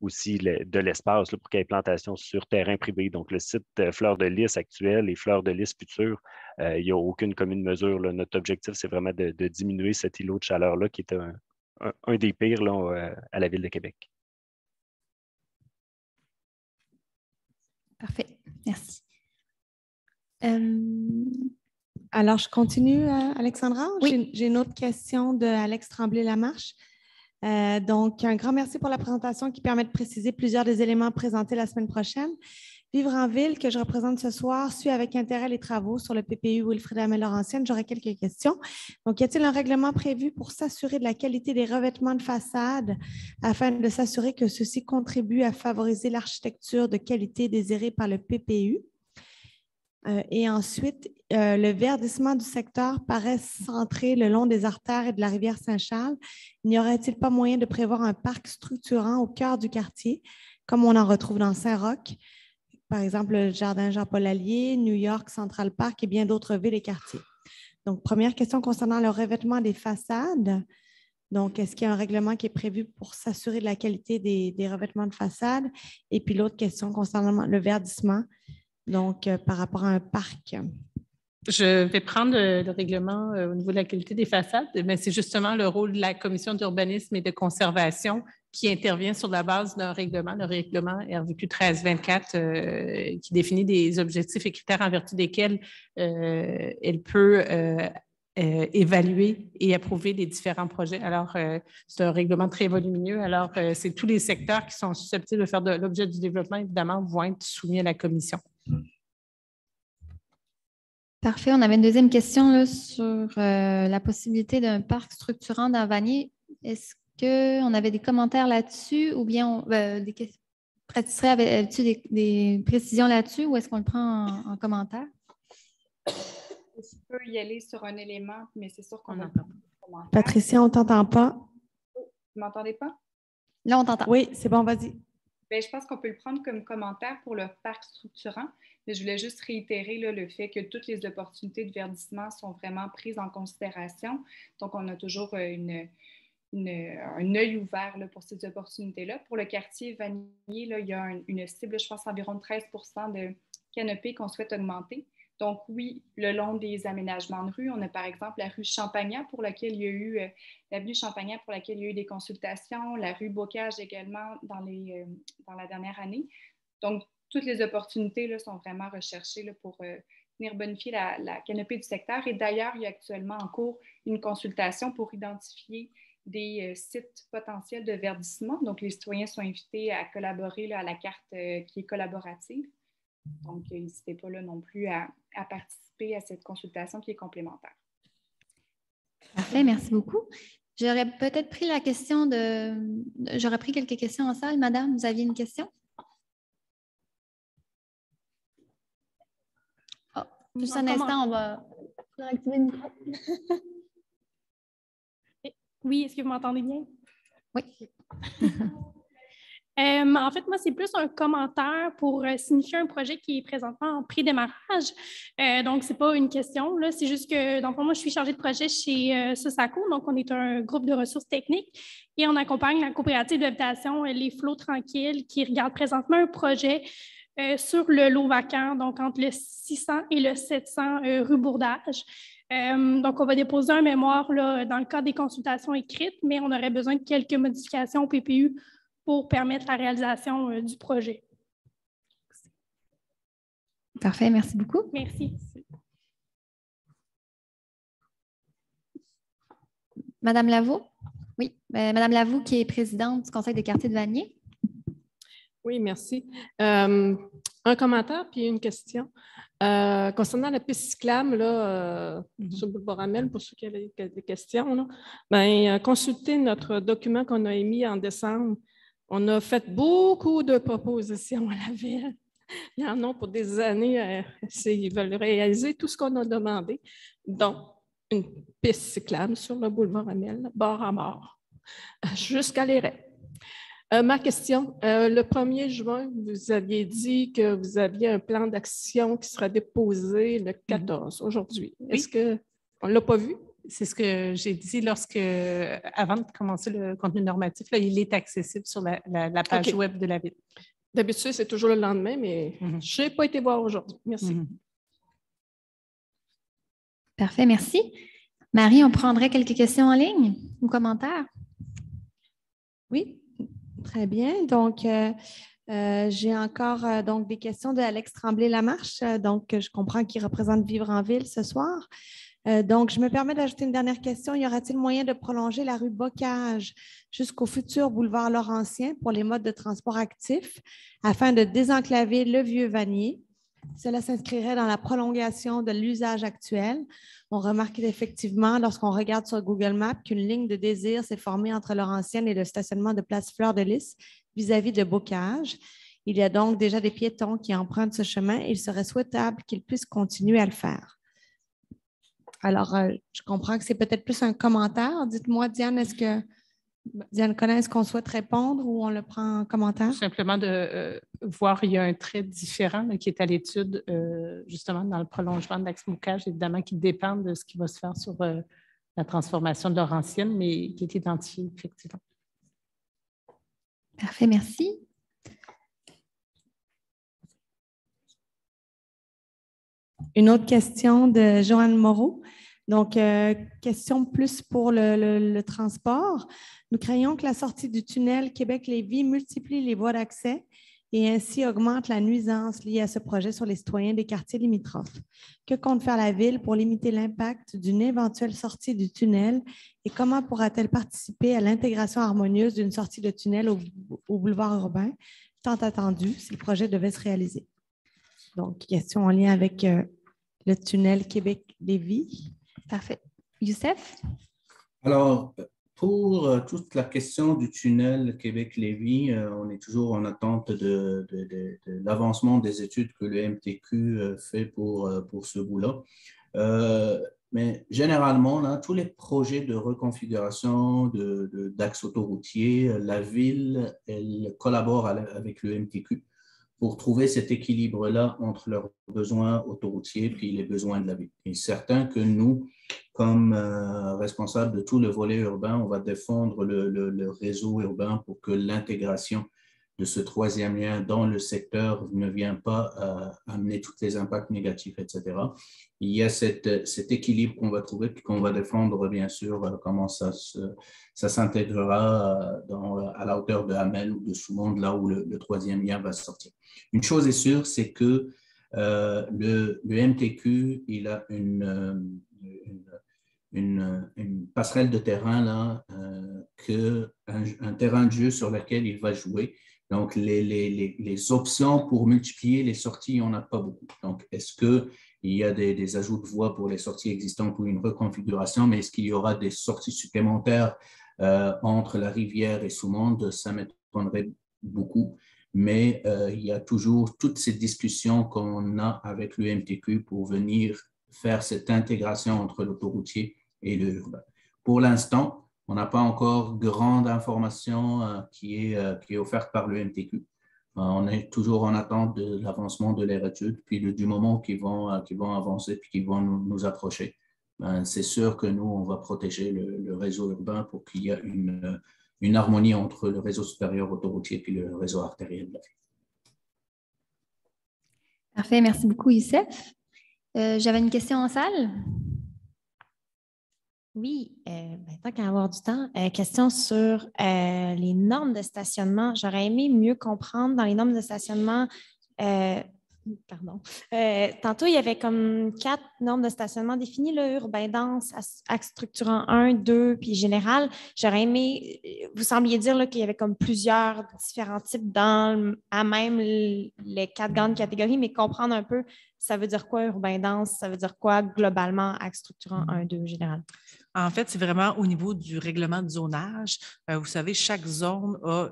aussi de l'espace pour qu'il y ait plantation sur terrain privé. Donc, le site Fleur-de-Lys actuel et Fleur-de-Lys futur, il n'y a aucune commune mesure là. Notre objectif, c'est vraiment de diminuer cet îlot de chaleur-là qui est un des pires là, à la Ville de Québec. Parfait, merci. Alors, je continue, Alexandra. Oui. J'ai une autre question de Alex Tremblay-Lamarche. Donc, un grand merci pour la présentation qui permet de préciser plusieurs des éléments présentés la semaine prochaine. Vivre en Ville, que je représente ce soir, suit avec intérêt les travaux sur le PPU Wilfrid-Hamel-Laurentienne. J'aurais quelques questions. Donc, y a-t-il un règlement prévu pour s'assurer de la qualité des revêtements de façade afin de s'assurer que ceux-ci contribuent à favoriser l'architecture de qualité désirée par le PPU? Et ensuite, le verdissement du secteur paraît centré le long des artères et de la rivière Saint-Charles. N'y aurait-il pas moyen de prévoir un parc structurant au cœur du quartier, comme on en retrouve dans Saint-Roch? Par exemple, le jardin Jean-Paul Lallier, New York, Central Park et bien d'autres villes et quartiers. Donc, première question concernant le revêtement des façades. Donc, est-ce qu'il y a un règlement qui est prévu pour s'assurer de la qualité des revêtements de façade? Et puis, l'autre question concernant le verdissement, donc par rapport à un parc. Je vais prendre le règlement au niveau de la qualité des façades, mais c'est justement le rôle de la commission d'urbanisme et de conservation qui intervient sur la base d'un règlement, le règlement RVQ 1324, qui définit des objectifs et critères en vertu desquels elle peut évaluer et approuver les différents projets. Alors, c'est un règlement très volumineux. Alors, c'est tous les secteurs qui sont susceptibles de faire l'objet du développement, évidemment, vont être soumis à la commission. Parfait. On avait une deuxième question là, sur la possibilité d'un parc structurant dans Vanier. Est-ce qu'on avait des commentaires là-dessus ou bien Patricia, avais-tu des précisions là-dessus ou est-ce qu'on le prend en commentaire? Je peux y aller sur un élément, mais c'est sûr qu'on entend. Patricia, on ne t'entend pas. Oh, vous ne m'entendez pas? Là, on t'entend. Oui, c'est bon, vas-y. Bien, je pense qu'on peut le prendre comme commentaire pour le parc structurant, mais je voulais juste réitérer là, le fait que toutes les opportunités de verdissement sont vraiment prises en considération. Donc, on a toujours un œil ouvert là, pour ces opportunités-là. Pour le quartier Vanier, là, il y a une cible, je pense, environ 13% de canopée qu'on souhaite augmenter. Donc oui, le long des aménagements de rue, on a par exemple la rue Champagnat pour laquelle il y a eu, l'avenue Champagnat pour laquelle il y a eu des consultations, la rue Bocage également dans la dernière année. Donc toutes les opportunités là, sont vraiment recherchées là, pour venir bonifier la canopée du secteur. Et d'ailleurs, il y a actuellement en cours une consultation pour identifier des sites potentiels de verdissement. Donc, les citoyens sont invités à collaborer là, à la carte qui est collaborative. Donc, n'hésitez pas là non plus à participer à cette consultation qui est complémentaire. Parfait, merci beaucoup. J'aurais peut-être pris la question de... J'aurais pris quelques questions en salle. Madame, vous aviez une question? Oh, juste un instant, on va... activer le micro. Oui, est-ce que vous m'entendez bien? Oui. En fait, moi, c'est plus un commentaire pour signifier un projet qui est présentement en pré-démarrage. Donc, ce n'est pas une question. C'est juste que, donc, moi, je suis chargée de projet chez Sosaco. Donc, on est un groupe de ressources techniques et on accompagne la coopérative d'habitation Les Flots Tranquilles qui regarde présentement un projet sur le lot vacant, donc entre le 600 et le 700 rue Bourdage. Donc, on va déposer un mémoire là, dans le cadre des consultations écrites, mais on aurait besoin de quelques modifications au PPU pour permettre la réalisation du projet. Parfait, merci beaucoup. Merci. Madame Lavaud? Oui, Madame Lavaud qui est présidente du Conseil de quartier de Vanier. Oui, merci. Un commentaire puis une question. Concernant la piste cyclable, là, sur le Boramel, pour ceux qui avaient des questions, là, bien, consultez notre document qu'on a émis en décembre. On a fait beaucoup de propositions à la ville. Il y en a pour des années. Ils veulent réaliser tout ce qu'on a demandé, donc une piste cyclable sur le boulevard Amel, bord à bord, jusqu'à les raies. Ma question, le 1er juin, vous aviez dit que vous aviez un plan d'action qui sera déposé le 14, aujourd'hui. Est-ce qu'on ne l'a pas vu? C'est ce que j'ai dit avant de commencer le contenu normatif, là, il est accessible sur la page web de la Ville. D'habitude, c'est toujours le lendemain, mais je n'ai pas été voir aujourd'hui. Merci. Parfait, merci. Marie, on prendrait quelques questions en ligne ou commentaires? Oui, très bien. Donc, j'ai encore donc des questions de Alex Tremblay-Lamarche. Donc, je comprends qu'il représente Vivre en Ville ce soir. Donc, je me permets d'ajouter une dernière question. Y aura-t-il moyen de prolonger la rue Bocage jusqu'au futur boulevard Laurentien pour les modes de transport actifs afin de désenclaver le Vieux-Vanier? Cela s'inscrirait dans la prolongation de l'usage actuel. On remarque effectivement, lorsqu'on regarde sur Google Maps, qu'une ligne de désir s'est formée entre Laurentienne et le stationnement de place Fleur-de-Lys vis-à-vis de Bocage. Il y a donc déjà des piétons qui empruntent ce chemin et il serait souhaitable qu'ils puissent continuer à le faire. Alors, je comprends que c'est peut-être plus un commentaire. Dites-moi, Diane, Diane Collin, est-ce qu'on souhaite répondre ou on le prend en commentaire? Simplement de voir, il y a un trait différent là, qui est à l'étude, justement, dans le prolongement de l'axe Bocage, évidemment, qui dépend de ce qui va se faire sur la transformation de Laurentienne, mais qui est identifié, effectivement. Parfait, merci. Une autre question de Joanne Moreau. Donc, question plus pour le transport. Nous craignons que la sortie du tunnel Québec-Lévis multiplie les voies d'accès et ainsi augmente la nuisance liée à ce projet sur les citoyens des quartiers limitrophes. Que compte faire la Ville pour limiter l'impact d'une éventuelle sortie du tunnel et comment pourra-t-elle participer à l'intégration harmonieuse d'une sortie de tunnel au boulevard urbain, tant attendu si le projet devait se réaliser? Donc, question en lien avec le tunnel Québec-Lévis. Parfait. Youssef? Alors, pour toute la question du tunnel Québec-Lévis, on est toujours en attente de l'avancement des études que le MTQ fait pour ce bout-là. Mais généralement, là, tous les projets de reconfiguration d'axes autoroutiers, la Ville, elle collabore avec le MTQ pour trouver cet équilibre-là entre leurs besoins autoroutiers puis les besoins de la Ville. Il est certain que nous, comme responsables de tout le volet urbain, on va défendre le réseau urbain pour que l'intégration de ce troisième lien dans le secteur ne vienne pas amener tous les impacts négatifs, etc. Il y a cet équilibre qu'on va trouver et qu'on va défendre, bien sûr, comment ça s'intégrera à la hauteur de Hamel ou de Soumande, là où le troisième lien va sortir. Une chose est sûre, c'est que le MTQ, il a une passerelle de terrain, là, un terrain de jeu sur lequel il va jouer. Donc, les options pour multiplier les sorties, on n'a pas beaucoup. Donc, est-ce qu'il y a des ajouts de voies pour les sorties existantes ou une reconfiguration, mais est-ce qu'il y aura des sorties supplémentaires entre la rivière et Soumande? Ça m'étonnerait beaucoup. Mais il y a toujours toutes ces discussions qu'on a avec le MTQ pour venir faire cette intégration entre l'autoroutier et l'urbain. Pour l'instant, on n'a pas encore grande information qui est offerte par le MTQ. On est toujours en attente de l'avancement de leur étude, puis du moment qu'ils vont avancer, puis qu'ils vont nous approcher. C'est sûr que nous, on va protéger le réseau urbain pour qu'il y ait une harmonie entre le réseau supérieur autoroutier et le réseau artériel de la ville. Parfait, merci beaucoup, Youssef. J'avais une question en salle. Oui, tant qu'à avoir du temps, question sur les normes de stationnement. J'aurais aimé mieux comprendre dans les normes de stationnement. Pardon. Tantôt, il y avait comme 4 normes de stationnement définies, là, urbain dense, axe structurant 1, 2, puis général. J'aurais aimé, vous sembliez dire qu'il y avait comme plusieurs différents types à même les 4 grandes catégories, mais comprendre un peu, ça veut dire quoi urbain dense, ça veut dire quoi globalement axe structurant 1, 2, général? En fait, c'est vraiment au niveau du règlement de zonage. Vous savez, chaque zone a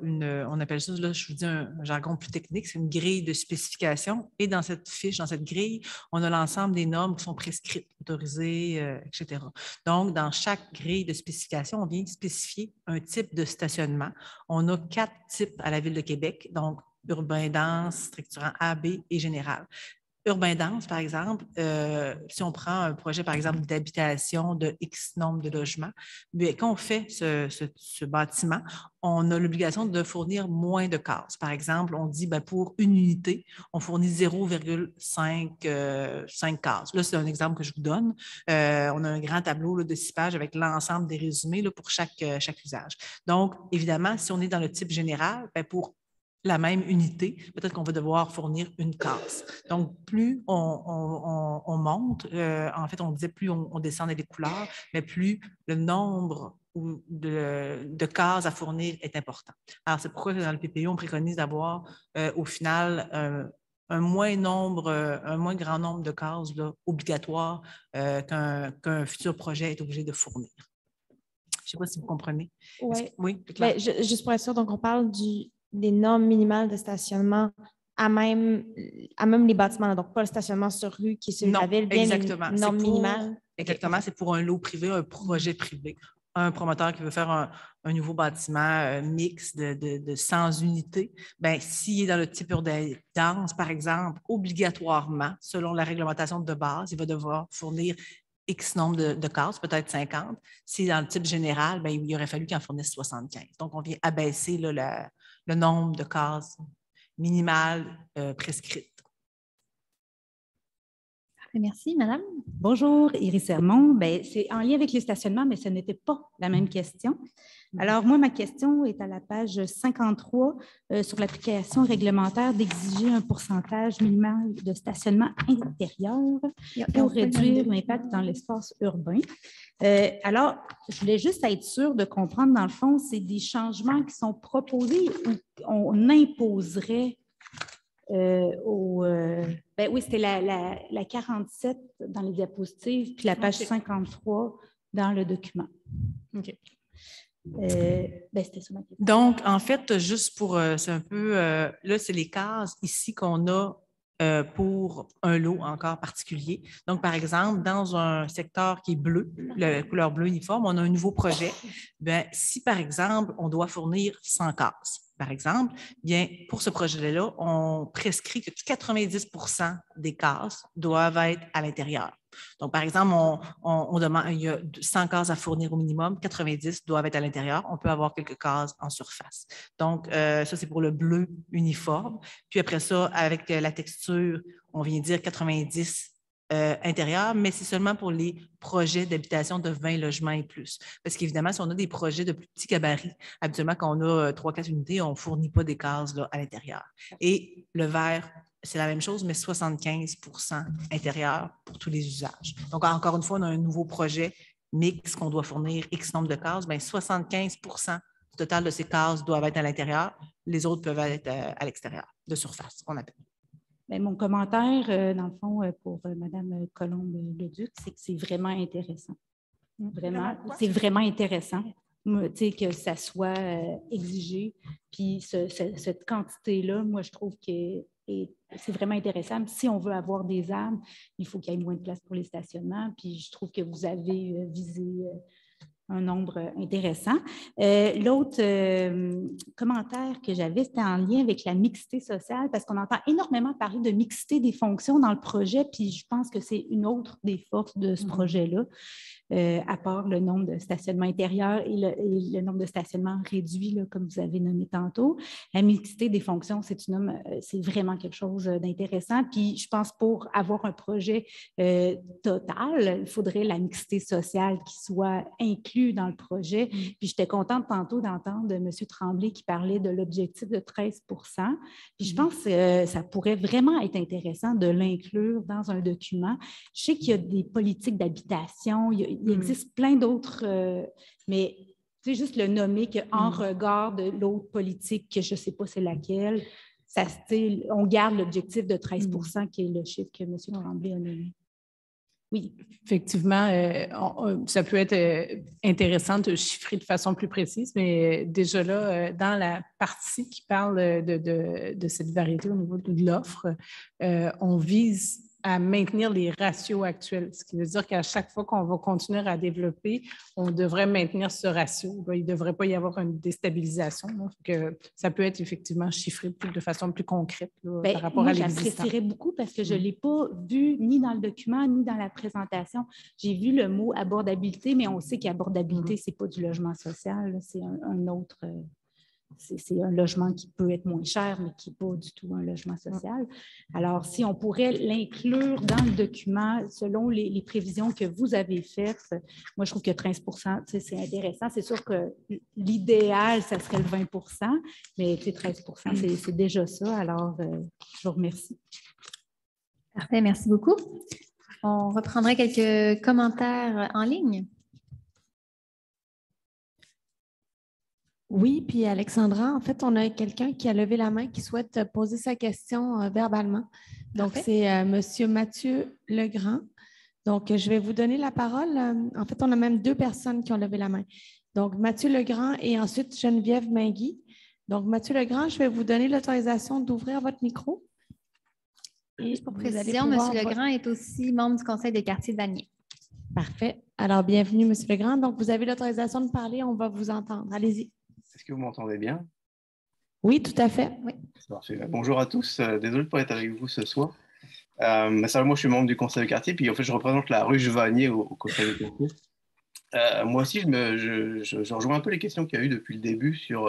on appelle ça, là, je vous dis un jargon plus technique, c'est une grille de spécification. Et dans cette fiche, dans cette grille, on a l'ensemble des normes qui sont prescrites, autorisées, etc. Donc, dans chaque grille de spécification, on vient spécifier un type de stationnement. On a 4 types à la Ville de Québec, donc urbain dense, structurant A, B et général. Urbain dense, par exemple, si on prend un projet, par exemple, d'habitation de X nombre de logements, bien, quand on fait ce bâtiment, on a l'obligation de fournir moins de cases. Par exemple, on dit bien, pour une unité, on fournit 0,5 cases. Là, c'est un exemple que je vous donne. On a un grand tableau là, de 6 pages avec l'ensemble des résumés là, pour chaque usage. Donc, évidemment, si on est dans le type général, bien, pour la même unité, peut-être qu'on va devoir fournir une case. Donc, plus on monte, en fait, on disait plus on descend des couleurs, mais plus le nombre de cases à fournir est important. Alors, c'est pourquoi dans le PPU, on préconise d'avoir, au final, un moins grand nombre de cases là, obligatoires qu'un futur projet est obligé de fournir. Je ne sais pas si vous comprenez. Ouais. Oui, c'est clair. Mais, juste pour être sûr, donc on parle des normes minimales de stationnement à même les bâtiments, donc pas le stationnement sur rue qui est celui de la Ville, bien une norme minimale. Exactement, c'est pour un lot privé, un projet privé. Un promoteur qui veut faire un nouveau bâtiment mixte de 100 unités, bien, s'il est dans le type urbain dense, par exemple, obligatoirement, selon la réglementation de base, il va devoir fournir X nombre de cases, peut-être 50. Si dans le type général, bien, il aurait fallu qu'il en fournisse 75. Donc, on vient abaisser là, le nombre de cases minimales prescrites. Merci, madame. Bonjour, Iris Hermont. C'est en lien avec les stationnements, mais ce n'était pas la même question. Alors, moi, ma question est à la page 53 sur l'application réglementaire d'exiger un pourcentage minimal de stationnement intérieur pour réduire l'impact dans l'espace urbain. Alors, je voulais juste être sûre de comprendre, dans le fond, c'est des changements qui sont proposés ou qu'on imposerait oui, c'était la 47 dans les diapositives, puis la page 53 dans le document. OK. C'était ça ma question. Donc, en fait, juste pour, c'est un peu, là, c'est les cases ici qu'on a pour un lot encore particulier. Donc, par exemple, dans un secteur qui est bleu, la couleur bleue uniforme, on a un nouveau projet. Bien, si, par exemple, on doit fournir 100 cases, par exemple, bien, pour ce projet-là, on prescrit que 90% des cases doivent être à l'intérieur. Donc, par exemple, on demande, il y a 100 cases à fournir au minimum, 90 doivent être à l'intérieur. On peut avoir quelques cases en surface. Donc, ça, c'est pour le bleu uniforme. Puis après ça, avec la texture, on vient dire 90 intérieur, mais c'est seulement pour les projets d'habitation de 20 logements et plus. Parce qu'évidemment, si on a des projets de plus petits gabarits, habituellement, quand on a 3-4 unités, on ne fournit pas des cases là, à l'intérieur. Et le vert, c'est la même chose, mais 75% intérieur pour tous les usages. Donc, encore une fois, on a un nouveau projet mix qu'on doit fournir X nombre de cases. Bien, 75% du total de ces cases doivent être à l'intérieur. Les autres peuvent être à l'extérieur, de surface, qu'on appelle. Bien, mon commentaire, dans le fond, pour Mme Coulombe-Leduc, c'est que c'est vraiment intéressant. Vraiment, c'est vraiment intéressant que ça soit exigé. Puis cette quantité-là, moi, je trouve que c'est vraiment intéressant. Si on veut avoir des arbres, il faut qu'il y ait moins de place pour les stationnements. Puis je trouve que vous avez visé un nombre intéressant. L'autre commentaire que j'avais, c'était en lien avec la mixité sociale, parce qu'on entend énormément parler de mixité des fonctions dans le projet, puis je pense que c'est une autre des forces de ce projet-là, à part le nombre de stationnements intérieurs et le nombre de stationnements réduits, là, comme vous avez nommé tantôt. La mixité des fonctions, c'est vraiment quelque chose d'intéressant, puis je pense pour avoir un projet total, il faudrait la mixité sociale qui soit inclue dans le projet. Puis j'étais contente tantôt d'entendre M. Tremblay qui parlait de l'objectif de 13%. Puis je pense que ça pourrait vraiment être intéressant de l'inclure dans un document. Je sais qu'il y a des politiques d'habitation, il existe plein d'autres, mais tu sais, juste le nommer qu'en regard de l'autre politique, que je ne sais pas c'est laquelle, ça, on garde l'objectif de 13% qui est le chiffre que M. Tremblay a nommé. Oui, effectivement, ça peut être intéressant de chiffrer de façon plus précise, mais déjà là, dans la partie qui parle de cette variété au niveau de l'offre, on vise à maintenir les ratios actuels, ce qui veut dire qu'à chaque fois qu'on va continuer à développer, on devrait maintenir ce ratio. Il ne devrait pas y avoir une déstabilisation. Que ça peut être effectivement chiffré de façon plus concrète là, par rapport à l'existant. J'apprécierais beaucoup parce que je ne l'ai pas vu ni dans le document, ni dans la présentation. J'ai vu le mot abordabilité, mais on sait qu'abordabilité, ce n'est pas du logement social, c'est un autre... C'est un logement qui peut être moins cher, mais qui n'est pas du tout un logement social. Alors, si on pourrait l'inclure dans le document, selon les prévisions que vous avez faites, moi, je trouve que 13%, c'est intéressant. C'est sûr que l'idéal, ça serait le 20%, mais 13%, c'est déjà ça. Alors, je vous remercie. Parfait, merci beaucoup. On reprendrait quelques commentaires en ligne. Oui, puis Alexandra, en fait, on a quelqu'un qui a levé la main qui souhaite poser sa question verbalement. Donc, c'est M. Mathieu Legrand. Donc, je vais vous donner la parole. En fait, on a même deux personnes qui ont levé la main. Donc, Mathieu Legrand et ensuite Geneviève Minguy. Donc, Mathieu Legrand, je vais vous donner l'autorisation d'ouvrir votre micro. Et juste pour précision, M. Legrand est aussi membre du Conseil des quartiers d'Anier. Parfait. Alors, bienvenue, M. Legrand. Donc, vous avez l'autorisation de parler. On va vous entendre. Allez-y. Est-ce que vous m'entendez bien? Oui, tout à fait. Oui. Bonjour à tous. Désolé de ne pas être avec vous ce soir. Moi, je suis membre du conseil de quartier, puis en fait, je représente la rue Vieux-Vanier au conseil de quartier. Moi aussi, je rejoins un peu les questions qu'il y a eu depuis le début sur,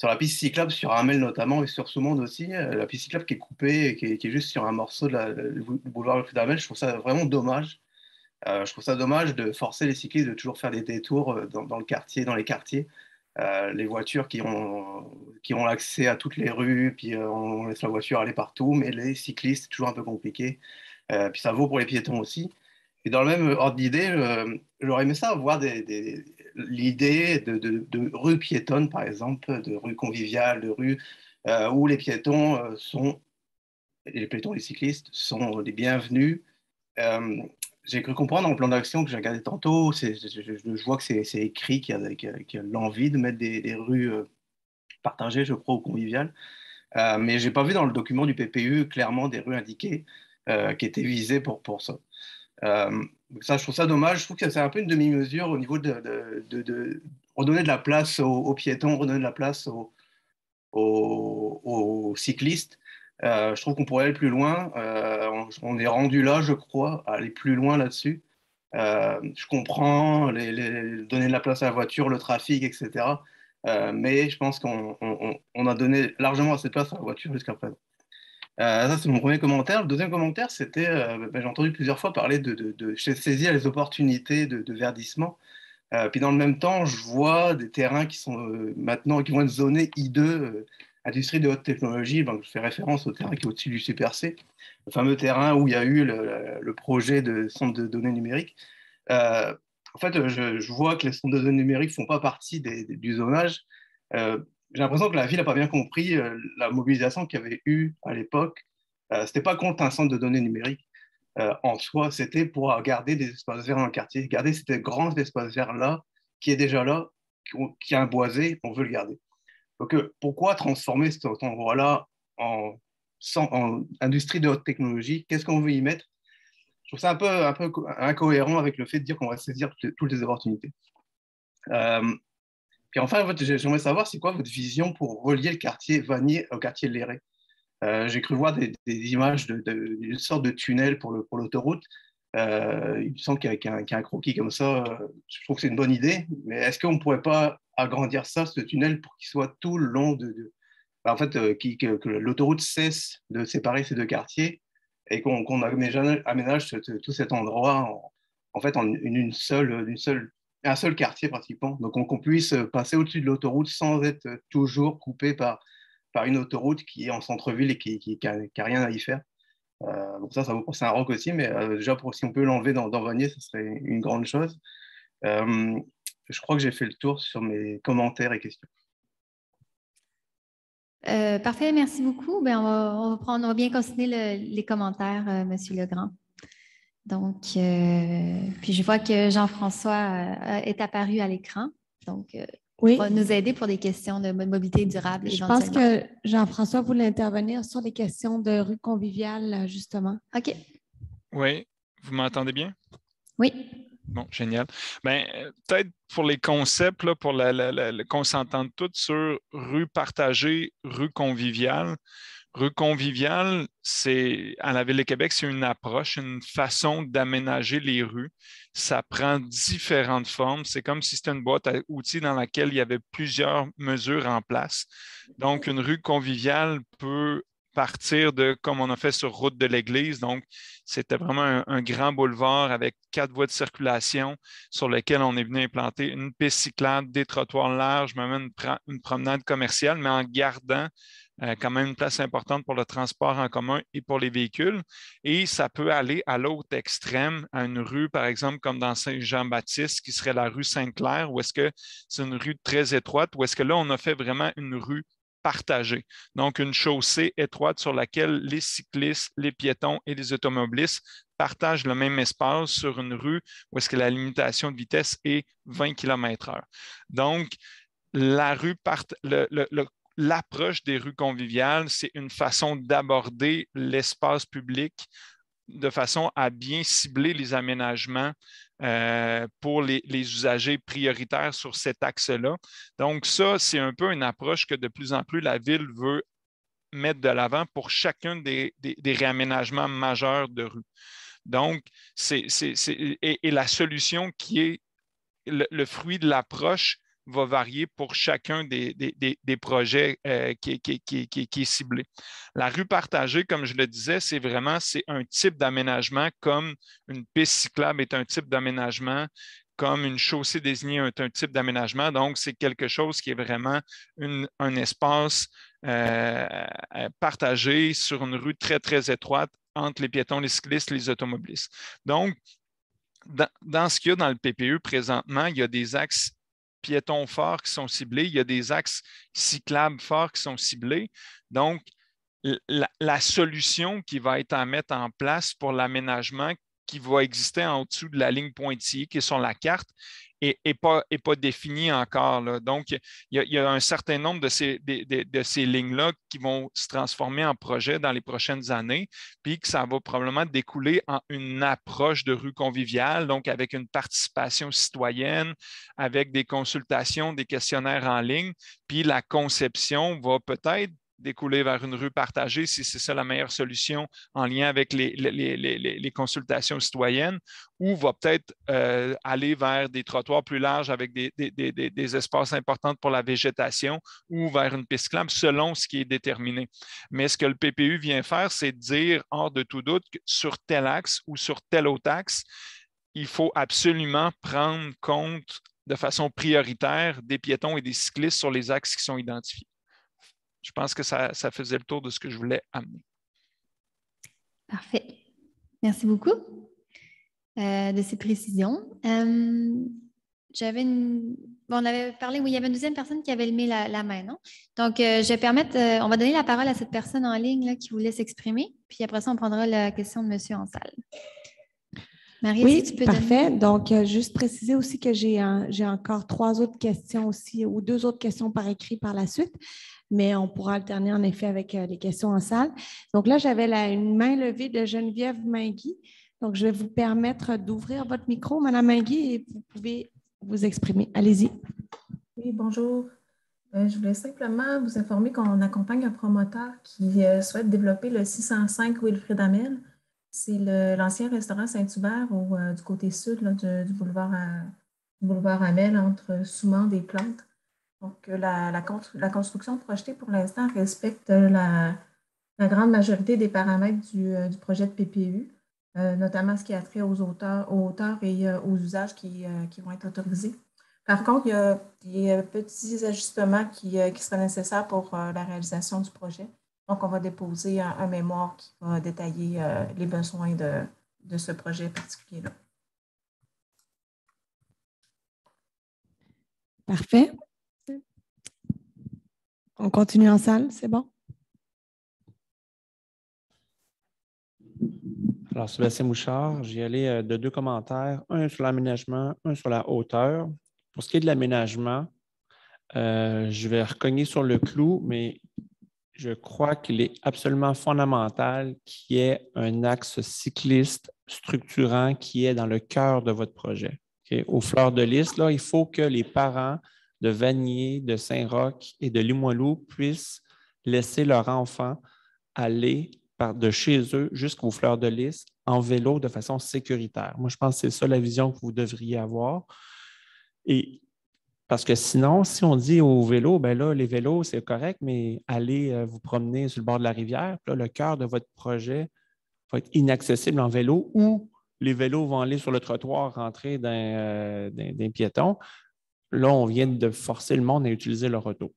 sur la piste cyclable, sur Hamel notamment, et sur Soumande aussi, la piste cyclable qui est coupée, et qui est juste sur un morceau du boulevard Wilfrid-Hamel, je trouve ça vraiment dommage. Je trouve ça dommage de forcer les cyclistes de toujours faire des détours dans les quartiers. Les voitures qui ont accès à toutes les rues, puis on laisse la voiture aller partout, mais les cyclistes, c'est toujours un peu compliqué. Puis ça vaut pour les piétons aussi. Et dans le même ordre d'idée, j'aurais aimé ça, avoir l'idée de rues piétonnes, par exemple, de rues conviviales, de rues où les piétons les cyclistes sont les bienvenus. J'ai cru comprendre en plan d'action que j'ai regardé tantôt, je vois que c'est écrit qu'il y a l'envie de mettre des rues partagées, je crois, ou conviviales. Mais je n'ai pas vu dans le document du PPU clairement des rues indiquées qui étaient visées pour ça. Ça, je trouve ça dommage. Je trouve que c'est un peu une demi-mesure au niveau de redonner de la place aux piétons, redonner de la place aux cyclistes. Je trouve qu'on pourrait aller plus loin, on est rendu là, je crois, à aller plus loin là-dessus. Je comprends donner de la place à la voiture, le trafic, etc. Mais je pense qu'on a donné largement assez de place à la voiture jusqu'à présent. Ça, c'est mon premier commentaire. Le deuxième commentaire, c'était, j'ai entendu plusieurs fois parler de saisir les opportunités de verdissement. Puis dans le même temps, je vois des terrains qui sont maintenant, qui vont être zonés I2, industrie de haute technologie, ben, je fais référence au terrain qui est au-dessus du Super C, le fameux terrain où il y a eu le projet de centre de données numériques. En fait, je vois que les centres de données numériques ne font pas partie du zonage. J'ai l'impression que la ville n'a pas bien compris la mobilisation qu'il y avait eu à l'époque. Ce n'était pas contre un centre de données numériques en soi, c'était pour garder des espaces verts dans le quartier, garder cet grand espace vert-là, qui est déjà là, qui est un boisé, on veut le garder. Donc, pourquoi transformer cet endroit-là en industrie de haute technologie? Qu'est-ce qu'on veut y mettre? Je trouve ça un peu incohérent avec le fait de dire qu'on va saisir toutes les opportunités. Puis enfin, j'aimerais savoir, c'est quoi votre vision pour relier le quartier Vanier au quartier Léré? J'ai cru voir des images d'une sorte de tunnel pour l'autoroute. Il me semble qu'il y a un croquis comme ça. Je trouve que c'est une bonne idée, mais est-ce qu'on ne pourrait pas agrandir ça, ce tunnel, pour qu'il soit tout le long que l'autoroute cesse de séparer ces deux quartiers et qu'on aménage tout cet endroit en un seul quartier pratiquement, donc qu'on puisse passer au-dessus de l'autoroute sans être toujours coupé par une autoroute qui est en centre-ville et qui n'a rien à y faire. Donc ça vaut pour Saint-Roch aussi, mais déjà si on peut l'enlever dans Vanier, ce serait une grande chose. Je crois que j'ai fait le tour sur mes commentaires et questions. Parfait, merci beaucoup. Ben, on va bien continuer les commentaires, Monsieur Legrand. Donc, puis je vois que Jean-François est apparu à l'écran. Donc, oui. Il va nous aider pour des questions de mobilité durable. Je pense que Jean-François voulait intervenir sur des questions de rue conviviale, justement. OK. Oui, vous m'entendez bien? Oui. Bon, génial. Bien, peut-être pour les concepts, là, pour qu'on s'entende toutes sur rue partagée, rue conviviale. Rue conviviale, c'est à la Ville de Québec, c'est une approche, une façon d'aménager les rues. Ça prend différentes formes. C'est comme si c'était une boîte à outils dans laquelle il y avait plusieurs mesures en place. Donc, une rue conviviale peut partir de, comme on a fait sur route de l'église, donc c'était vraiment un grand boulevard avec 4 voies de circulation sur lesquelles on est venu implanter une piste cyclable, des trottoirs larges, même une promenade commerciale, mais en gardant quand même une place importante pour le transport en commun et pour les véhicules. Et ça peut aller à l'autre extrême, à une rue, par exemple, comme dans Saint-Jean-Baptiste, qui serait la rue Sainte-Claire, où est-ce que c'est une rue très étroite, où est-ce que là, on a fait vraiment une rue partagée. Donc, une chaussée étroite sur laquelle les cyclistes, les piétons et les automobilistes partagent le même espace sur une rue où est-ce que la limitation de vitesse est 20 km/h. Donc, l'approche des rues conviviales, c'est une façon d'aborder l'espace public de façon à bien cibler les aménagements pour les usagers prioritaires sur cet axe-là. Donc ça, c'est un peu une approche que de plus en plus la Ville veut mettre de l'avant pour chacun des réaménagements majeurs de rues. Donc, la solution qui est le fruit de l'approche va varier pour chacun des projets qui est ciblé. La rue partagée, comme je le disais, c'est vraiment un type d'aménagement, comme une piste cyclable est un type d'aménagement, comme une chaussée désignée est un type d'aménagement. Donc, c'est quelque chose qui est vraiment un espace partagé sur une rue très, très étroite entre les piétons, les cyclistes, les automobilistes. Donc, dans ce qu'il y a dans le PPU présentement, il y a des axes piétons forts qui sont ciblés, il y a des axes cyclables forts qui sont ciblés. Donc, la solution qui va être à mettre en place pour l'aménagement qui va exister en dessous de la ligne pointillée qui est sur la carte n'est pas définie encore, là. Donc, il y a un certain nombre de ces lignes-là qui vont se transformer en projet dans les prochaines années, puis que ça va probablement découler en une approche de rue conviviale, donc avec une participation citoyenne, avec des consultations, des questionnaires en ligne, puis la conception va peut-être découler vers une rue partagée, si c'est ça la meilleure solution en lien avec les consultations citoyennes, ou va peut-être aller vers des trottoirs plus larges avec des espaces importants pour la végétation ou vers une piste cyclable selon ce qui est déterminé. Mais ce que le PPU vient faire, c'est dire hors de tout doute que sur tel axe ou sur tel autre axe, il faut absolument prendre compte de façon prioritaire des piétons et des cyclistes sur les axes qui sont identifiés. Je pense que ça faisait le tour de ce que je voulais amener. Parfait. Merci beaucoup de ces précisions. On avait parlé, oui, il y avait une deuxième personne qui avait levé la main, non? Donc, on va donner la parole à cette personne en ligne là, qui voulait s'exprimer, puis après ça, on prendra la question de monsieur en salle. Marie, oui, si tu peux parfait. Donner... Donc, juste préciser aussi que j'ai encore trois autres questions aussi, ou deux autres questions par écrit par la suite. Mais on pourra alterner en effet avec les questions en salle. Donc là, j'avais une main levée de Geneviève Mingui. Donc, je vais vous permettre d'ouvrir votre micro, Madame Mingui, et vous pouvez vous exprimer. Allez-y. Oui, bonjour. Je voulais simplement vous informer qu'on accompagne un promoteur qui souhaite développer le 605 Wilfrid-Hamel. C'est l'ancien restaurant Saint-Hubert du côté sud là, du boulevard Hamel, entre Soumande et Plante. Donc, la construction projetée pour l'instant respecte la grande majorité des paramètres du projet de PPU, notamment ce qui a trait aux hauteurs et aux usages qui vont être autorisés. Par contre, il y a des petits ajustements qui seraient nécessaires pour la réalisation du projet. Donc, on va déposer un mémoire qui va détailler les besoins de ce projet particulier-là. Parfait. On continue en salle, c'est bon? Alors, Sébastien Mouchard, j'y allais de deux commentaires, un sur l'aménagement, un sur la hauteur. Pour ce qui est de l'aménagement, je vais recogner sur le clou, mais je crois qu'il est absolument fondamental qu'il y ait un axe cycliste structurant qui est dans le cœur de votre projet. Okay? Au Fleur-de-Lys, là, il faut que les parents de Vanier, de Saint-Roch et de Limoilou puissent laisser leurs enfants aller de chez eux jusqu'aux Fleurs-de-Lys en vélo de façon sécuritaire. Moi, je pense que c'est ça la vision que vous devriez avoir. Et parce que sinon, si on dit au vélo, bien là, les vélos, c'est correct, mais allez vous promener sur le bord de la rivière, puis là, le cœur de votre projet va être inaccessible en vélo ou les vélos vont aller sur le trottoir, rentrer d'un piéton. Là, on vient de forcer le monde à utiliser leur auto.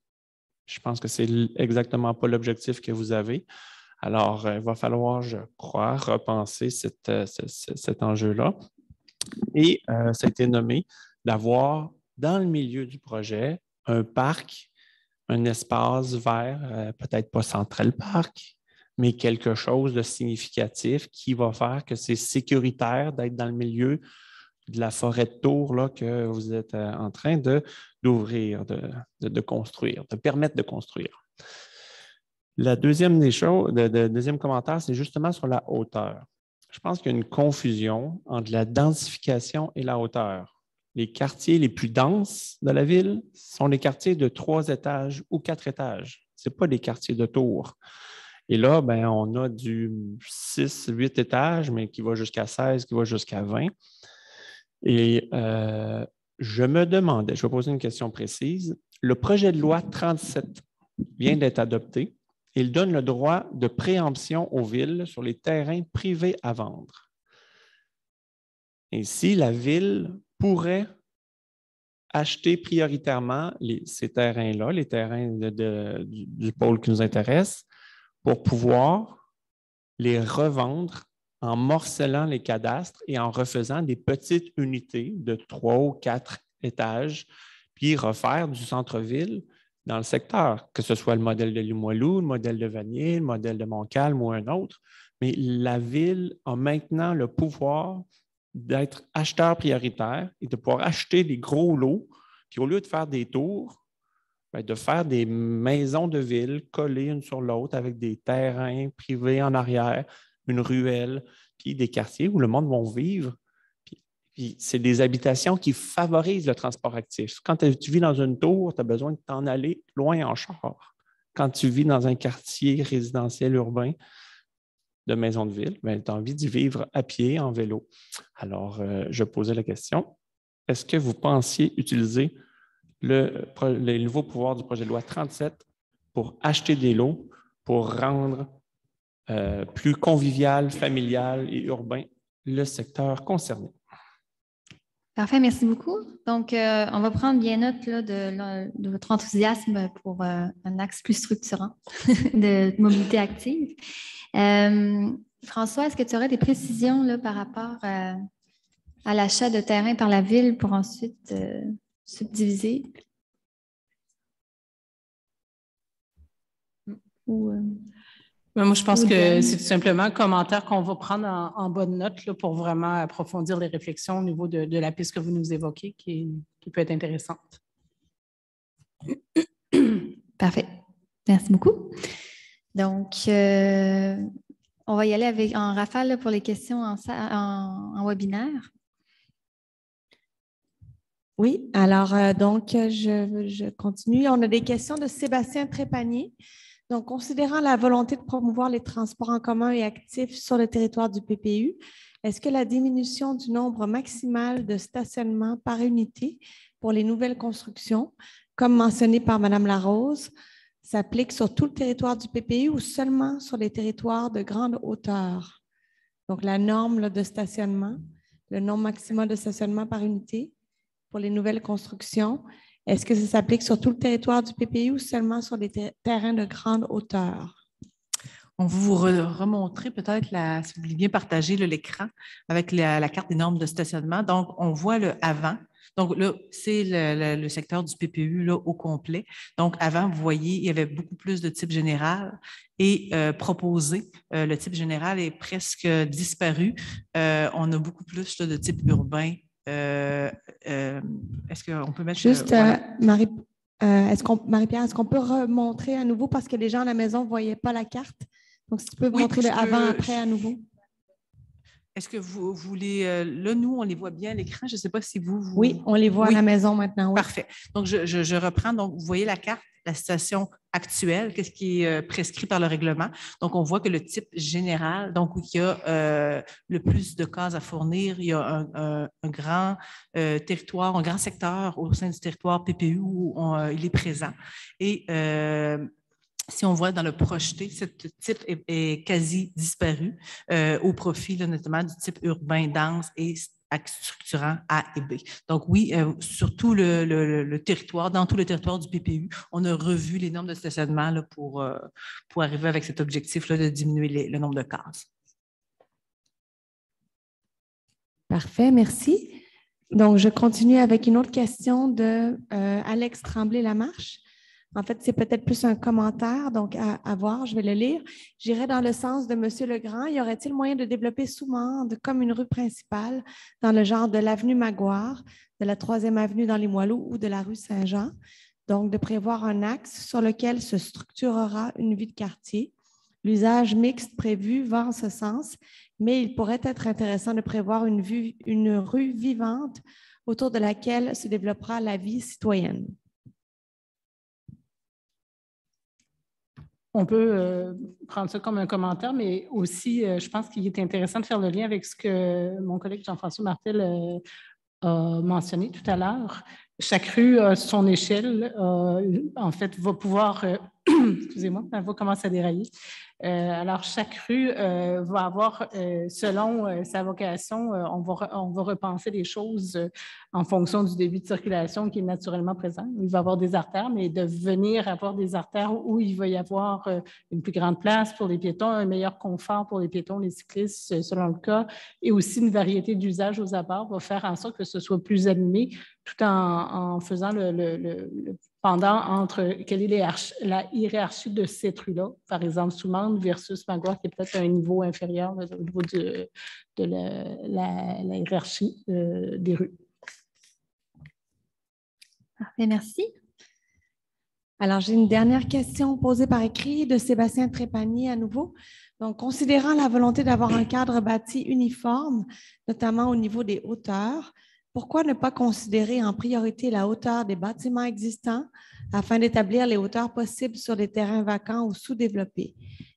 Je pense que c'est exactement pas l'objectif que vous avez. Alors, il va falloir, je crois, repenser cet enjeu-là. Et ça a été nommé d'avoir dans le milieu du projet un parc, un espace vert, peut-être pas Central Park, mais quelque chose de significatif qui va faire que c'est sécuritaire d'être dans le milieu de la forêt de Tours là, que vous êtes en train d'ouvrir, de construire, de permettre de construire. La deuxième des choses, le deuxième commentaire, c'est justement sur la hauteur. Je pense qu'il y a une confusion entre la densification et la hauteur. Les quartiers les plus denses de la ville sont les quartiers de 3 étages ou 4 étages. Ce n'est pas les quartiers de Tours. Et là, bien, on a du 6, 8 étages, mais qui va jusqu'à 16, qui va jusqu'à 20. Et Je me demandais, je vais poser une question précise. Le projet de loi 37 vient d'être adopté. Il donne le droit de préemption aux villes sur les terrains privés à vendre. Ainsi, la ville pourrait acheter prioritairement ces terrains-là, les terrains du pôle qui nous intéresse, pour pouvoir les revendre en morcelant les cadastres et en refaisant des petites unités de 3 ou 4 étages, puis refaire du centre-ville dans le secteur, que ce soit le modèle de Limoilou, le modèle de Vanier, le modèle de Montcalm ou un autre. Mais la ville a maintenant le pouvoir d'être acheteur prioritaire et de pouvoir acheter des gros lots, puis au lieu de faire des tours, bien, de faire des maisons de ville collées une sur l'autre avec des terrains privés en arrière, une ruelle, puis des quartiers où le monde va vivre. Puis c'est des habitations qui favorisent le transport actif. Quand tu vis dans une tour, tu as besoin de t'en aller loin en char. Quand tu vis dans un quartier résidentiel urbain de maison de ville, bien, tu as envie d'y vivre à pied, en vélo. Alors, je posais la question, est-ce que vous pensiez utiliser les nouveaux pouvoirs du projet de loi 37 pour acheter des lots, pour rendre plus convivial, familial et urbain le secteur concerné? Parfait, merci beaucoup. Donc, on va prendre bien note là, de votre enthousiasme pour un axe plus structurant de mobilité active. François, est-ce que tu aurais des précisions là, par rapport à l'achat de terrain par la ville pour ensuite subdiviser? Ou, moi, je pense que c'est tout simplement un commentaire qu'on va prendre en bonne note là, pour vraiment approfondir les réflexions au niveau de la piste que vous nous évoquez qui peut être intéressante. Parfait. Merci beaucoup. Donc, on va y aller en rafale là, pour les questions en webinaire. Oui, alors, donc, je continue. On a des questions de Sébastien Trépanier. Donc, considérant la volonté de promouvoir les transports en commun et actifs sur le territoire du PPU, est-ce que la diminution du nombre maximal de stationnements par unité pour les nouvelles constructions, comme mentionné par Mme Larose, s'applique sur tout le territoire du PPU ou seulement sur les territoires de grande hauteur? Donc, la norme là, de stationnement, le nombre maximal de stationnements par unité pour les nouvelles constructions, est-ce que ça s'applique sur tout le territoire du PPU ou seulement sur les terrains de grande hauteur? On va vous remontrer peut-être, si vous voulez bien partager l'écran avec la carte des normes de stationnement. Donc, on voit le avant. Donc là, c'est le secteur du PPU là, au complet. Donc, avant, vous voyez, il y avait beaucoup plus de type général et proposé. Le type général est presque disparu. On a beaucoup plus là, de type urbain. Est-ce qu'on peut mettre… Juste, voilà. Marie-Pierre, est-ce qu'on peut remontrer à nouveau parce que les gens à la maison ne voyaient pas la carte? Donc, si tu peux montrer le avant-après à nouveau. Est-ce que vous voulez… là, nous, on les voit bien à l'écran. Je ne sais pas si vous… Oui, on les voit à la maison maintenant. Oui. Parfait. Donc, je reprends. Donc, vous voyez la carte, la situation actuelle, qu'est-ce qui est prescrit par le règlement. Donc, on voit que le type général, donc où il y a le plus de cases à fournir, il y a un grand territoire, un grand secteur au sein du territoire PPU où il est présent. Et… si on voit dans le projeté, ce type est quasi disparu au profit là, notamment du type urbain dense et structurant A et B. Donc oui, sur tout le territoire, dans tout le territoire du PPU, on a revu les normes de stationnement là, pour arriver avec cet objectif là, de diminuer le nombre de cases. Parfait, merci. Donc je continue avec une autre question de Alex Tremblay-Lamarche. En fait, c'est peut-être plus un commentaire, donc à voir, je vais le lire. J'irai dans le sens de M. Legrand. Y aurait-il moyen de développer Soumande comme une rue principale dans le genre de l'avenue Magoire, de la 3e avenue dans Limoilou ou de la rue Saint-Jean? Donc, de prévoir un axe sur lequel se structurera une vie de quartier. L'usage mixte prévu va en ce sens, mais il pourrait être intéressant de prévoir une rue vivante autour de laquelle se développera la vie citoyenne. On peut prendre ça comme un commentaire, mais aussi, je pense qu'il est intéressant de faire le lien avec ce que mon collègue Jean-François Martel a mentionné tout à l'heure, chaque rue, son échelle, en fait, va pouvoir, excusez-moi, ma voix commence à dérailler. Alors, chaque rue va avoir, selon sa vocation, on va repenser les choses en fonction du débit de circulation qui est naturellement présent. Il va y avoir des artères, mais de venir avoir des artères où il va y avoir une plus grande place pour les piétons, un meilleur confort pour les piétons, les cyclistes, selon le cas, et aussi une variété d'usages aux abords va faire en sorte que ce soit plus animé tout en faisant le pendant entre quelle est la hiérarchie de cette rue-là, par exemple Soumande versus Magua, qui est peut-être un niveau inférieur là, au niveau de la hiérarchie des rues. Parfait, merci. Alors, j'ai une dernière question posée par écrit de Sébastien Trépanier à nouveau. Donc, considérant la volonté d'avoir un cadre bâti uniforme, notamment au niveau des hauteurs, pourquoi ne pas considérer en priorité la hauteur des bâtiments existants afin d'établir les hauteurs possibles sur des terrains vacants ou sous-développés?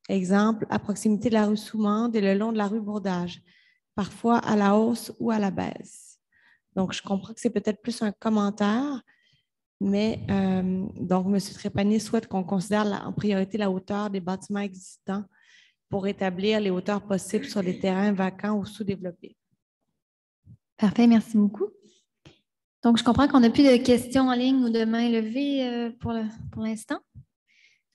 Exemple, à proximité de la rue Soumande et le long de la rue Bourdage, parfois à la hausse ou à la baisse. Donc, je comprends que c'est peut-être plus un commentaire, mais donc, M. Trépanier souhaite qu'on considère en priorité la hauteur des bâtiments existants pour établir les hauteurs possibles sur des terrains vacants ou sous-développés. Parfait, merci beaucoup. Donc, je comprends qu'on n'a plus de questions en ligne ou de mains levées pour l'instant.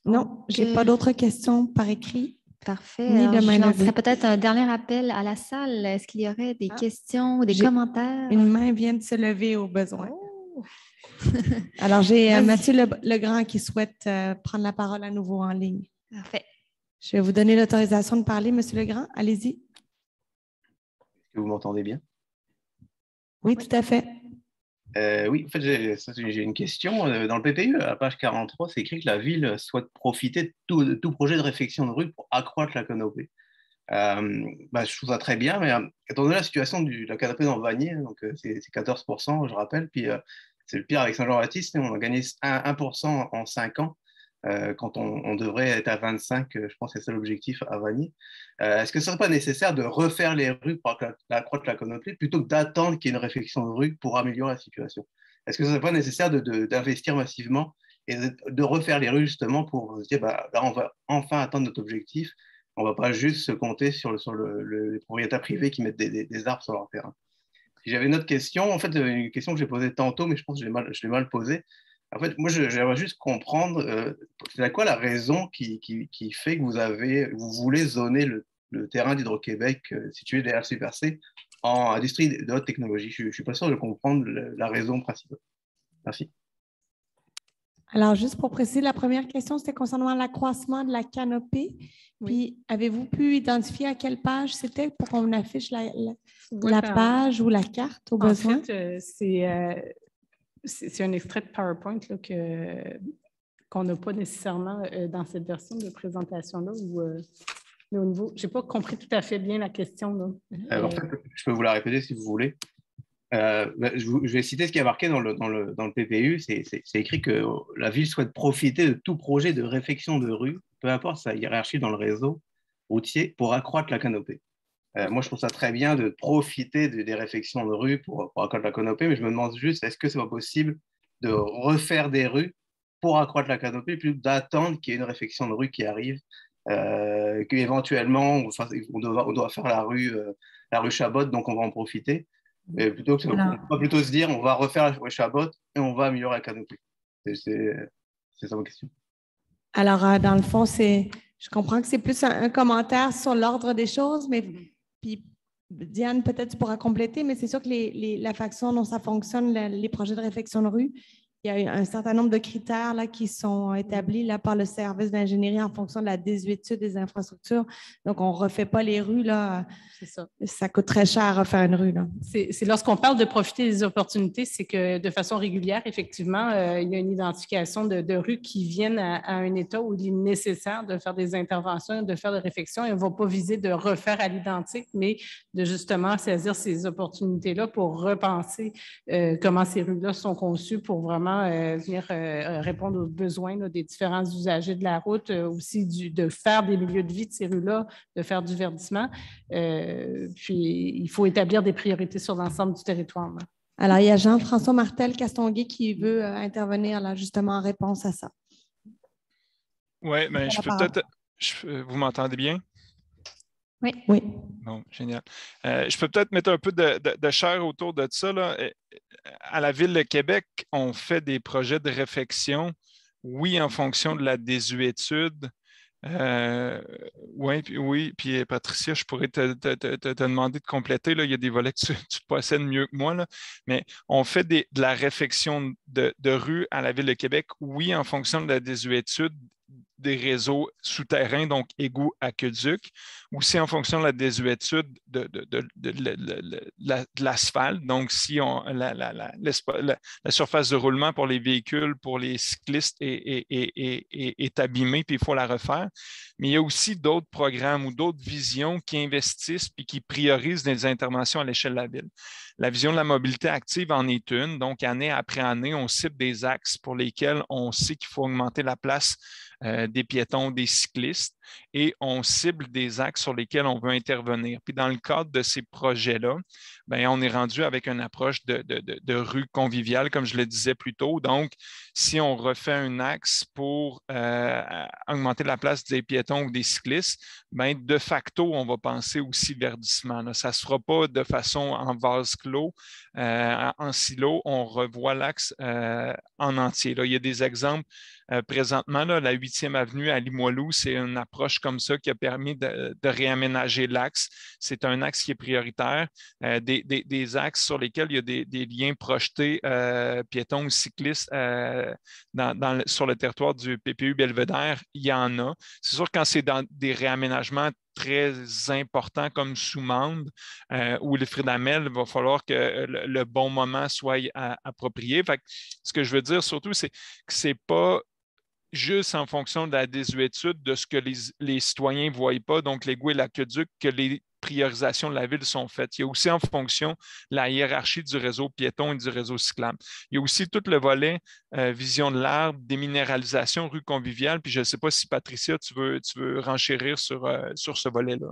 Non, je n'ai pas d'autres questions par écrit. Parfait. Ni de mains levées. Ce serait peut-être un dernier appel à la salle. Est-ce qu'il y aurait des questions ou des commentaires? Une main vient de se lever au besoin. Oh. Alors, j'ai Mathieu Legrand qui souhaite prendre la parole à nouveau en ligne. Parfait. Je vais vous donner l'autorisation de parler, Monsieur Legrand. Allez-y. Est-ce que vous m'entendez bien? Oui, tout à fait. Oui, en fait, j'ai une question. Dans le PPU, à la page 43, c'est écrit que la ville souhaite profiter de tout projet de réfection de rue pour accroître la canopée. Je trouve ça très bien, mais étant donné la situation de la canopée dans Vanier, donc c'est 14%, je rappelle, puis c'est le pire avec Saint-Jean-Baptiste, on a gagné 1% en 5 ans. Quand on devrait être à 25, je pense que c'est ça l'objectif à Vanier. Est-ce que ce ne serait pas nécessaire de refaire les rues pour accroître la canopée plutôt que d'attendre qu'il y ait une réfection de rue pour améliorer la situation? Est-ce que ce ne serait pas nécessaire d'investir massivement et de refaire les rues justement pour se dire là, on va enfin atteindre notre objectif, on ne va pas juste se compter sur les propriétaires privés qui mettent des arbres sur leur terrain? J'avais une autre question, en fait une question que j'ai posée tantôt, mais je pense que je l'ai mal posée. En fait, moi, j'aimerais juste comprendre, c'est à quoi la raison qui fait que vous voulez zoner le terrain d'Hydro-Québec situé derrière Super-C en industrie de haute technologie. Je ne suis pas sûr de comprendre la raison principale. Merci. Alors, juste pour préciser, la première question, c'était concernant l'accroissement de la canopée. Oui. Puis, avez-vous pu identifier à quelle page c'était pour qu'on affiche la page ou la carte au besoin? En fait, c'est un extrait de PowerPoint là, qu'on n'a pas nécessairement dans cette version de présentation-là. Au niveau, je n'ai pas compris tout à fait bien la question. Là. En fait, je peux vous la répéter si vous voulez. Je vais citer ce qui est marqué dans le PPU. C'est écrit que la ville souhaite profiter de tout projet de réfection de rue, peu importe sa hiérarchie dans le réseau routier, pour accroître la canopée. Moi, je trouve ça très bien de profiter des réfections de rue pour accroître la canopée, mais je me demande juste, est-ce que ce n'est pas possible de refaire des rues pour accroître la canopée, plutôt d'attendre qu'il y ait une réfection de rue qui arrive, qu'éventuellement, on doit faire la rue Chabot, donc on va en profiter, mais plutôt que plutôt se dire, on va refaire la rue Chabot et on va améliorer la canopée. C'est ça ma question. Alors, dans le fond, je comprends que c'est plus un commentaire sur l'ordre des choses, mais... Puis, Diane, peut-être tu pourras compléter, mais c'est sûr que la façon dont ça fonctionne, les projets de réfection de rue, il y a un certain nombre de critères là, qui sont établis là, par le service d'ingénierie en fonction de la désuétude des infrastructures. Donc, on ne refait pas les rues. Là. C'est ça. Ça coûte très cher à refaire une rue. C'est lorsqu'on parle de profiter des opportunités, c'est que de façon régulière, effectivement, il y a une identification de rues qui viennent à un état où il est nécessaire de faire des interventions, de faire des réfections. Et on ne va pas viser de refaire à l'identique, mais de justement saisir ces opportunités-là pour repenser comment ces rues-là sont conçues pour vraiment venir répondre aux besoins là, des différents usagers de la route, aussi de faire des milieux de vie de ces rues-là, de faire du verdissement. Puis, il faut établir des priorités sur l'ensemble du territoire. Là. Alors, il y a Jean-François Martel Castonguay qui veut intervenir là, justement en réponse à ça. Oui, mais je peux peut-être... Vous m'entendez bien? Oui. Oui. Bon, génial. Je peux peut-être mettre un peu de chair autour de ça, là. À la Ville de Québec, on fait des projets de réflexion, oui, en fonction de la désuétude. Oui, puis Patricia, je pourrais te demander de compléter, là. Il y a des volets que tu possèdes mieux que moi, là. Mais on fait de la réflexion de rue à la Ville de Québec, oui, en fonction de la désuétude des réseaux souterrains, donc égouts, aqueducs, aussi en fonction de la désuétude de l'asphalte, donc si on, la surface de roulement pour les véhicules, pour les cyclistes est abîmée, puis il faut la refaire. Mais il y a aussi d'autres programmes ou d'autres visions qui investissent puis qui priorisent des interventions à l'échelle de la ville. La vision de la mobilité active en est une, donc année après année, on cible des axes pour lesquels on sait qu'il faut augmenter la place des piétons, des cyclistes, et on cible des axes sur lesquels on veut intervenir. Puis dans le cadre de ces projets-là, bien, on est rendu avec une approche de rue conviviale, comme je le disais plus tôt. Donc, si on refait un axe pour augmenter la place des piétons ou des cyclistes, bien, de facto, on va penser aussi verdissement, là. Ça ne se fera pas de façon en vase clos, en silo, on revoit l'axe en entier, là. Il y a des exemples présentement, là, la 8e avenue à Limoilou, c'est une approche comme ça qui a permis de réaménager l'axe. C'est un axe qui est prioritaire. Des axes sur lesquels il y a des liens projetés piétons ou cyclistes sur le territoire du PPU Belvédère, il y en a. C'est sûr que quand c'est dans des réaménagements très important comme Soumande où le Wilfrid-Hamel, il va falloir que le bon moment soit approprié. Fait que ce que je veux dire surtout, c'est que ce n'est pas juste en fonction de la désuétude de ce que les citoyens ne voient pas, donc l'égout et l'aqueduc, que les priorisations de la ville sont faites. Il y a aussi en fonction de la hiérarchie du réseau piéton et du réseau cyclable. Il y a aussi tout le volet vision de l'arbre, déminéralisation, rue conviviale. Puis je ne sais pas si Patricia, tu veux renchérir sur ce volet-là.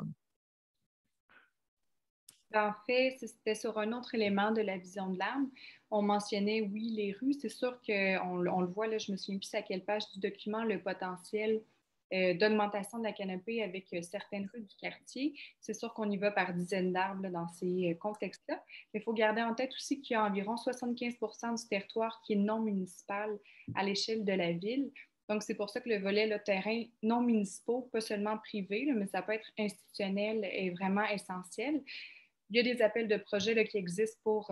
En fait, c'était sur un autre élément de la vision de l'arbre. On mentionnait, oui, les rues. C'est sûr qu'on le voit, là, je me souviens plus à quelle page du document, le potentiel d'augmentation de la canopée avec certaines rues du quartier. C'est sûr qu'on y va par dizaines d'arbres dans ces contextes-là. Mais il faut garder en tête aussi qu'il y a environ 75 % du territoire qui est non municipal à l'échelle de la ville. Donc, c'est pour ça que le volet, le terrain non municipaux, pas seulement privé, là, mais ça peut être institutionnel, est vraiment essentiel. Il y a des appels de projets là, qui existent pour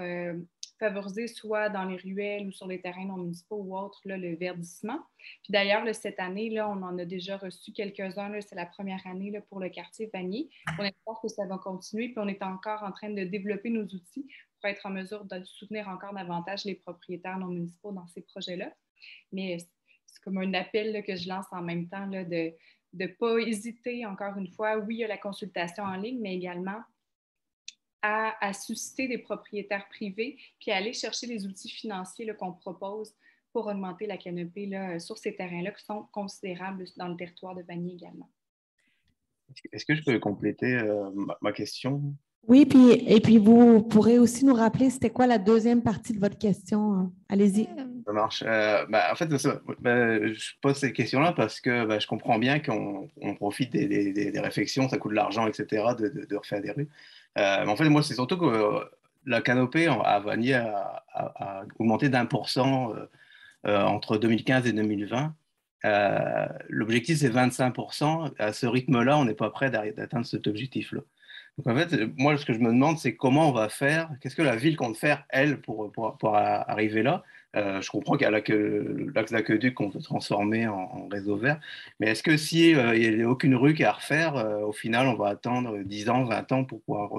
favoriser soit dans les ruelles ou sur les terrains non municipaux ou autres, là, le verdissement. Puis d'ailleurs, cette année, là, on en a déjà reçu quelques-uns. C'est la première année là, pour le quartier Vanier. On espère que ça va continuer, puis on est encore en train de développer nos outils pour être en mesure de soutenir encore davantage les propriétaires non municipaux dans ces projets-là. Mais c'est comme un appel là, que je lance en même temps là, de ne pas hésiter, encore une fois. Oui, il y a la consultation en ligne, mais également à susciter des propriétaires privés puis à aller chercher les outils financiers qu'on propose pour augmenter la canopée là, sur ces terrains-là qui sont considérables dans le territoire de Vanier également. Est-ce que je peux compléter ma question? Oui, et puis vous pourrez aussi nous rappeler c'était quoi la deuxième partie de votre question. Allez-y. Ça marche. En fait, je pose cette question-là parce que je comprends bien qu'on profite des réflexions, ça coûte de l'argent, etc., de refaire des rues. En fait, moi, c'est surtout que la canopée à Vanier a augmenté d'1 % entre 2015 et 2020. L'objectif, c'est 25 %. À ce rythme-là, on n'est pas prêt d'atteindre cet objectif-là. Donc, en fait, moi, ce que je me demande, c'est comment on va faire, qu'est-ce que la ville compte faire, elle, pour arriver là. Je comprends qu'il y a l'axe d'aqueduc qu'on veut transformer en réseau vert, mais est-ce que s'il n'y a aucune rue qui a à refaire, au final, on va attendre 10 ans, 20 ans pour pouvoir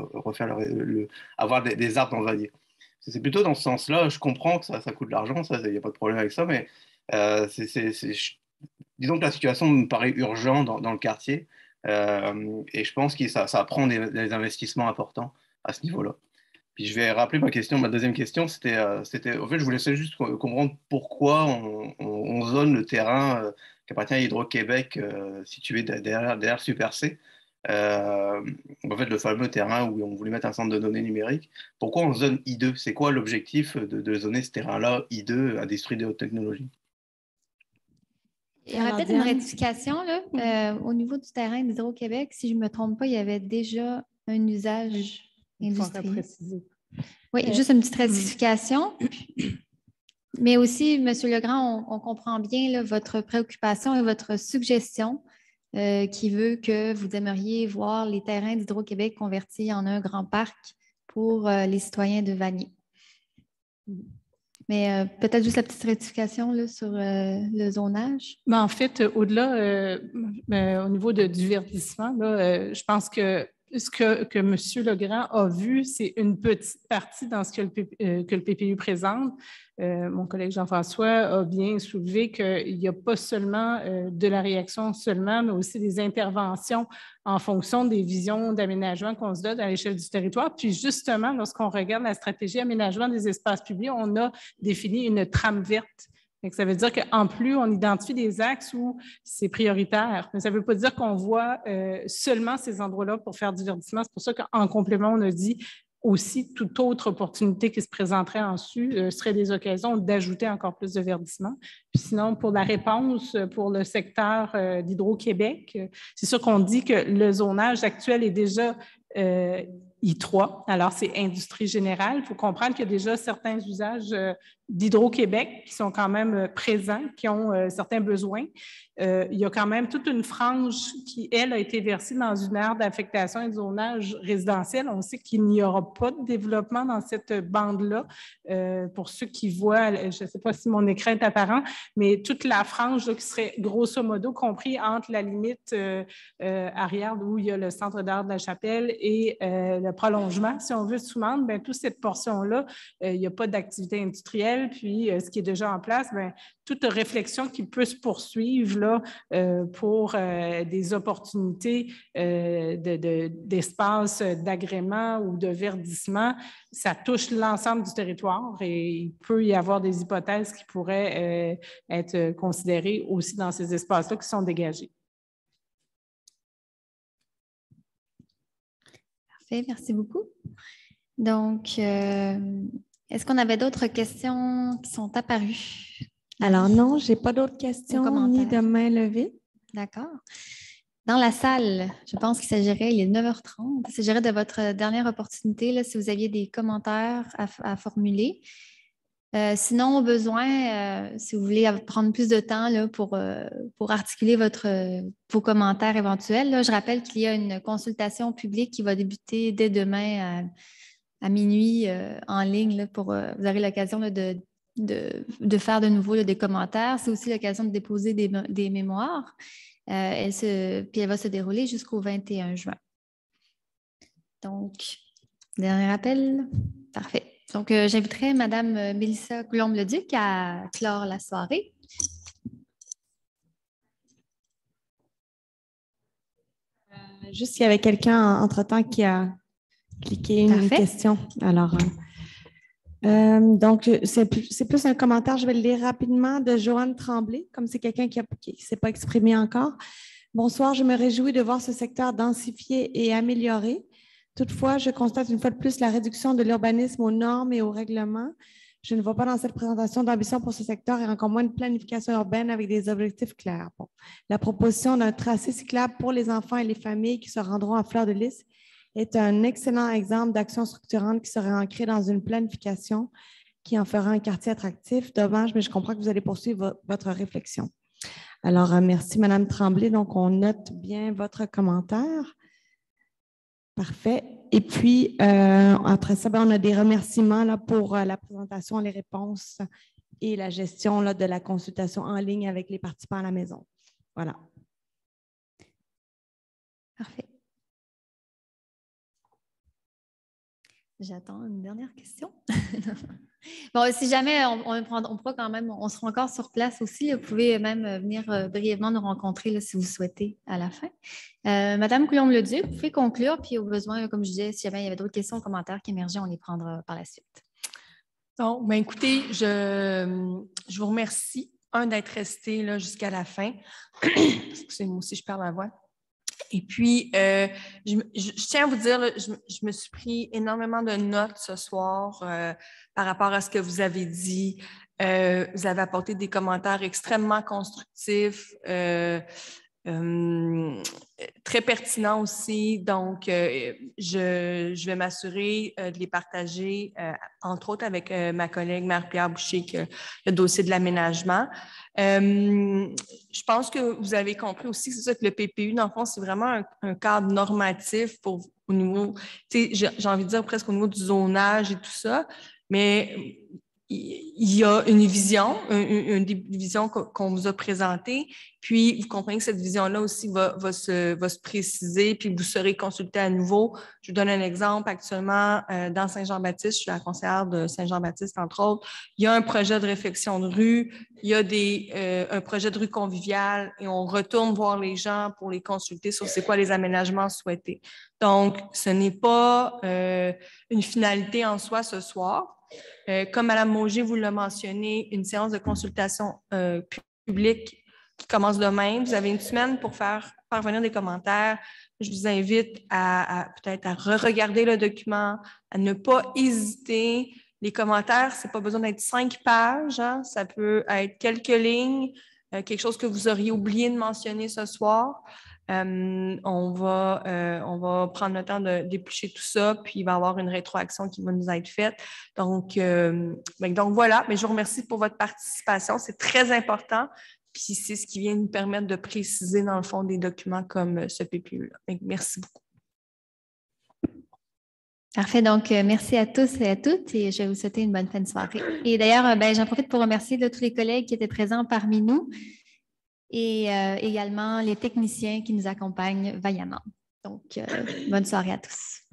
avoir des arbres dans Vanier? C'est plutôt dans ce sens-là. Je comprends que ça coûte de l'argent, il n'y a pas de problème avec ça, mais disons que la situation me paraît urgente dans le quartier. Et je pense que ça prend des investissements importants à ce niveau-là. Puis je vais rappeler ma deuxième question, c'était, en fait, je voulais juste comprendre pourquoi on zone le terrain qui appartient à Hydro-Québec, situé derrière Super C, En fait, le fameux terrain où on voulait mettre un centre de données numériques. Pourquoi on zone I2? C'est quoi l'objectif de zoner ce terrain-là, I2, à l'industrie des hautes technologies? Il y aurait peut-être une rectification là, au niveau du terrain d'Hydro-Québec. Si je ne me trompe pas, il y avait déjà un usage industriel. Oui, juste une petite rectification. Mais aussi, M. Legrand, on comprend bien là, votre préoccupation et votre suggestion qui veut que vous aimeriez voir les terrains d'Hydro-Québec convertis en un grand parc pour les citoyens de Vanier. Mais peut-être juste la petite rectification là, sur le zonage. Ben, en fait, au-delà, au niveau du verdissement, là, je pense que ce que M. Legrand a vu, c'est une petite partie dans ce que le PPU présente. Mon collègue Jean-François a bien soulevé qu'il n'y a pas seulement de la réaction seulement, mais aussi des interventions en fonction des visions d'aménagement qu'on se donne à l'échelle du territoire. Puis justement, lorsqu'on regarde la stratégie aménagement des espaces publics, on a défini une trame verte. Ça veut dire qu'en plus, on identifie des axes où c'est prioritaire. Mais ça ne veut pas dire qu'on voit seulement ces endroits-là pour faire du verdissement. C'est pour ça qu'en complément, on a dit aussi toute autre opportunité qui se présenterait en dessus serait des occasions d'ajouter encore plus de verdissement. Puis sinon, pour la réponse pour le secteur d'Hydro-Québec, c'est sûr qu'on dit que le zonage actuel est déjà I3, alors c'est industrie générale. Il faut comprendre qu'il y a déjà certains usages d'Hydro-Québec qui sont quand même présents, qui ont certains besoins. Il y a quand même toute une frange qui, elle, a été versée dans une aire d'affectation et de zonage résidentiel. On sait qu'il n'y aura pas de développement dans cette bande-là. Pour ceux qui voient, je ne sais pas si mon écran est apparent, mais toute la frange là, qui serait grosso modo compris entre la limite arrière où il y a le centre d'art de la Chapelle et le prolongement, si on veut, Soumande, bien, toute cette portion-là, il n'y a pas d'activité industrielle, puis ce qui est déjà en place, bien, toute réflexion qui peut se poursuivre là, pour des opportunités d'espace d'agrément ou de verdissement, ça touche l'ensemble du territoire et il peut y avoir des hypothèses qui pourraient être considérées aussi dans ces espaces-là qui sont dégagés. Merci beaucoup. Donc, est-ce qu'on avait d'autres questions qui sont apparues? Alors non, je n'ai pas d'autres questions ni de main levée. D'accord. Dans la salle, je pense qu'il s'agirait, il est 9h30, il s'agirait de votre dernière opportunité, là, si vous aviez des commentaires à formuler. Sinon, au besoin, si vous voulez prendre plus de temps là, pour articuler vos commentaires éventuels, là, je rappelle qu'il y a une consultation publique qui va débuter dès demain à minuit en ligne. Là, vous aurez l'occasion de faire de nouveau là, des commentaires. C'est aussi l'occasion de déposer des mémoires. Puis elle va se dérouler jusqu'au 21 juin. Donc, dernier appel. Parfait. Donc, j'inviterai Mme Mélissa Coulombe-Leduc à clore la soirée. Juste s'il y avait quelqu'un, entre-temps, qui a cliqué une question. Alors, donc, c'est plus un commentaire, je vais le lire rapidement, de Joanne Tremblay, comme c'est quelqu'un qui ne s'est pas exprimé encore. « Bonsoir, je me réjouis de voir ce secteur densifié et amélioré. Toutefois, je constate une fois de plus la réduction de l'urbanisme aux normes et aux règlements. Je ne vois pas dans cette présentation d'ambition pour ce secteur et encore moins de planification urbaine avec des objectifs clairs. Bon. La proposition d'un tracé cyclable pour les enfants et les familles qui se rendront à Fleur-de-Lys est un excellent exemple d'action structurante qui serait ancrée dans une planification qui en fera un quartier attractif. Dommage, mais je comprends que vous allez poursuivre votre réflexion. » Alors, merci, Mme Tremblay. Donc, on note bien votre commentaire. Parfait. Et puis, après ça, ben, on a des remerciements là, pour la présentation, les réponses et la gestion là, de la consultation en ligne avec les participants à la maison. Voilà. Parfait. J'attends une dernière question. Bon, si jamais on pourra quand même, on sera encore sur place aussi. Vous pouvez même venir brièvement nous rencontrer là, si vous souhaitez à la fin. Madame Coulombe-Leduc, vous pouvez conclure, puis au besoin, comme je disais, si jamais il y avait d'autres questions, commentaires qui émergeaient, on les prendra par la suite. Donc, ben, écoutez, je vous remercie, d'être resté jusqu'à la fin. Excusez-moi aussi, je perds la voix. Et puis, je tiens à vous dire, là, je me suis pris énormément de notes ce soir par rapport à ce que vous avez dit. Vous avez apporté des commentaires extrêmement constructifs, très pertinents aussi. Donc, je vais m'assurer de les partager, entre autres avec ma collègue Marie-Pierre Boucher, qui a le dossier de l'aménagement. Je pense que vous avez compris aussi que c'est ça que le PPU, dans le fond, c'est vraiment un cadre normatif pour au niveau, j'ai envie de dire presque au niveau du zonage et tout ça, mais il y a une vision qu'on vous a présentée, puis vous comprenez que cette vision-là aussi va se préciser, puis vous serez consulté à nouveau. Je vous donne un exemple. Actuellement, dans Saint-Jean-Baptiste, je suis la conseillère de Saint-Jean-Baptiste, entre autres, il y a un projet de réflexion de rue, il y a un projet de rue conviviale, et on retourne voir les gens pour les consulter sur c'est quoi les aménagements souhaités. Donc, ce n'est pas une finalité en soi ce soir. Comme Mme Mouger vous l'a mentionné, une séance de consultation publique qui commence demain. Vous avez une semaine pour faire parvenir des commentaires. Je vous invite peut-être à re-regarder le document, à ne pas hésiter. Les commentaires, ce n'est pas besoin d'être 5 pages. Hein? Ça peut être quelques lignes, quelque chose que vous auriez oublié de mentionner ce soir. On va prendre le temps d'éplucher tout ça, puis il va y avoir une rétroaction qui va nous être faite. Donc voilà, mais je vous remercie pour votre participation. C'est très important, puis c'est ce qui vient nous permettre de préciser, dans le fond, des documents comme ce PPU-là. Merci beaucoup. Parfait. Donc, merci à tous et à toutes et je vais vous souhaiter une bonne fin de soirée. Et d'ailleurs, j'en profite pour remercier tous les collègues qui étaient présents parmi nous. Et également les techniciens qui nous accompagnent vaillamment. Donc, bonne soirée à tous.